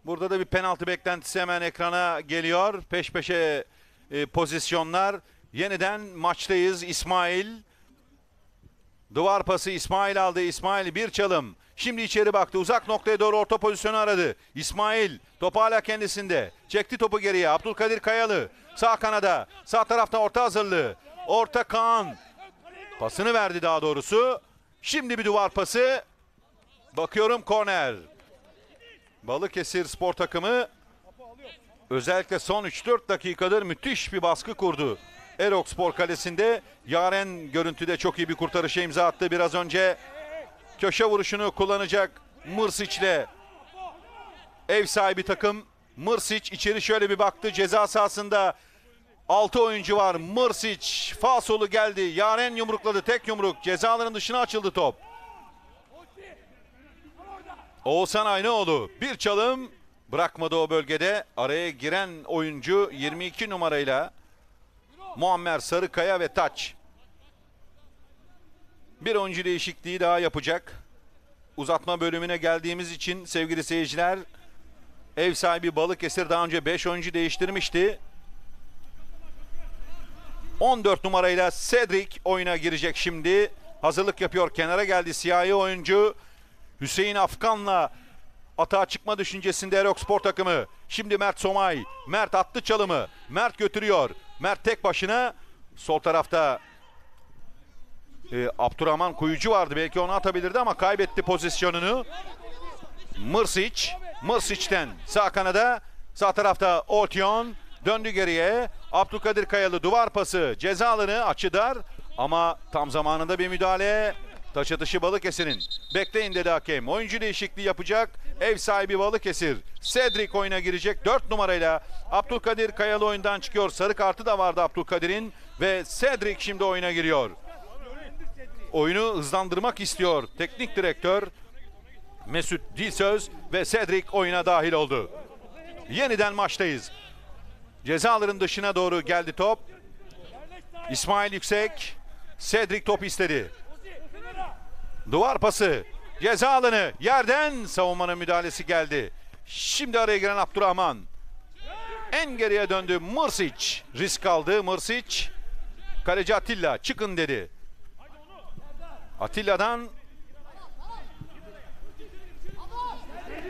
Burada da bir penaltı beklentisi hemen ekrana geliyor. Peş peşe pozisyonlar. Yeniden maçtayız. İsmail. Duvar pası İsmail aldı. İsmail bir çalım. Şimdi içeri baktı. Uzak noktaya doğru orta pozisyonu aradı. İsmail. Topu hala kendisinde. Çekti topu geriye. Abdülkadir Kayalı. Sağ kanada. Sağ tarafta orta hazırlığı. Orta Kaan. Pasını verdi daha doğrusu. Şimdi bir duvar pası. Bakıyorum korner. Balıkesirspor takımı özellikle son 3-4 dakikadır müthiş bir baskı kurdu. Erokspor kalesinde Yaren görüntüde çok iyi bir kurtarışa imza attı. Biraz önce köşe vuruşunu kullanacak Mirsic'le. Ev sahibi takım. Mirsic içeri şöyle bir baktı. Ceza sahasında 6 oyuncu var. Mirsic fasolu geldi. Yaren yumrukladı. Tek yumruk. Cezaların dışına açıldı top. Oğuzhan Aynaoğlu bir çalım bırakmadı o bölgede. Araya giren oyuncu 22 numarayla Muammer Sarıkaya ve Taç. Bir oyuncu değişikliği daha yapacak. Uzatma bölümüne geldiğimiz için sevgili seyirciler, ev sahibi Balıkesir daha önce 5 oyuncu değiştirmişti. 14 numarayla Cedric oyuna girecek şimdi. Hazırlık yapıyor. Kenara geldi siyahi oyuncu. Hüseyin Afkan'la atağa çıkma düşüncesinde Erokspor takımı. Şimdi Mert Somay. Mert attı çalımı. Mert götürüyor. Mert tek başına. Sol tarafta Abdurrahman Kuyucu vardı. Belki onu atabilirdi ama kaybetti pozisyonunu. Mirsic. Mirsic'ten sağ kanada. Sağ tarafta Altion. Döndü geriye. Abdülkadir Kayalı duvar pası. Ceza alanı açı dar. Ama tam zamanında bir müdahale. Taç atışı Balıkesir'in. Bekleyin dedi hakem. Oyuncu değişikliği yapacak. Ev sahibi Balıkesir. Cedric oyuna girecek. 4 numarayla Abdülkadir Kayalı oyundan çıkıyor. Sarı kartı da vardı Abdülkadir'in. Ve Cedric şimdi oyuna giriyor. Oyunu hızlandırmak istiyor teknik direktör Mesut Dilsöz ve Cedric oyuna dahil oldu. Yeniden maçtayız. Cezaların dışına doğru geldi top. İsmail Yüksek. Cedric top istedi. Duvar pası. Ceza alanı. Yerden savunmanın müdahalesi geldi. Şimdi araya giren Abdurrahman. En geriye döndü Mirsic. Risk aldı Mirsic. Kaleci Atilla çıkın dedi. Atilla'dan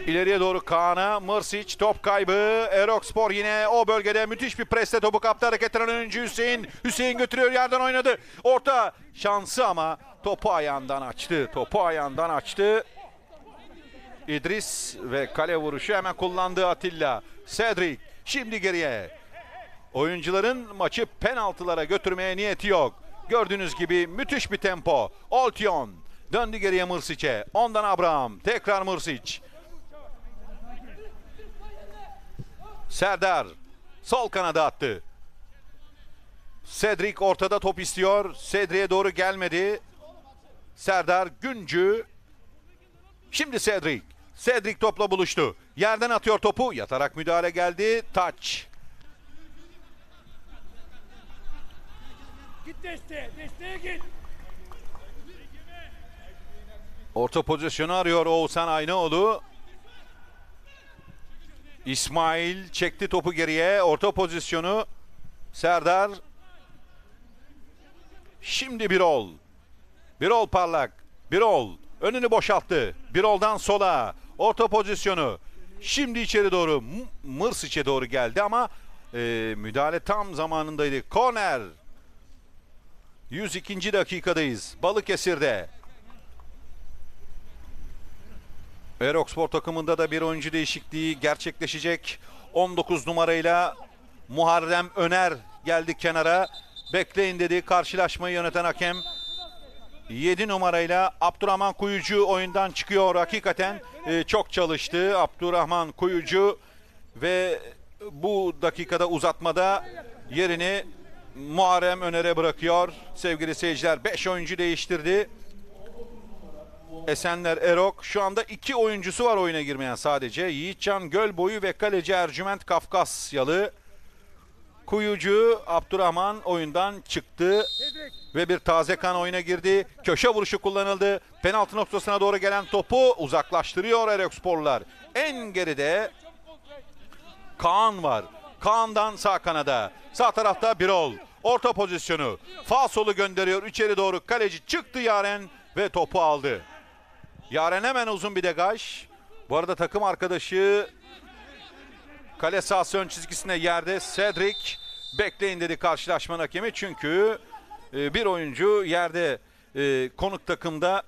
ileriye doğru Kaan'a. Mirsic top kaybı. Erokspor yine o bölgede müthiş bir presle topu kaptı. Hareket eden oyuncu Hüseyin. Hüseyin götürüyor, yerden oynadı. Orta şansı ama topu ayağından açtı. Topu ayağından açtı. İdris ve kale vuruşu hemen kullandı Atilla. Cedric şimdi geriye. Oyuncuların maçı penaltılara götürmeye niyeti yok. Gördüğünüz gibi müthiş bir tempo. Altion döndü geriye Mirsic'e. Ondan Abraham. Tekrar Mirsic. Serdar sol kanada attı. Cedric ortada top istiyor. Cedric'e doğru gelmedi. Serdar Güncü. Şimdi Cedric. Cedric topla buluştu. Yerden atıyor topu. Yatarak müdahale geldi. Taç. Git desteğe. Desteğe git. Orta pozisyonu arıyor Oğuzhan Aynaoğlu. İsmail çekti topu geriye. Orta pozisyonu Serdar. Şimdi Birol. Birol parlak. Birol önünü boşalttı. Birol'dan sola. Orta pozisyonu. Şimdi içeri doğru. Mirsic'e doğru geldi ama müdahale tam zamanındaydı. Korner. 102. dakikadayız. Balıkesir'de. Erokspor takımında da bir oyuncu değişikliği gerçekleşecek. 19 numarayla Muharrem Öner geldi kenara. Bekleyin dedi karşılaşmayı yöneten hakem. 7 numarayla Abdurrahman Kuyucu oyundan çıkıyor. Hakikaten çok çalıştı Abdurrahman Kuyucu ve bu dakikada uzatmada yerini Muharrem Öner'e bırakıyor. Sevgili seyirciler 5 oyuncu değiştirdi. Esenler Erok şu anda 2 oyuncusu var oyuna girmeyen sadece. Yiğitcan Gölboyu ve kaleci Ercüment Kafkasyalı. Kuyucu Abdurrahman oyundan çıktı ve bir taze kan oyuna girdi. Köşe vuruşu kullanıldı. Penaltı noktasına doğru gelen topu uzaklaştırıyor Eroksporlular. En geride Kaan var. Kaan'dan sağ kanada. Sağ tarafta Birol. Orta pozisyonu. Fasolu gönderiyor içeri doğru. Kaleci çıktı Yaren ve topu aldı. Yaren hemen uzun bir degaj. Bu arada takım arkadaşı kale sahası ön çizgisine yerde. Cedric bekleyin dedi karşılaşma hakemi. Çünkü bir oyuncu yerde konuk takımda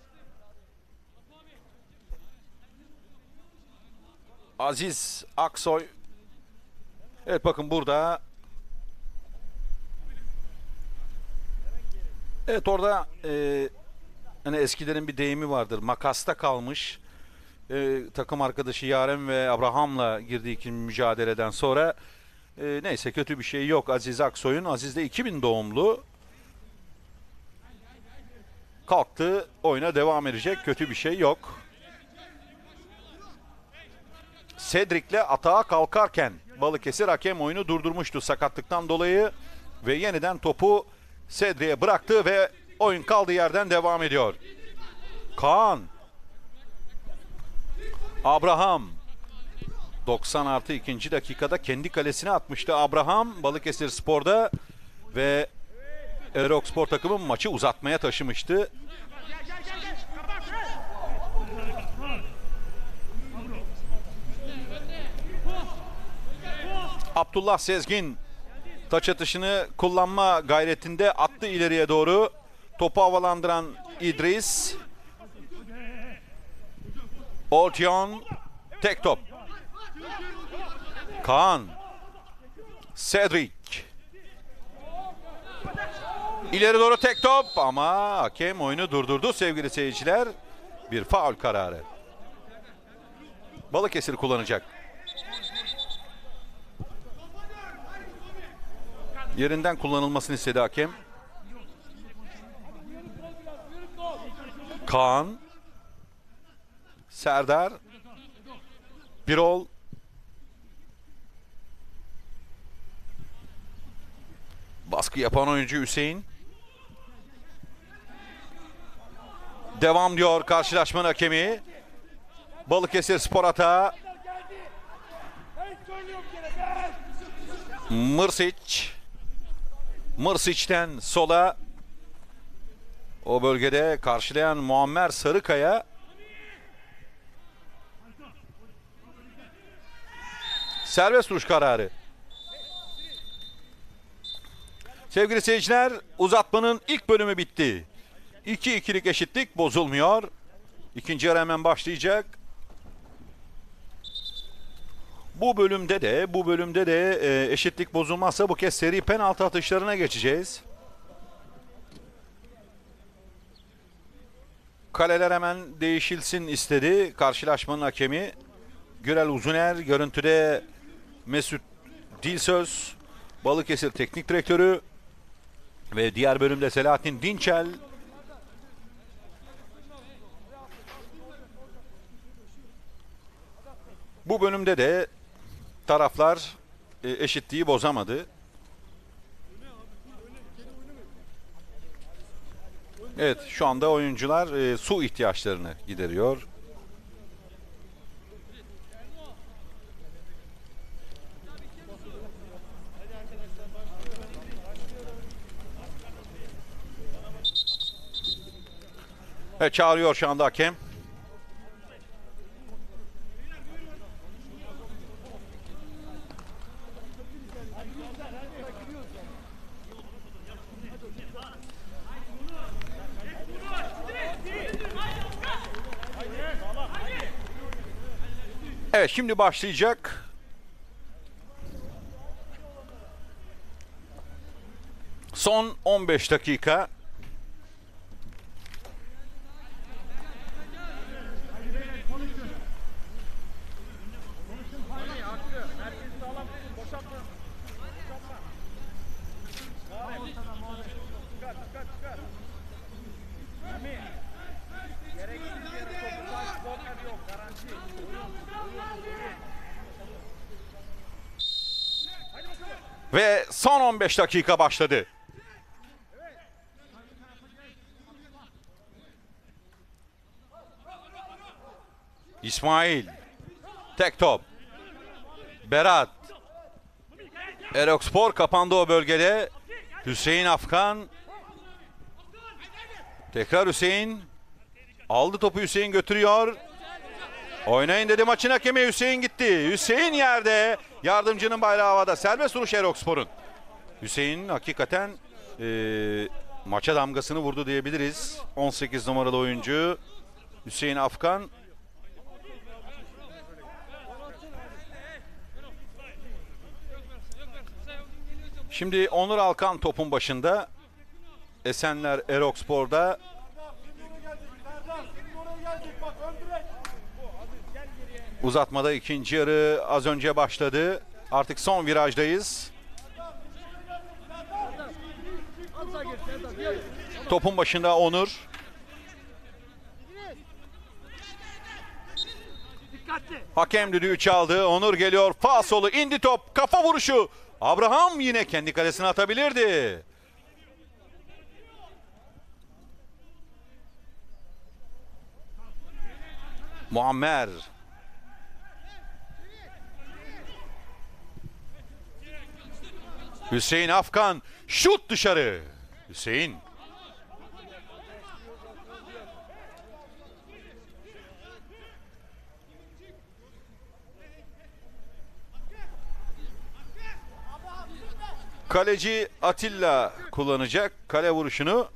Aziz Aksoy. Evet bakın burada. Evet orada hani eskilerin bir deyimi vardır. Makasta kalmış. Takım arkadaşı Yaren ve Abraham'la girdiği ikinci mücadeleden sonra neyse kötü bir şey yok Aziz Aksoy'un. Aziz de 2000 doğumlu. Kalktı, oyuna devam edecek. Kötü bir şey yok. Cedric'le atağa kalkarken Balıkesir hakem oyunu durdurmuştu sakatlıktan dolayı ve yeniden topu Cedric'e bıraktı ve oyun kaldığı yerden devam ediyor. Kaan, Abraham, 90+2. Dakikada kendi kalesine atmıştı Abraham Balıkesirspor'da ve Erokspor takımı maçı uzatmaya taşımıştı. Abdullah Sezgin taç atışını kullanma gayretinde attı ileriye doğru. Topu havalandıran İdris. Altion, tek top. Kaan, Cedric. İleri doğru tek top ama hakem oyunu durdurdu sevgili seyirciler. Bir faul kararı. Balıkesir kullanacak. Yerinden kullanılmasını istedi hakem. Kaan, Serdar, Birol, baskı yapan oyuncu Hüseyin. Devam diyor karşılaşmanın hakemi. Balıkesirspor atağı. Mirsic. Mirsic'ten sola. O bölgede karşılayan Muammer Sarıkaya. Serbest vuruş kararı. Sevgili seyirciler, uzatmanın ilk bölümü bitti. 2-2'lik eşitlik bozulmuyor. İkinci yarı hemen başlayacak. Bu bölümde de eşitlik bozulmazsa bu kez seri penaltı atışlarına geçeceğiz. Kaleler hemen değişilsin istedi karşılaşmanın hakemi. Gürel Uzuner, görüntüde Mesut Dilsöz, Balıkesir teknik direktörü ve diğer bölümde Selahattin Dinçel. Bu bölümde de taraflar eşitliği bozamadı. Evet, şu anda oyuncular su ihtiyaçlarını gideriyor. Evet, çağırıyor şu anda hakem. Evet, şimdi başlayacak. Son 15 dakika. Ve son 15 dakika başladı. İsmail, tek top. Berat. Erokspor kapandı o bölgede. Hüseyin Afkan. Tekrar Hüseyin. Aldı topu, Hüseyin götürüyor. Oynayın dedi maçın hakemi, Hüseyin gitti. Hüseyin yerde, yardımcının bayrağı havada. Serbest vuruş Erokspor'un. Hüseyin hakikaten maça damgasını vurdu diyebiliriz. 18 numaralı oyuncu Hüseyin Afkan. Şimdi Onur Alkan topun başında. Esenler Erokspor'da. Uzatmada ikinci yarı az önce başladı. Artık son virajdayız. Topun başında Onur. Hakem düdüğü çaldı. Onur geliyor. Fa solu indi top. Kafa vuruşu. Abraham yine kendi kalesine atabilirdi. Muammer. Hüseyin Afkan. Şut dışarı. Hüseyin. Kaleci Atilla kullanacak kale vuruşunu.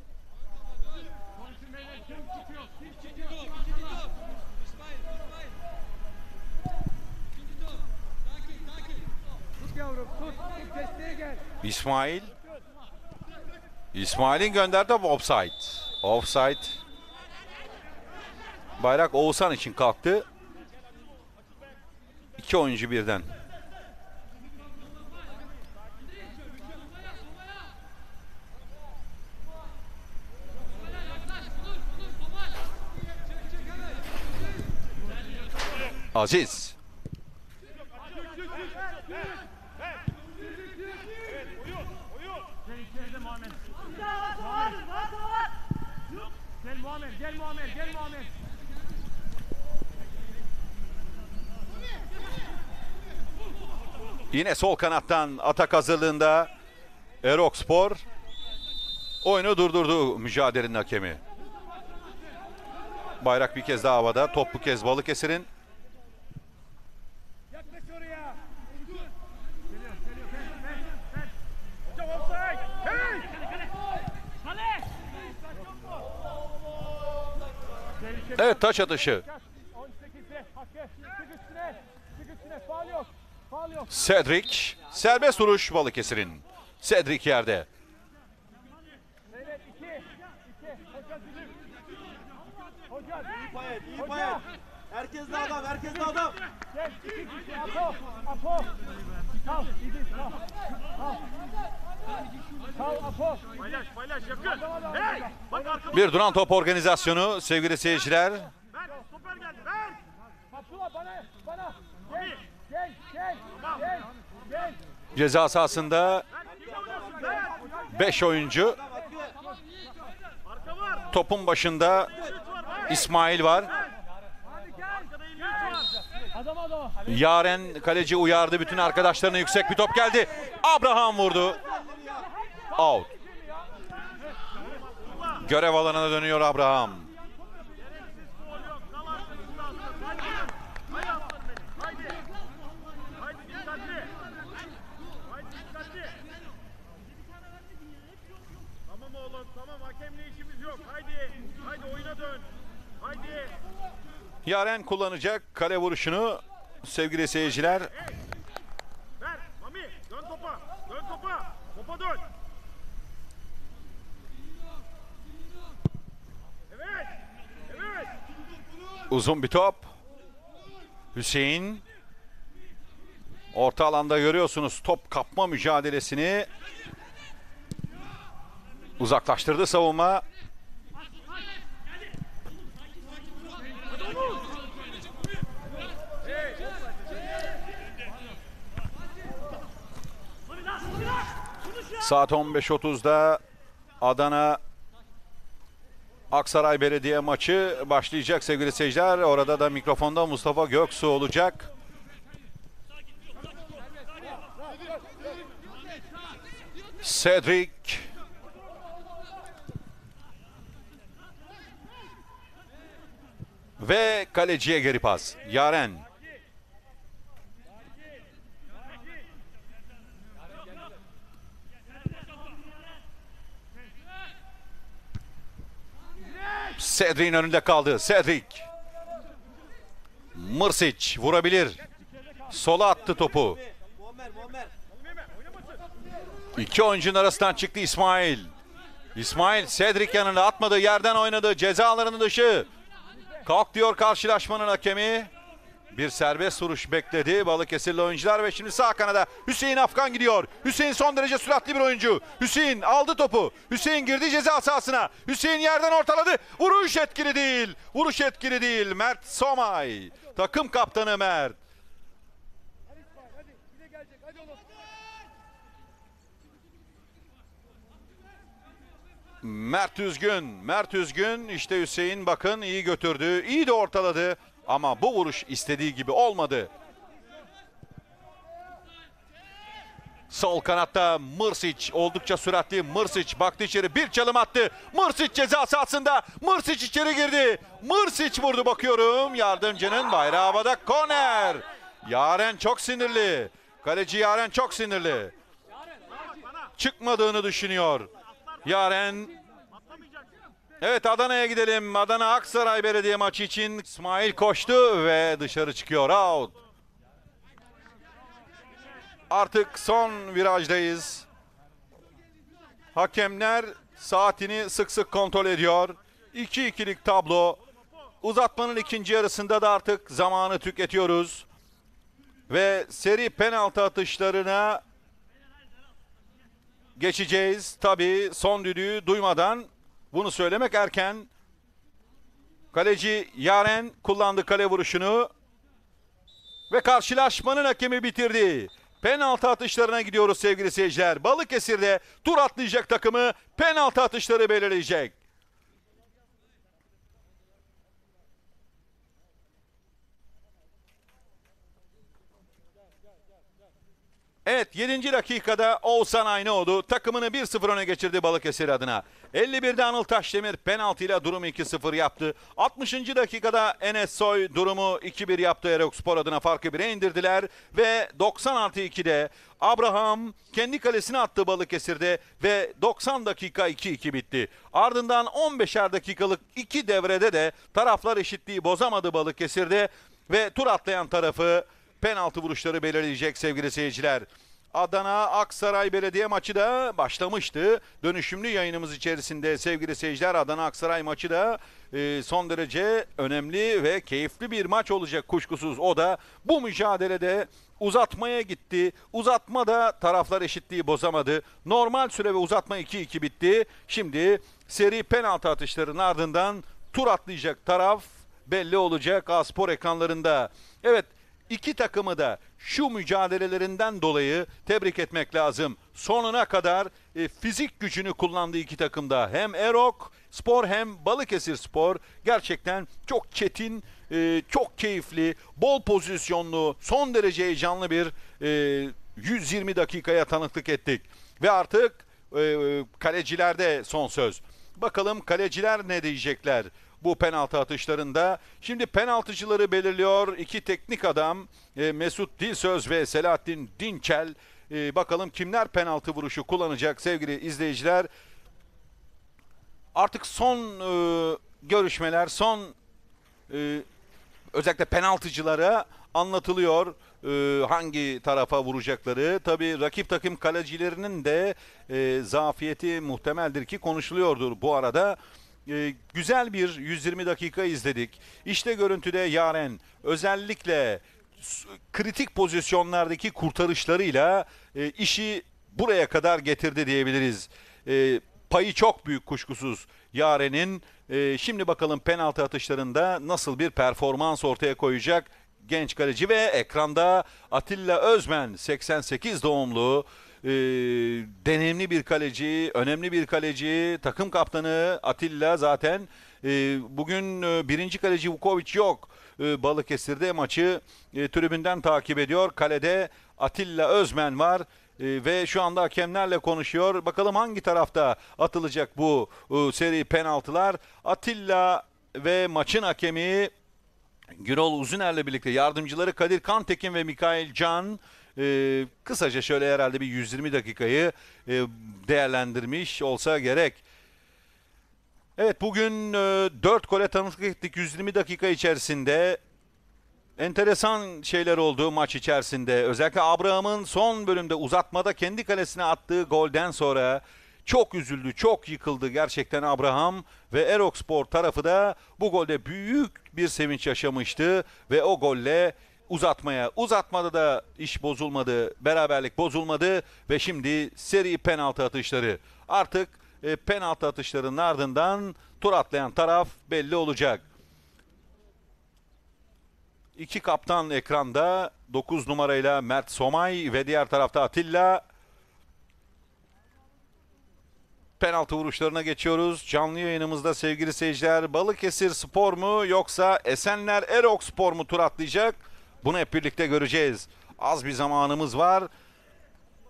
İsmail. İsmail'in gönderdi ama offside. Offside. Bayrak Oğuzhan için kalktı. İki oyuncu birden. Aziz. Gel Muammer. Yine sol kanattan atak hazırlığında Erokspor. Oyunu durdurdu mücadelenin hakemi. Bayrak bir kez daha havada. Top bu kez Balıkesir'in. Evet, taç atışı. Cedric. Serbest vuruş Balıkesir'in. Cedric yerde. İyi payet. Herkes de adam, Bir duran top organizasyonu sevgili seyirciler. Ceza sahasında 5 oyuncu. Topun başında İsmail var. Yaren kaleci uyardı bütün arkadaşlarına, yüksek bir top geldi. Abraham vurdu. Out. Görev alanına dönüyor Abraham. Tamam oğlum, tamam, hakemle işimiz yok. Haydi oyuna dön. Yaren kullanacak kale vuruşunu sevgili seyirciler. Ver Mami, dön topa. Topa dön. Evet. Uzun bir top. Hüseyin. Orta alanda görüyorsunuz top kapma mücadelesini. Uzaklaştırdı savunma. Saat 15.30'da Adana Aksaray Belediye maçı başlayacak sevgili seyirciler. Orada da mikrofonda Mustafa Göksu olacak. Cedric. Ve kaleciye geri pas. Yaren. Cedric'in önünde kaldı. Cedric. Mirsic vurabilir. Sola attı topu. İki oyuncunun arasından çıktı İsmail. İsmail Cedric yanına, atmadığı yerden oynadı. Ceza alanının dışı. Kalk diyor karşılaşmanın hakemi. Bir serbest vuruş bekledi Balıkesirli oyuncular ve şimdi sağ kanada Hüseyin Afkan gidiyor. Hüseyin son derece süratli bir oyuncu. Hüseyin aldı topu. Hüseyin girdi ceza sahasına. Hüseyin yerden ortaladı. Vuruş etkili değil. Vuruş etkili değil. Mert Somay. Takım kaptanı Mert. Mert Üzgün. İşte Hüseyin bakın iyi götürdü. İyi de ortaladı. Ama bu vuruş istediği gibi olmadı. Sol kanatta Mirsic oldukça süratli. Mirsic baktı içeri, bir çalım attı. Mirsic ceza sahasında. Mirsic içeri girdi. Mirsic vurdu, bakıyorum. Yardımcının bayrağı havada. Korner. Yaren çok sinirli. Kaleci Yaren çok sinirli. Çıkmadığını düşünüyor Yaren. Evet, Adana'ya gidelim. Adana Aksaray Belediye maçı için İsmail koştu ve dışarı çıkıyor. Out. Artık son virajdayız. Hakemler saatini sık sık kontrol ediyor. 2-2'lik tablo. Uzatmanın ikinci yarısında da artık zamanı tüketiyoruz. Ve seri penaltı atışlarına geçeceğiz. Tabii son düdüğü duymadan... Bunu söylemek erken. Kaleci Yaren kullandı kale vuruşunu. Ve karşılaşmanın hakemi bitirdi. Penaltı atışlarına gidiyoruz sevgili seyirciler. Balıkesir'de tur atlayacak takımı penaltı atışları belirleyecek. Evet, 7. dakikada Oğuzhan Aynaoğlu takımını 1-0 öne geçirdi Balıkesir adına. 51'de Anıl Taşdemir penaltıyla durumu 2-0 yaptı. 60. dakikada Enes Soy durumu 2-1 yaptı. Erokspor adına farkı 1'e indirdiler. Ve 90+2'de Abraham kendi kalesine attı Balıkesir'de ve 90 dakika 2-2 bitti. Ardından 15'er dakikalık 2 devrede de taraflar eşitliği bozamadı Balıkesir'de ve tur atlayan tarafı penaltı vuruşları belirleyecek sevgili seyirciler. Adana Aksaray Belediye maçı da başlamıştı. Dönüşümlü yayınımız içerisinde sevgili seyirciler, Adana Aksaray maçı da son derece önemli ve keyifli bir maç olacak kuşkusuz. O da bu mücadelede uzatmaya gitti. Uzatmada taraflar eşitliği bozamadı. Normal süre ve uzatma 2-2 bitti. Şimdi seri penaltı atışlarının ardından tur atlayacak taraf belli olacak A-Spor ekranlarında. Evet, İki takımı da şu mücadelelerinden dolayı tebrik etmek lazım. Sonuna kadar fizik gücünü kullandığı iki takımda, hem Erokspor hem Balıkesirspor gerçekten çok çetin, çok keyifli, bol pozisyonlu, son derece heyecanlı bir 120 dakikaya tanıklık ettik. Ve artık kalecilerde son söz. Bakalım kaleciler ne diyecekler bu penaltı atışlarında. Şimdi penaltıcıları belirliyor iki teknik adam, Mesut Dilsöz ve Selahattin Dinçel. Bakalım kimler penaltı vuruşu kullanacak sevgili izleyiciler. Artık son görüşmeler, son özellikle penaltıcılara anlatılıyor hangi tarafa vuracakları. Tabii rakip takım kalecilerinin de zafiyeti muhtemeldir ki konuşuluyordur bu arada. Güzel bir 120 dakika izledik. İşte görüntüde Yaren özellikle kritik pozisyonlardaki kurtarışlarıyla işi buraya kadar getirdi diyebiliriz. Payı çok büyük kuşkusuz Yaren'in. Şimdi bakalım penaltı atışlarında nasıl bir performans ortaya koyacak genç kaleci. Ve ekranda Atilla Özmen, 88 doğumlu. Deneyimli bir kaleci, önemli bir kaleci, takım kaptanı Atilla zaten. Bugün birinci kaleci Vukovic yok. Balıkesir'de maçı tribünden takip ediyor. Kalede Atilla Özmen var ve şu anda hakemlerle konuşuyor. Bakalım hangi tarafta atılacak bu seri penaltılar. Atilla ve maçın hakemi Gürol Uzuner'le birlikte yardımcıları Kadir Kantekin ve Mikail Can. Kısaca şöyle herhalde bir 120 dakikayı değerlendirmiş olsa gerek. Evet, bugün 4 gole tanıklık ettik 120 dakika içerisinde. enteresan şeyler oldu maç içerisinde. Özellikle Abraham'ın son bölümde uzatmada kendi kalesine attığı golden sonra çok üzüldü, çok yıkıldı gerçekten Abraham ve Erokspor tarafı da bu golde büyük bir sevinç yaşamıştı ve o golle uzatmaya, uzatmada da iş bozulmadı, beraberlik bozulmadı ve şimdi seri penaltı atışları. Artık penaltı atışlarının ardından tur atlayan taraf belli olacak. İki kaptan ekranda, 9 numarayla Mert Somay ve diğer tarafta Atilla. Penaltı vuruşlarına geçiyoruz. Canlı yayınımızda sevgili seyirciler, Balıkesirspor mu yoksa Esenler Erokspor mu tur atlayacak? Bunu hep birlikte göreceğiz. Az bir zamanımız var.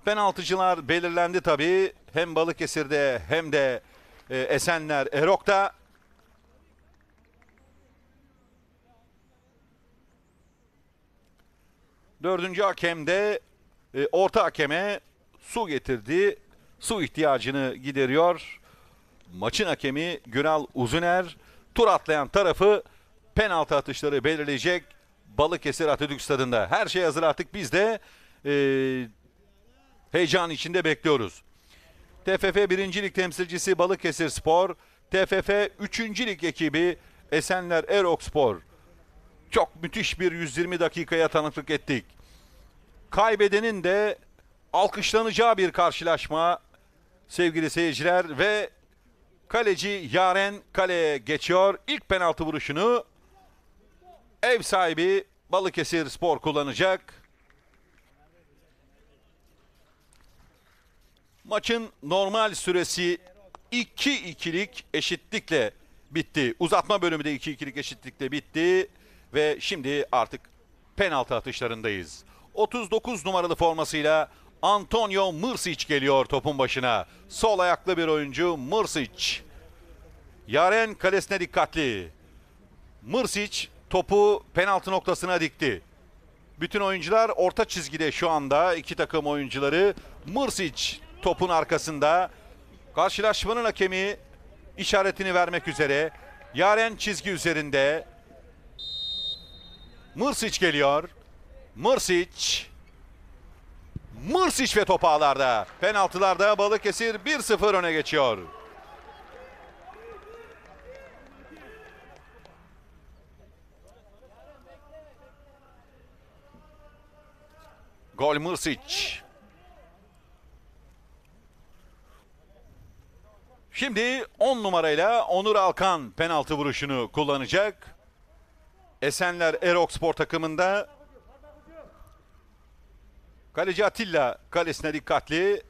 Penaltıcılar belirlendi tabii. Hem Balıkesir'de hem de Esenler Erok'ta. Dördüncü hakem de orta hakeme su getirdi. Su ihtiyacını gideriyor. Maçın hakemi Günal Uzuner. Tur atlayan tarafı penaltı atışları belirleyecek Balıkesir Atatürk Stadı'nda. Her şey hazır artık, biz de heyecan içinde bekliyoruz. TFF 1. Lig temsilcisi Balıkesirspor, TFF 3. Lig ekibi Esenler Erokspor. Çok müthiş bir 120 dakikaya tanıklık ettik. Kaybedenin de alkışlanacağı bir karşılaşma sevgili seyirciler ve kaleci Yaren kaleye geçiyor. İlk penaltı vuruşunu ev sahibi Balıkesirspor kullanacak. Maçın normal süresi 2-2'lik eşitlikle bitti. Uzatma bölümü de 2-2'lik eşitlikle bitti. Ve şimdi artık penaltı atışlarındayız. 39 numaralı formasıyla Antonio Mirsic geliyor topun başına. Sol ayaklı bir oyuncu Mirsic. Yaren kalesine dikkatli. Mirsic topu penaltı noktasına dikti. Bütün oyuncular orta çizgide şu anda, iki takım oyuncuları. Mirsic topun arkasında. Karşılaşmanın hakemi işaretini vermek üzere. Yaren çizgi üzerinde. Mirsic geliyor. Mirsic ve top ağlarda. Penaltılarda Balıkesir 1-0 öne geçiyor. Gol Mirsic. Şimdi 10 numarayla Onur Alkan penaltı vuruşunu kullanacak. Esenler Erokspor takımında. Kaleci Atilla kalesine dikkatli.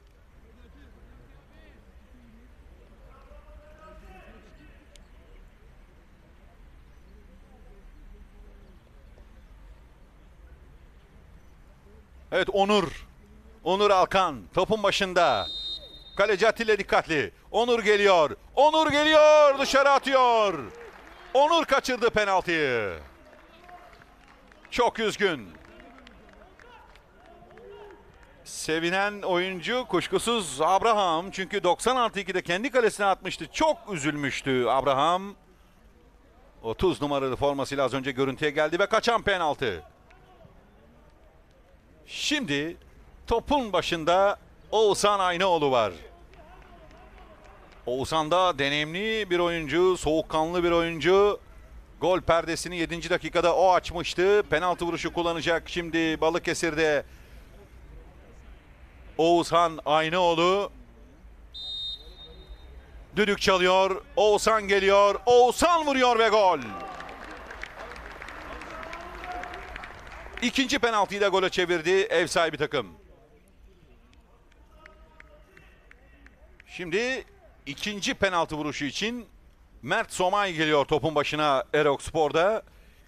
Evet, Onur Alkan topun başında. Kaleci Atilla dikkatli. Onur geliyor, dışarı atıyor. Onur kaçırdı penaltıyı. Çok üzgün. Sevinen oyuncu kuşkusuz Abraham. Çünkü 90+2'de kendi kalesine atmıştı. Çok üzülmüştü Abraham. 30 numaralı formasıyla az önce görüntüye geldi ve kaçan penaltı. Şimdi topun başında Oğuzhan Aynaoğlu var. Oğuzhan da deneyimli bir oyuncu, soğukkanlı bir oyuncu. Gol perdesini 7. dakikada o açmıştı. Penaltı vuruşu kullanacak şimdi Balıkesir'de Oğuzhan Aynaoğlu. Düdük çalıyor. Oğuzhan geliyor. Oğuzhan vuruyor ve gol. İkinci penaltıyı da gole çevirdi ev sahibi takım. Şimdi ikinci penaltı vuruşu için Mert Somay geliyor topun başına Erokspor'da.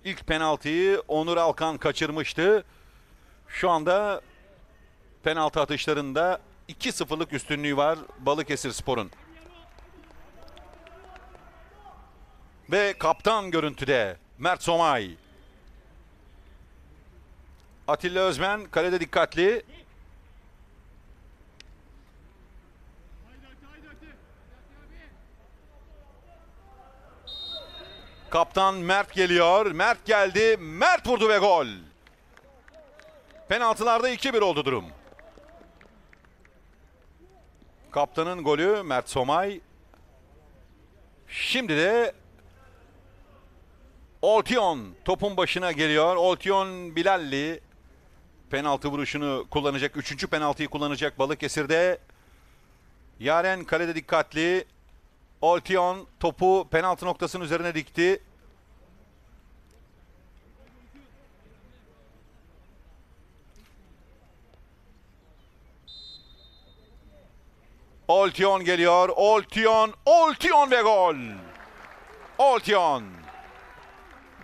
İlk penaltıyı Onur Alkan kaçırmıştı. Şu anda penaltı atışlarında 2-0'lık üstünlüğü var Balıkesirspor'un. Ve kaptan görüntüde Mert Somay. Atilla Özmen kalede dikkatli. Kaptan Mert geliyor. Mert geldi. Mert vurdu ve gol. Penaltılarda 2-1 oldu durum. Kaptanın golü Mert Somay. Şimdi de Altion topun başına geliyor. Altion Bilalli penaltı vuruşunu kullanacak. Üçüncü penaltıyı kullanacak Balıkesir'de. Yaren kalede dikkatli. Altion topu penaltı noktasının üzerine dikti. Altion geliyor. Altion ve gol. Altion.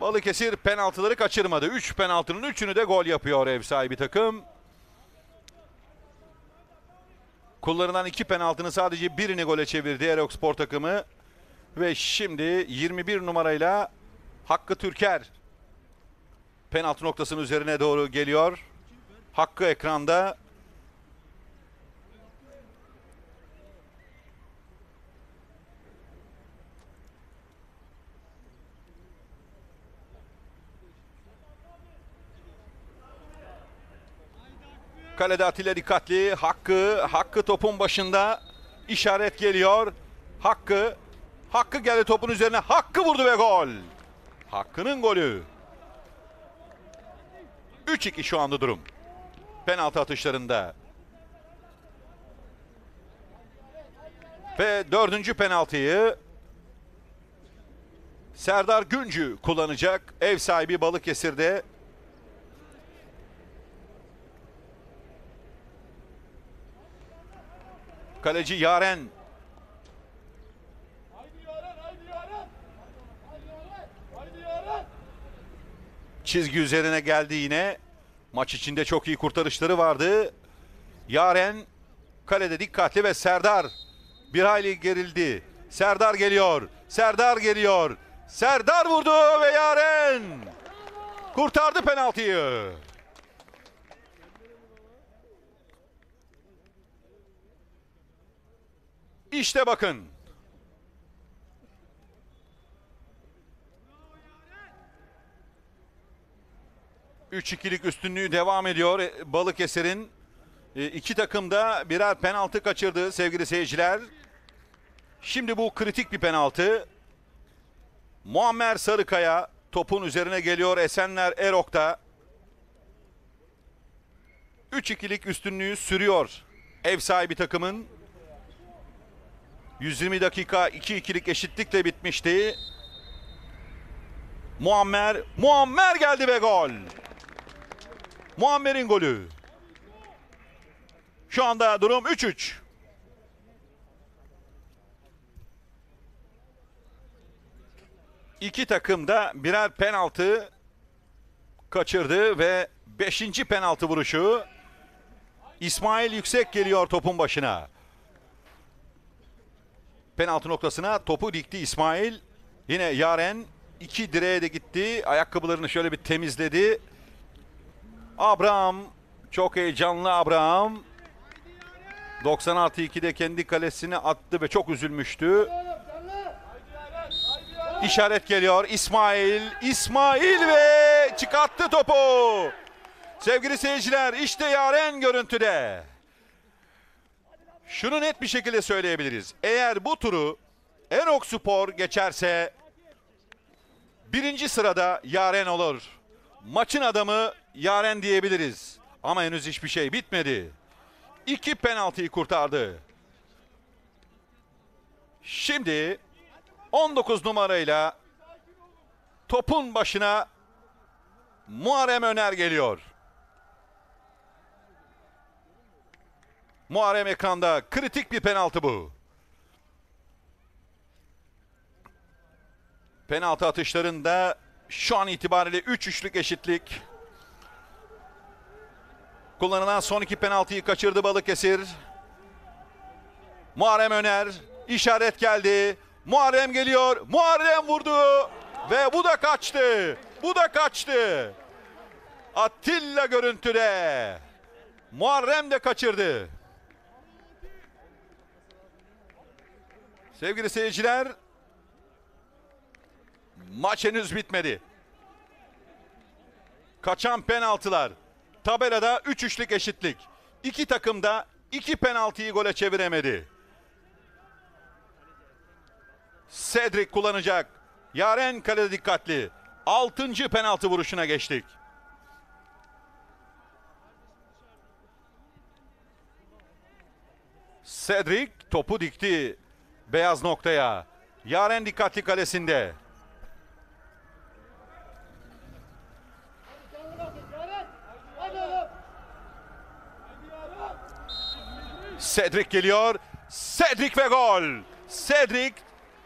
Balıkesir penaltıları kaçırmadı. 3 penaltının 3'ünü de gol yapıyor ev sahibi takım. Kullarından 2 penaltının sadece birini gole çevirdi Erokspor takımı. Ve şimdi 21 numarayla Hakkı Türker penaltı noktasının üzerine doğru geliyor. Hakkı ekranda. Kalede Atilla dikkatli. Hakkı topun başında, işaret geliyor. Hakkı geldi topun üzerine. Hakkı vurdu ve gol. Hakkı'nın golü. 3-2 şu anda durum. Penaltı atışlarında. Ve 4. penaltıyı Serdar Güncü kullanacak. Ev sahibi Balıkesir'de. Kaleci Yaren. Çizgi üzerine geldi yine. Maç içinde çok iyi kurtarışları vardı. Yaren kalede dikkatli ve Serdar bir hayli gerildi. Serdar geliyor. Serdar vurdu ve Yaren kurtardı penaltıyı. İşte bakın. Üç ikilik üstünlüğü devam ediyor Balıkesir'in. İki takım da birer penaltı kaçırdı sevgili seyirciler. Şimdi bu kritik bir penaltı. Muammer Sarıkaya topun üzerine geliyor Esenler Erok'ta. 3-2'lik üstünlüğü sürüyor ev sahibi takımın. 120 dakika 2-2'lik eşitlikle bitmişti. Muammer geldi ve gol. Muammer'in golü. Şu anda durum 3-3. İki takım da birer penaltı kaçırdı ve 5. penaltı vuruşu. İsmail Yüksek geliyor topun başına. Penaltı noktasına topu dikti İsmail. Yine Yaren iki direğe de gitti. Ayakkabılarını şöyle bir temizledi. Abraham. Çok heyecanlı Abraham. 90+2'de kendi kalesine attı ve çok üzülmüştü. İşaret geliyor. İsmail ve çıkarttı topu. Sevgili seyirciler, işte Yaren görüntüde. Şunu net bir şekilde söyleyebiliriz. Eğer bu turu Erokspor geçerse 1. sırada Yaren olur. Maçın adamı Yaren diyebiliriz. Ama henüz hiçbir şey bitmedi. 2 penaltıyı kurtardı. Şimdi 19 numarayla topun başına Muharrem Öner geliyor. Muharrem ekranda. Kritik bir penaltı bu. Penaltı atışlarında şu an itibariyle 3-3'lük eşitlik. Kullanılan son 2 penaltıyı kaçırdı Balıkesir. Muharrem Öner, işaret geldi. Muharrem geliyor. Muharrem vurdu ve bu da kaçtı. Atilla görüntüde. Muharrem de kaçırdı. Sevgili seyirciler, Maç henüz bitmedi. Kaçan penaltılar. Tabelada 3-3'lük eşitlik. İki takım da iki penaltıyı gole çeviremedi. Cedric kullanacak. Yaren kalede dikkatli. 6. penaltı vuruşuna geçtik. Cedric topu dikti beyaz noktaya. Yaren dikkatli kalesinde. Cedric geliyor. Cedric ve gol. Cedric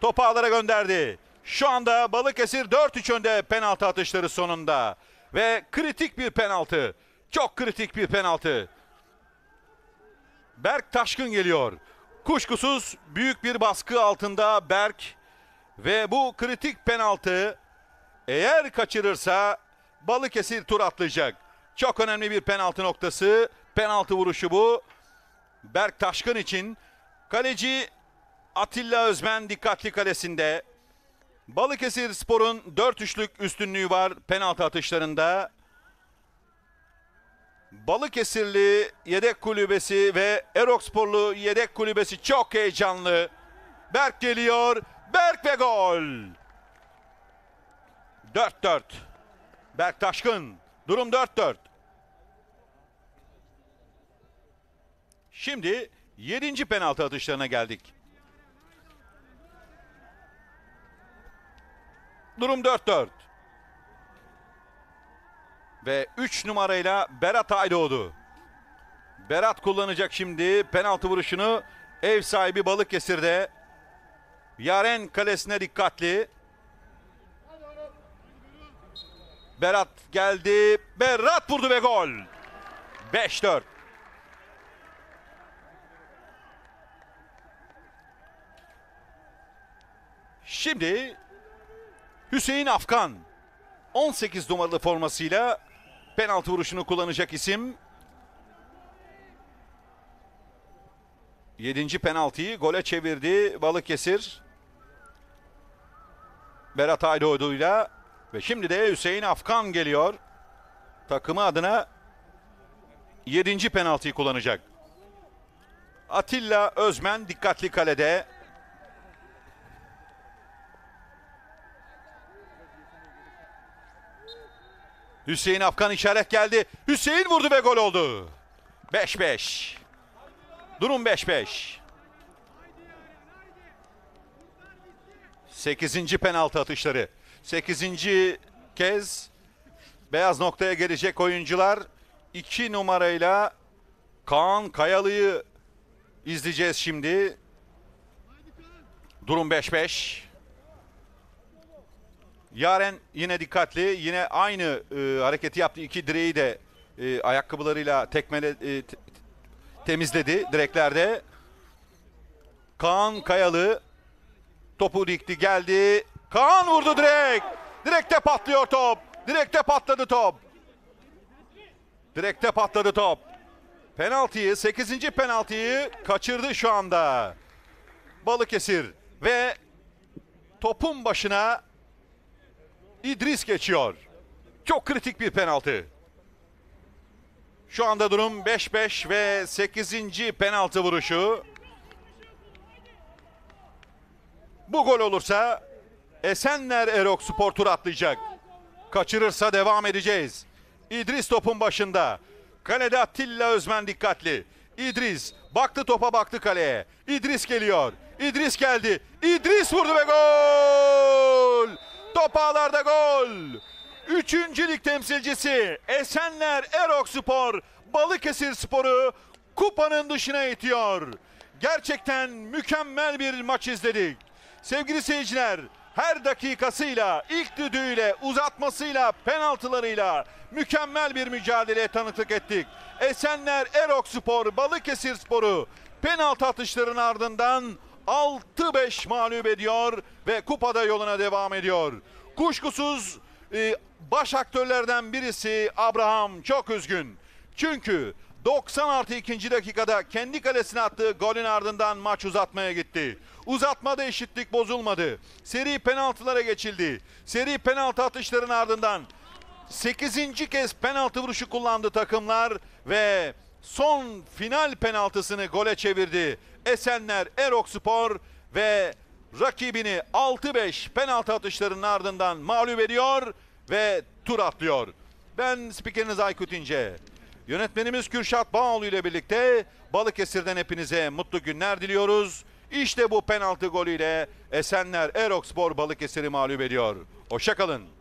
topu ağlara gönderdi. Şu anda Balıkesir 4-3 önde penaltı atışları sonunda. Ve kritik bir penaltı. Çok kritik bir penaltı. Berk Taşkın geliyor. Kuşkusuz büyük bir baskı altında Berk. Ve bu kritik penaltı eğer kaçırırsa Balıkesir tur atlayacak. Çok önemli bir penaltı noktası. Penaltı vuruşu bu. Berk Taşkın için. Kaleci Atilla Özmen dikkatli kalesinde. Balıkesirspor'un 4-3'lük üstünlüğü var penaltı atışlarında. Balıkesirli yedek kulübesi ve Eroksporlu yedek kulübesi çok heyecanlı. Berk geliyor. Berk ve gol. 4-4. Berk Taşkın. Durum 4-4. Şimdi 7. penaltı atışlarına geldik. Durum 4-4. Ve 3 numarayla Berat Aydoğdu. Berat kullanacak şimdi penaltı vuruşunu. Ev sahibi Balıkesir'de. Yaren kalesine dikkatli. Berat geldi. Berat vurdu ve gol. 5-4. Şimdi Hüseyin Afkan 18 numaralı formasıyla penaltı vuruşunu kullanacak isim. 7. penaltıyı gole çevirdi Balıkesir. Berat Aydoğdu'yla ve şimdi de Hüseyin Afkan geliyor. Takımı adına 7. penaltıyı kullanacak. Atilla Özmen dikkatli kalede. Hüseyin Afkan işaret geldi. Hüseyin vurdu ve gol oldu. 5-5. Durum 5-5. 8. penaltı atışları. 8. kez beyaz noktaya gelecek oyuncular. 2 numarayla Kaan Kayalı'yı izleyeceğiz şimdi. Durum 5-5. Yaren yine dikkatli. Yine aynı hareketi yaptı. İki direği de ayakkabılarıyla temizledi direklerde. Kaan Kayalı topu dikti, geldi. Kaan vurdu direkt. Direkte patlıyor top. Direkte patladı top. Direkte patladı top. Penaltıyı, 8. penaltıyı kaçırdı şu anda Balıkesir ve topun başına İdris geçiyor. Çok kritik bir penaltı. Şu anda durum 5-5 ve 8. penaltı vuruşu. Bu gol olursa Esenler Erokspor tur atlayacak. Kaçırırsa devam edeceğiz. İdris topun başında. Kalede Atilla Özmen dikkatli. İdris baktı topa, baktı kaleye. İdris geliyor. İdris geldi. İdris vurdu ve gol! Top ağlarda gol. 3. lig temsilcisi Esenler Erokspor Balıkesirspor'u kupanın dışına itiyor. Gerçekten mükemmel bir maç izledik. Sevgili seyirciler, her dakikasıyla, ilk düdüğüyle, uzatmasıyla, penaltılarıyla mükemmel bir mücadeleye tanıklık ettik. Esenler Erokspor Balıkesirspor'u penaltı atışlarının ardından 6-5 mağlup ediyor ve kupada yoluna devam ediyor. Kuşkusuz baş aktörlerden birisi Abraham çok üzgün. Çünkü 90+2. dakikada kendi kalesine attığı golün ardından maç uzatmaya gitti. Uzatmada eşitlik bozulmadı. Seri penaltılara geçildi. Seri penaltı atışların ardından 8. kez penaltı vuruşu kullandı takımlar ve son final penaltısını gole çevirdi. Esenler Erokspor ve rakibini 6-5 penaltı atışlarının ardından mağlup ediyor ve tur atlıyor. Ben spikeriniz Aykut İnce, yönetmenimiz Kürşat Bağoğlu ile birlikte Balıkesir'den hepinize mutlu günler diliyoruz. İşte bu penaltı golüyle Esenler Erokspor Balıkesir'i mağlup ediyor. Hoşça kalın.